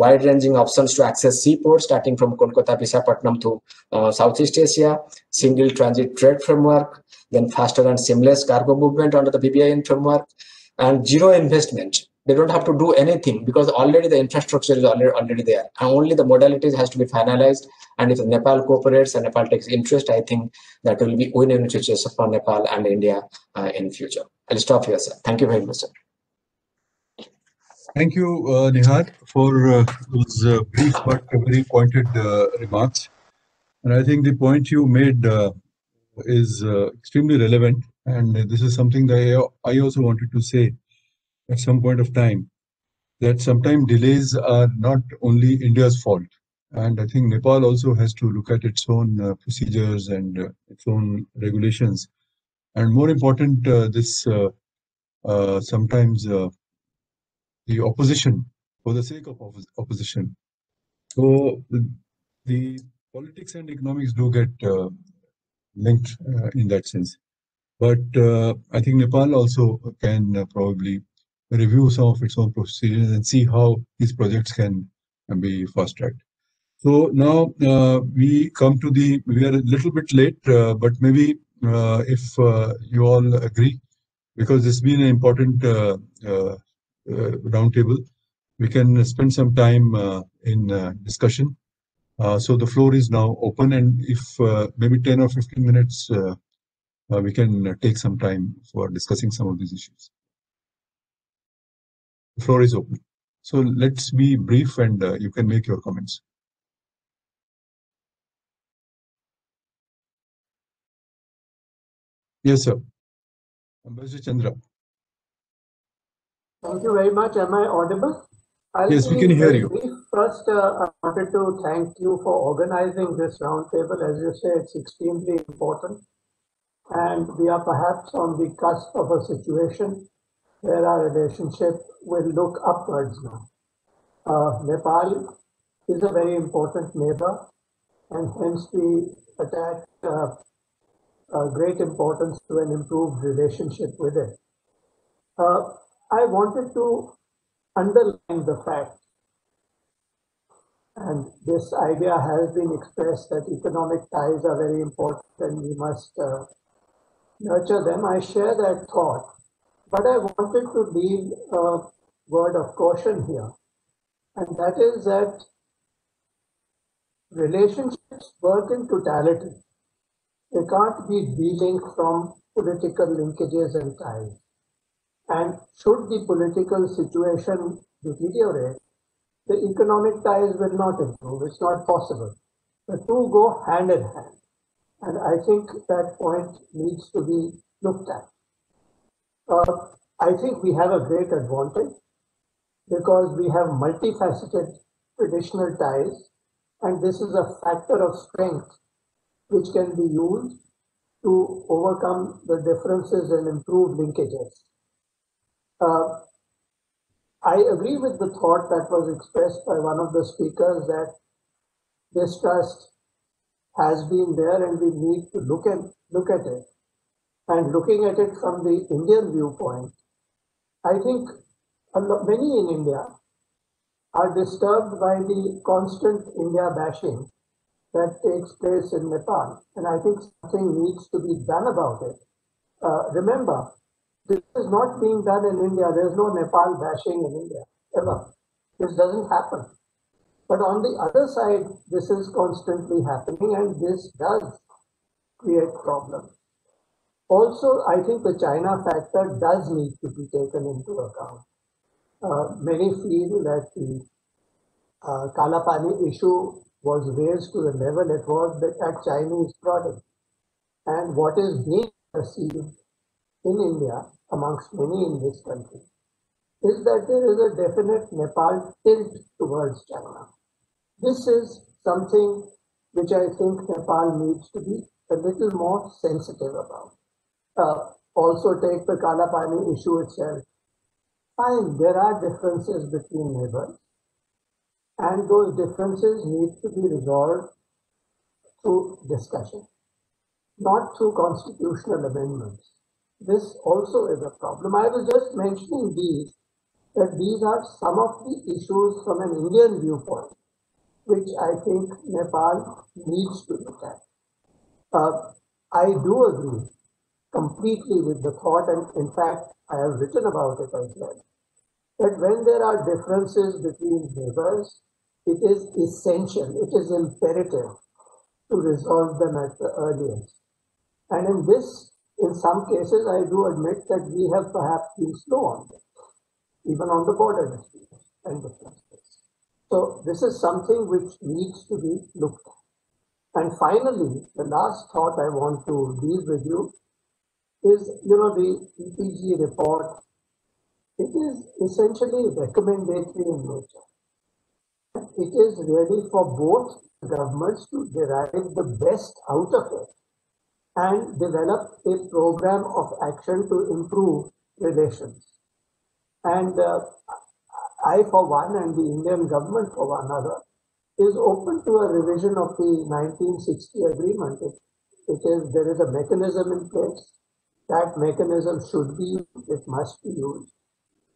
Wide-ranging options to access seaports, starting from Kolkata, Visakhapatnam to uh, Southeast Asia, single transit trade framework, then faster and seamless cargo movement under the B B I N framework, and zero investment. They don't have to do anything because already the infrastructure is already, already there, and only the modalities has to be finalized. And if Nepal cooperates and Nepal takes interest, I think that will be win-win situation for Nepal and India uh, in future. I'll stop here, sir. Thank you very much, sir. Thank you, uh, Nihad, for uh, those uh, brief but very pointed uh, remarks. And I think the point you made uh, is uh, extremely relevant. And this is something that I also wanted to say at some point of time, that sometimes delays are not only India's fault. And I think Nepal also has to look at its own uh, procedures and uh, its own regulations. And more important, uh, this uh, uh, sometimes uh, the opposition for the sake of oppos opposition. So the, the politics and economics do get uh, linked uh, in that sense. But uh, I think Nepal also can uh, probably review some of its own procedures and see how these projects can be fast-tracked. So now uh, we come to the, we are a little bit late, uh, but maybe uh, if uh, you all agree, because this has been an important uh, uh, uh, roundtable, we can spend some time uh, in uh, discussion. Uh, so the floor is now open, and if uh, maybe ten or fifteen minutes, uh, Uh, we can uh, take some time for discussing some of these issues. The floor is open. So let's be brief, and uh, you can make your comments. Yes, sir. Ambassador Chandra. Thank you very much. Am I audible? I'll yes, we can hear you. Brief. First, uh, I wanted to thank you for organizing this roundtable. As you say, it's extremely important. And we are perhaps on the cusp of a situation where our relationship will look upwards now. Uh, Nepal is a very important neighbor, and hence we attach uh, uh, great importance to an improved relationship with it. Uh, I wanted to underline the fact, and this idea has been expressed, that economic ties are very important and we must uh, nurture them. I share that thought, but I wanted to leave a word of caution here, and that is that relationships work in totality. They can't be delinked from political linkages and ties. And should the political situation deteriorate, the economic ties will not improve. It's not possible. The two go hand in hand. And I think that point needs to be looked at. Uh, I think we have a great advantage because we have multifaceted traditional ties, and this is a factor of strength which can be used to overcome the differences and improve linkages. Uh, I agree with the thought that was expressed by one of the speakers that distrust has been there, and we need to look at look at it. And looking at it from the Indian viewpoint, I think a lot, many in India are disturbed by the constant India bashing that takes place in Nepal, and I think something needs to be done about it. Uh, remember, this is not being done in India. There is no Nepal bashing in India ever. This doesn't happen. But on the other side, this is constantly happening, and this does create problems. Also, I think the China factor does need to be taken into account. Uh, many feel that the uh, Kalapani issue was raised to the level it was at Chinese product. And what is being perceived in India, amongst many in this country, is that there is a definite Nepal tilt towards China. This is something which I think Nepal needs to be a little more sensitive about. Uh, also take the Kalapani issue itself. Fine, there are differences between neighbors, and those differences need to be resolved through discussion, not through constitutional amendments. This also is a problem. I was just mentioning these, that these are some of the issues from an Indian viewpoint, which I think Nepal needs to look at. Uh, I do agree completely with the thought, and in fact, I have written about it as well, that when there are differences between neighbors, it is essential, it is imperative to resolve them at the earliest. And in this, in some cases, I do admit that we have perhaps been slow on this, even on the border disputes and differences. So this is something which needs to be looked at. And finally, the last thought I want to leave with you is, you know, the E P G report. It is essentially recommendatory in nature. It is really for both governments to derive the best out of it and develop a program of action to improve relations. And uh, I, for one, and the Indian government for one another, is open to a revision of the nineteen sixty agreement. It, it is, there is a mechanism in place. That mechanism should be used, it must be used.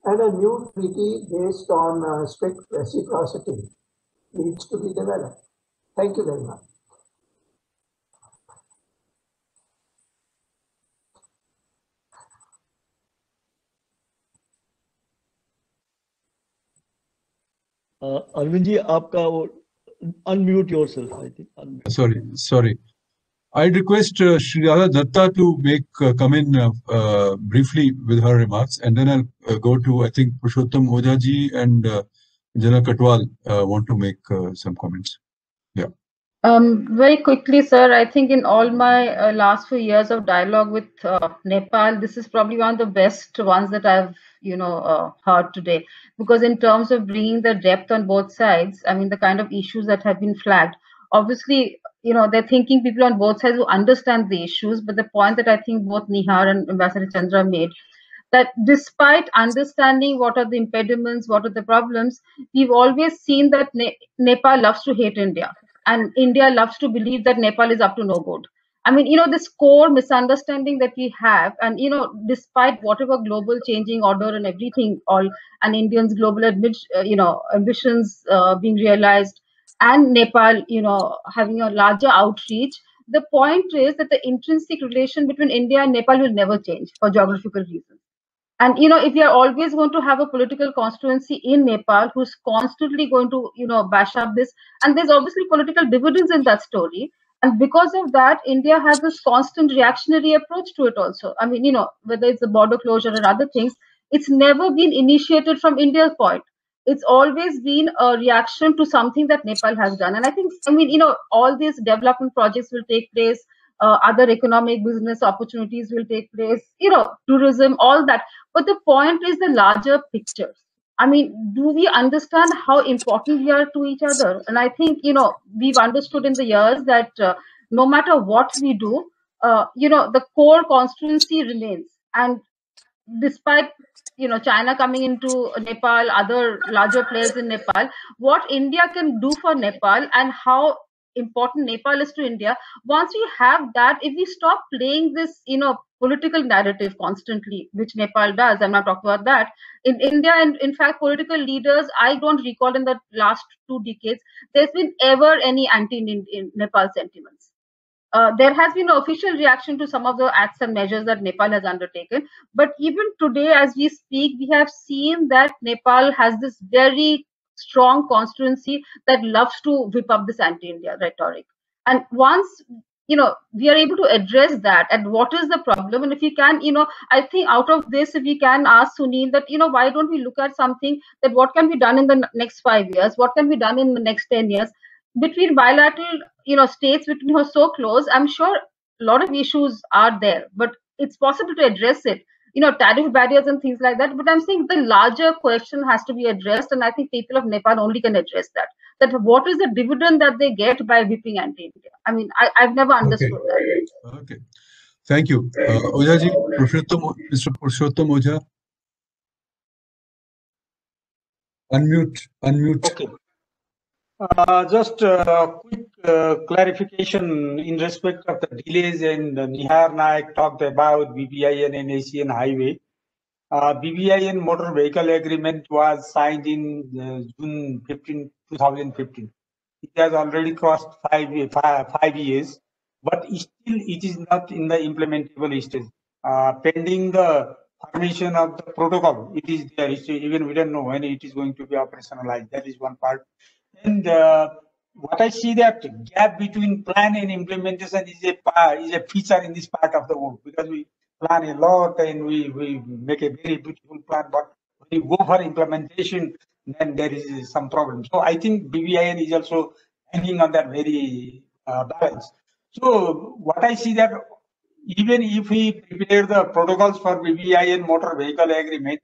And a new treaty based on uh, strict reciprocity needs to be developed. Thank you very much. Uh, Arvind ji, aapka wo, unmute yourself, I think. Unmute. Sorry, sorry. I request uh, Sri Radha Datta to make uh, come in uh, uh, briefly with her remarks, and then I'll uh, go to, I think, Purushottam Oza ji and uh, Jana Katwal uh, want to make uh, some comments. Yeah. Um, very quickly, sir, I think in all my uh, last few years of dialogue with uh, Nepal, this is probably one of the best ones that I've, you know, uh, heard today. Because in terms of bringing the depth on both sides, I mean, the kind of issues that have been flagged, obviously, you know, they're thinking people on both sides who understand the issues. But the point that I think both Nihar and Ambassador Chandra made, that despite understanding what are the impediments, what are the problems, we've always seen that ne Nepal loves to hate India. And India loves to believe that Nepal is up to no good. I mean, you know, this core misunderstanding that we have, and, you know, despite whatever global changing order and everything, all and Indians' global, admit, uh, you know, ambitions uh, being realized, and Nepal, you know, having a larger outreach, the point is that the intrinsic relation between India and Nepal will never change for geographical reasons. And, you know, if you are always going to have a political constituency in Nepal who's constantly going to, you know, bash up this, and there's obviously political dividends in that story. And because of that, India has this constant reactionary approach to it also. I mean, you know, whether it's the border closure and other things, it's never been initiated from India's point. It's always been a reaction to something that Nepal has done. And I think, I mean, you know, all these development projects will take place. Uh, other economic business opportunities will take place, you know, tourism, all that. But the point is the larger picture. I mean, do we understand how important we are to each other? And I think, you know, we've understood in the years that uh, no matter what we do, uh, you know, the core constituency remains. And despite, you know, China coming into Nepal, other larger players in Nepal, what India can do for Nepal and how important Nepal is to India, once we have that, if we stop playing this, you know, political narrative constantly, which Nepal does, I'm not talking about that. In India, and in fact, political leaders, I don't recall in the last two decades, there's been ever any anti-Nepal sentiments. Uh, there has been an official reaction to some of the acts and measures that Nepal has undertaken. But even today, as we speak, we have seen that Nepal has this very strong constituency that loves to whip up this anti-India rhetoric. And once, you know, we are able to address that and what is the problem, and if we can, you know, I think out of this, if we can ask Sunil that, you know, why don't we look at something that what can be done in the next five years, what can be done in the next ten years, between bilateral, you know, states between who are so close. I'm sure a lot of issues are there, but it's possible to address it. You know, tariff barriers and things like that. But I'm saying the larger question has to be addressed. And I think people of Nepal only can address that. That what is the dividend that they get by whipping anti-India? I mean, I, I've never understood okay. that. Okay. Thank you. Uh, Oja ji, Mister Purushottam Oza. Unmute. Unmute. Okay. Uh, just a quick uh, clarification in respect of the delays, and Nihar Naik talked about B B I N and Asian Highway. Uh, B B I N Motor Vehicle Agreement was signed in uh, June fifteenth, two thousand fifteen. It has already crossed five, five, five years, but still it is not in the implementable stage. Uh, pending the formation of the protocol, it is there. It's, even we don't know when it is going to be operationalized. That is one part. And uh, what I see that gap between plan and implementation is a uh, is a feature in this part of the world, because we plan a lot and we, we make a very beautiful plan, but when you go for implementation, then there is some problem. So I think B B I N is also hanging on that very uh, balance. So what I see that even if we prepare the protocols for B V I and motor vehicle agreement,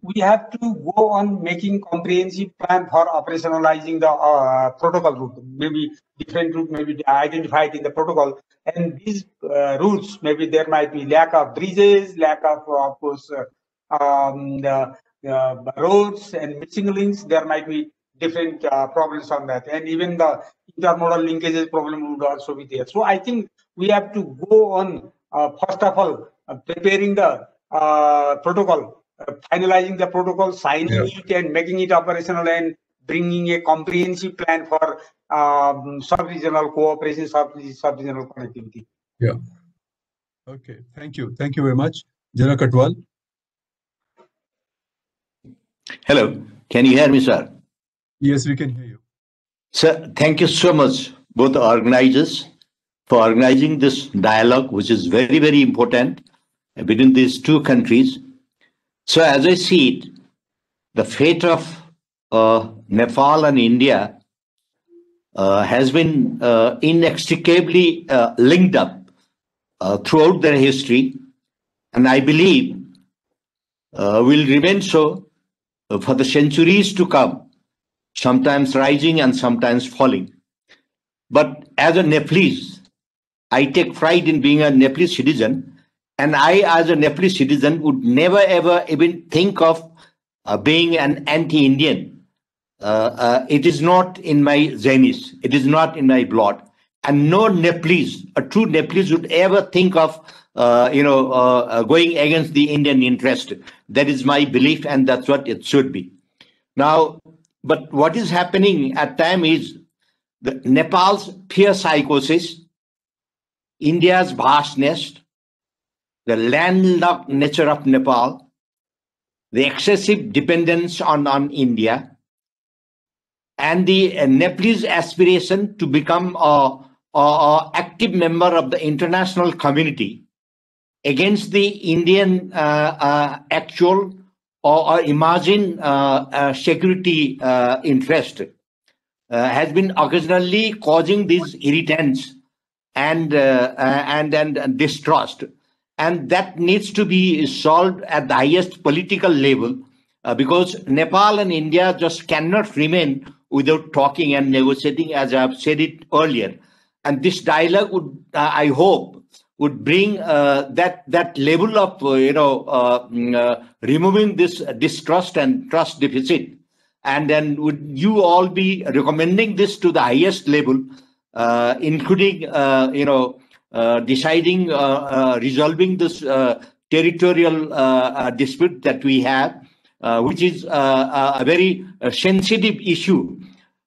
we have to go on making comprehensive plan for operationalizing the uh, protocol route. Maybe different route may be identified in the protocol, and these uh, routes, maybe there might be lack of bridges, lack of of course uh, um, the, uh, roads and missing links. There might be different uh, problems on that, and even the intermodal linkages problem would also be there. So I think we have to go on uh, first of all uh, preparing the uh, protocol. Uh, finalizing the protocol, signing yeah. it, and making it operational, and bringing a comprehensive plan for um, sub-regional cooperation, sub-regional connectivity. Yeah. Okay. Thank you. Thank you very much, Jana Katwal. Hello. Can you hear me, sir? Yes, we can hear you. Sir, thank you so much, both organizers, for organizing this dialogue, which is very, very important between these two countries. So as I see it, the fate of uh, Nepal and India uh, has been uh, inextricably uh, linked up uh, throughout their history, and I believe uh, will remain so for the centuries to come, sometimes rising and sometimes falling. But as a Nepalese, I take pride in being a Nepalese citizen. And I, as a Nepalese citizen, would never ever even think of uh, being an anti-Indian. Uh, uh, it is not in my genes. It is not in my blood. And no Nepalese, a true Nepalese, would ever think of, uh, you know, uh, going against the Indian interest. That is my belief, and that's what it should be. Now, but what is happening at time is the Nepal's fear psychosis, India's vastness, the landlocked nature of Nepal, the excessive dependence on, on India, and the uh, Nepalese aspiration to become an a, a active member of the international community against the Indian uh, uh, actual or, or imagined uh, uh, security uh, interest uh, has been occasionally causing these irritants and, uh, and, and, and distrust. And that needs to be solved at the highest political level uh, because Nepal and India just cannot remain without talking and negotiating, as I have said it earlier. And this dialogue would, uh, I hope, would bring uh, that that level of uh, you know uh, uh, removing this distrust and trust deficit. And then would you all be recommending this to the highest level, uh, including uh, you know. Uh, deciding, uh, uh, resolving this uh, territorial uh, uh, dispute that we have, uh, which is uh, a very uh, sensitive issue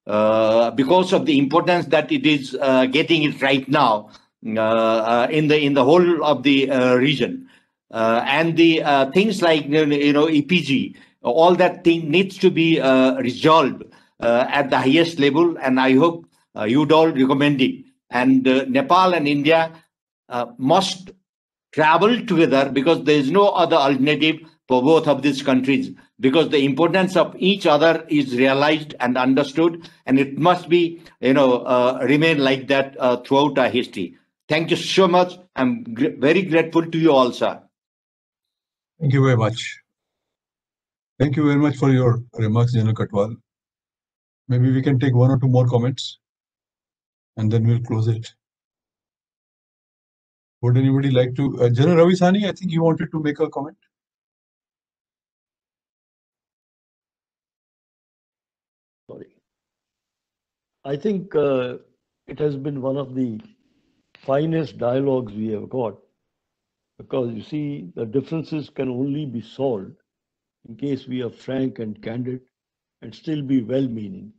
uh, because of the importance that it is uh, getting it right now uh, uh, in the in the whole of the uh, region, uh, and the uh, things like you know E P G, all that thing needs to be uh, resolved uh, at the highest level, and I hope uh, you'd all recommend it. And uh, Nepal and India uh, must travel together because there is no other alternative for both of these countries, because the importance of each other is realized and understood, and it must be, you know, uh, remain like that uh, throughout our history. Thank you so much. I'm gr very grateful to you all, sir. Thank you very much. Thank you very much for your remarks, General Katwal. Maybe we can take one or two more comments, and then we'll close it. Would anybody like to? Uh, General Ravi Sani, I think you wanted to make a comment. Sorry. I think uh, it has been one of the finest dialogues we have got, because you see, the differences can only be solved in case we are frank and candid and still be well-meaning.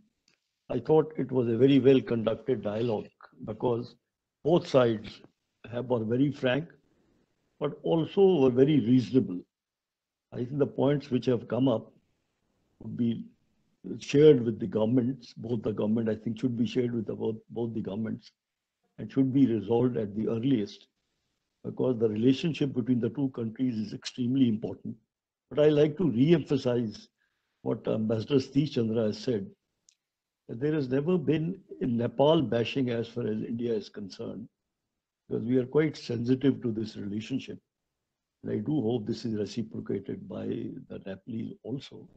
I thought it was a very well conducted dialogue because both sides have were very frank, but also were very reasonable. I think the points which have come up would be shared with the governments. Both the government, I think, should be shared with the, both, both the governments and should be resolved at the earliest, because the relationship between the two countries is extremely important. But I like to re-emphasize what Ambassador Satish Chandra has said. There has never been a Nepal bashing as far as India is concerned. because we are quite sensitive to this relationship. And I do hope this is reciprocated by the Nepalese also,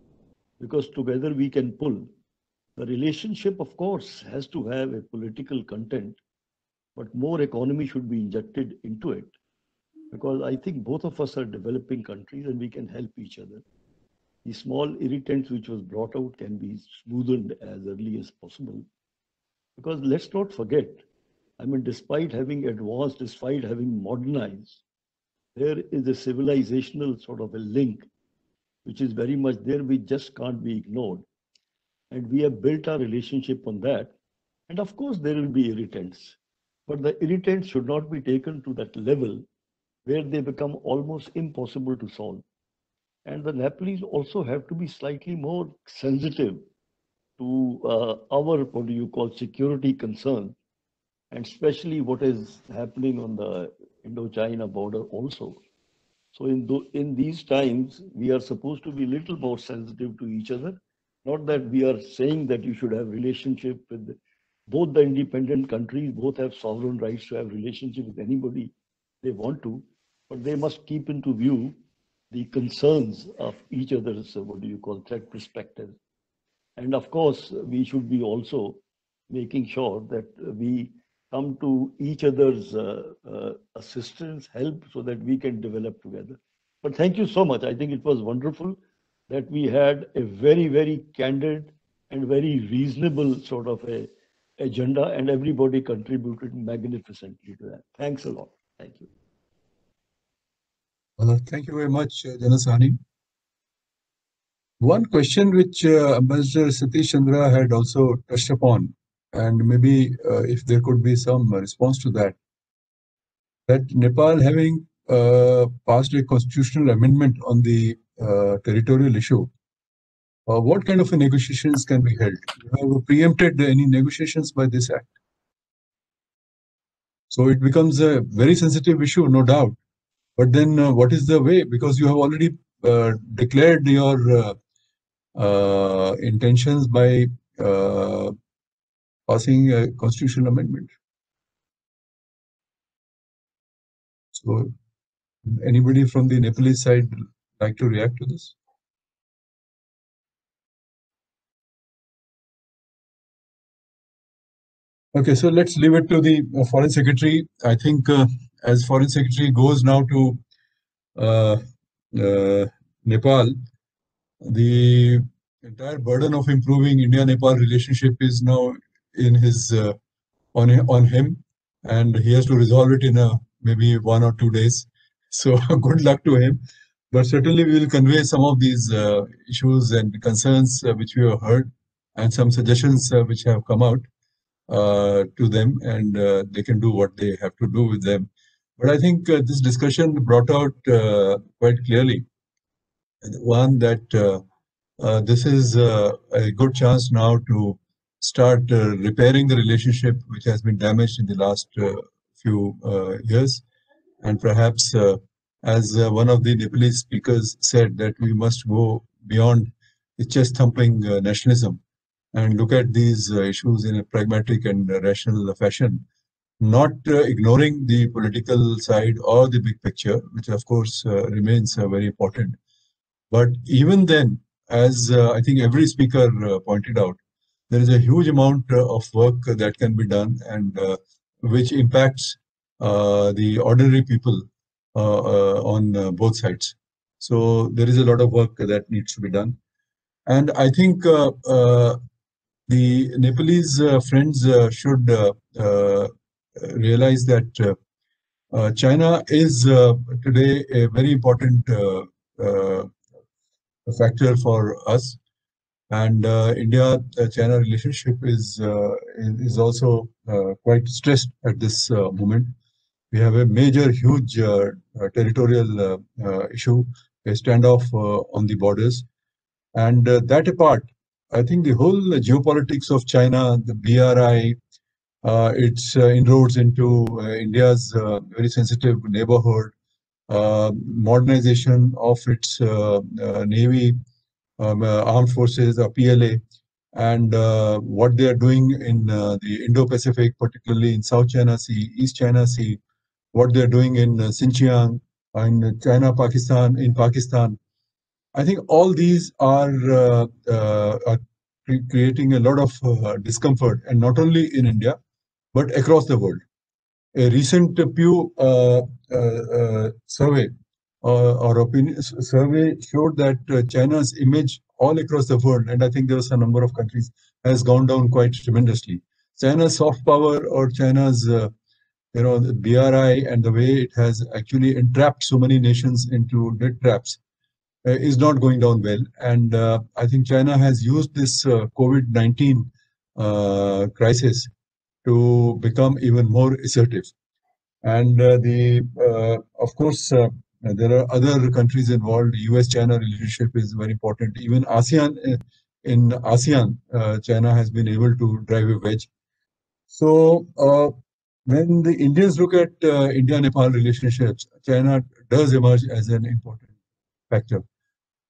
because together we can pull. The relationship, of course, has to have a political content, but more economy should be injected into it, because I think both of us are developing countries and we can help each other. The small irritants which was brought out can be smoothened as early as possible, because let's not forget, I mean, despite having advanced, despite having modernized, there is a civilizational sort of a link which is very much there, we just can't be ignored. And we have built our relationship on that. And of course, there will be irritants, but the irritants should not be taken to that level where they become almost impossible to solve. And the Nepalese also have to be slightly more sensitive to uh, our, what do you call, security concern, and especially what is happening on the Indo-China border also. So in, th in these times, we are supposed to be little more sensitive to each other. Not that we are saying that you should have relationship with both the independent countries, both have sovereign rights to have relationship with anybody they want to, but they must keep into view the concerns of each other's, what do you call, threat perspective. And of course, we should be also making sure that we come to each other's uh, uh, assistance, help, so that we can develop together. But thank you so much. I think it was wonderful that we had a very, very candid and very reasonable sort of a agenda, and everybody contributed magnificently to that. Thanks a lot. Thank you. Uh, thank you very much, uh, Janas Sahni. One question which uh, Ambassador Satish Chandra had also touched upon, and maybe uh, if there could be some response to that, that Nepal having uh, passed a constitutional amendment on the uh, territorial issue, uh, what kind of negotiations can be held? You have preempted any negotiations by this act. So it becomes a very sensitive issue, no doubt. But then uh, what is the way? Because you have already uh, declared your uh, uh, intentions by uh, passing a constitutional amendment. So anybody from the Nepalese side like to react to this? Okay, so let's leave it to the Foreign Secretary. I think uh, as Foreign Secretary goes now to uh, uh, Nepal, the entire burden of improving India-Nepal relationship is now in his uh, on on him, and he has to resolve it in a, maybe one or two days. So good luck to him. But certainly we will convey some of these uh, issues and concerns uh, which we have heard, and some suggestions uh, which have come out uh, to them, and uh, they can do what they have to do with them. But I think uh, this discussion brought out uh, quite clearly, one, that uh, uh, this is uh, a good chance now to start uh, repairing the relationship which has been damaged in the last uh, few uh, years. And perhaps, uh, as uh, one of the Nepalese speakers said, that we must go beyond the chest-thumping uh, nationalism and look at these uh, issues in a pragmatic and uh, rational fashion, not uh, ignoring the political side or the big picture, which of course uh, remains uh, very important. But even then, as uh, I think every speaker uh, pointed out, there is a huge amount of work that can be done, and uh, which impacts uh, the ordinary people uh, uh, on uh, both sides. So there is a lot of work that needs to be done. And I think uh, uh, the Nepalese uh, friends uh, should uh, uh, realize that uh, uh, China is uh, today a very important uh, uh, factor for us. And uh, India-China relationship is uh, is also uh, quite stressed at this uh, moment. We have a major, huge uh, territorial uh, uh, issue, a standoff uh, on the borders. And uh, that apart, I think the whole geopolitics of China, the B R I, uh, its uh, inroads into uh, India's uh, very sensitive neighborhood, uh, modernization of its uh, uh, navy, Um, uh, armed forces or P L A, and uh, what they are doing in uh, the Indo-Pacific, particularly in South China Sea, East China Sea, what they're doing in Xinjiang, in China, Pakistan, in Pakistan. I think all these are, uh, uh, are cre creating a lot of uh, discomfort, and not only in India, but across the world. A recent Pew uh, uh, uh, survey uh, or opinion survey showed that uh, China's image all across the world, and I think there was a number of countries, has gone down quite tremendously. China's soft power, or China's uh, you know, the B R I, and the way it has actually entrapped so many nations into debt traps, is not going down well. And uh, I think China has used this uh, COVID nineteen uh, crisis to become even more assertive. And uh, the, uh, of course, uh, there are other countries involved. U S China relationship is very important. Even ASEAN, in ASEAN, uh, China has been able to drive a wedge. So uh, when the Indians look at uh, India-Nepal relationships, China does emerge as an important factor.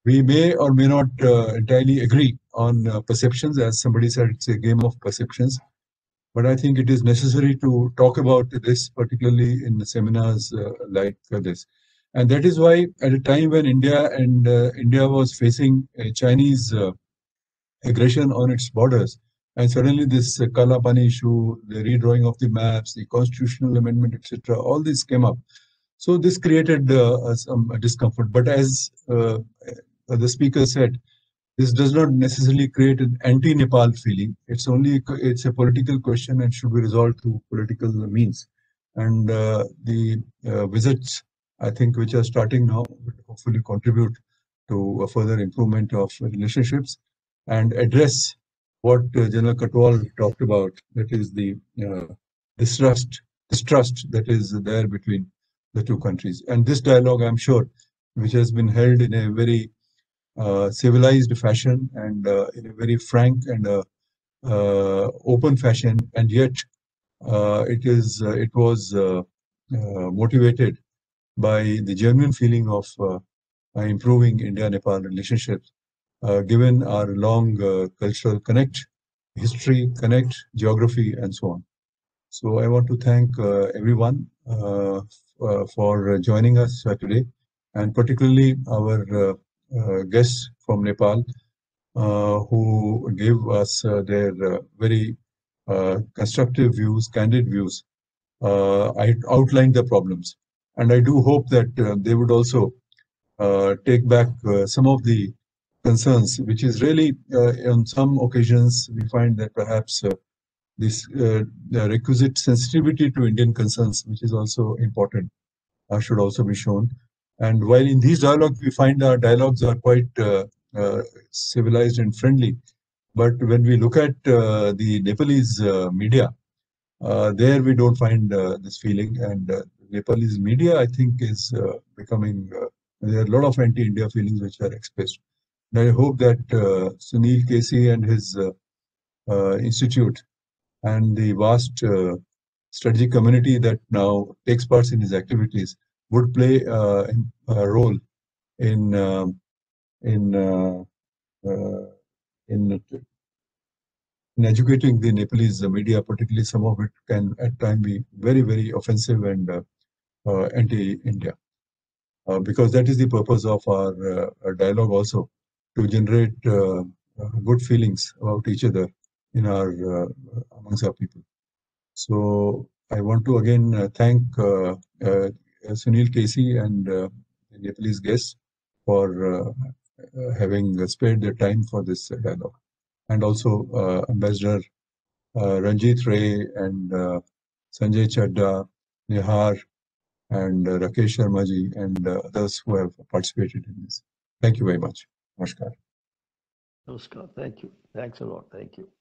We may or may not uh, entirely agree on uh, perceptions. As somebody said, it's a game of perceptions. But I think it is necessary to talk about this, particularly in seminars uh, like this. And that is why, at a time when India and uh, India was facing a Chinese uh, aggression on its borders, and suddenly this uh, Kala Pani issue, the redrawing of the maps, the constitutional amendment, et cetera, all this came up. So this created uh, some discomfort. But as uh, the speaker said, this does not necessarily create an anti-Nepal feeling. It's only it's a political question and should be resolved through political means. And uh, the uh, visits, I think, which are starting now, will hopefully contribute to a further improvement of relationships and address what uh, General Katwal talked about, that is the uh, distrust, distrust that is there between the two countries. And this dialogue, I'm sure, which has been held in a very uh, civilized fashion, and uh, in a very frank and uh, uh, open fashion, and yet uh, it is uh, it was uh, uh, motivated by the genuine feeling of uh, improving India-Nepal relationships, uh, given our long uh, cultural connect, history connect, geography, and so on. So I want to thank uh, everyone uh, uh, for joining us today, and particularly our uh, uh, guests from Nepal, uh, who gave us uh, their uh, very uh, constructive views, candid views. Uh, I outlined the problems, and I do hope that uh, they would also uh, take back uh, some of the concerns, which is really, uh, on some occasions, we find that perhaps uh, this uh, the requisite sensitivity to Indian concerns, which is also important, uh, should also be shown. And while in these dialogues, we find our dialogues are quite uh, uh, civilized and friendly. But when we look at uh, the Nepalese uh, media, uh, there we don't find uh, this feeling. And uh, Nepalese media, I think, is uh, becoming, uh, there are a lot of anti-India feelings which are expressed. And I hope that uh, Sunil K C and his uh, uh, institute, and the vast uh, strategic community that now takes part in his activities, would play uh, a role in uh, in uh, uh, in in educating the Nepalese media. Particularly, some of it can at times be very very offensive and uh, uh, anti-India, uh, because that is the purpose of our, uh, our dialogue also, to generate uh, good feelings about each other in our uh, amongst our people. So I want to again uh, thank uh, uh, Sunil K C and uh, the Nepalese guests for uh, having spared their time for this dialogue, and also uh, Ambassador uh, Ranjit Ray and uh, Sanjay Chadda, Nihar, and uh, Rakesh Sharmaji, and uh, others who have participated in this. Thank you very much. Namaskar. Namaskar. Thank you. Thanks a lot. Thank you.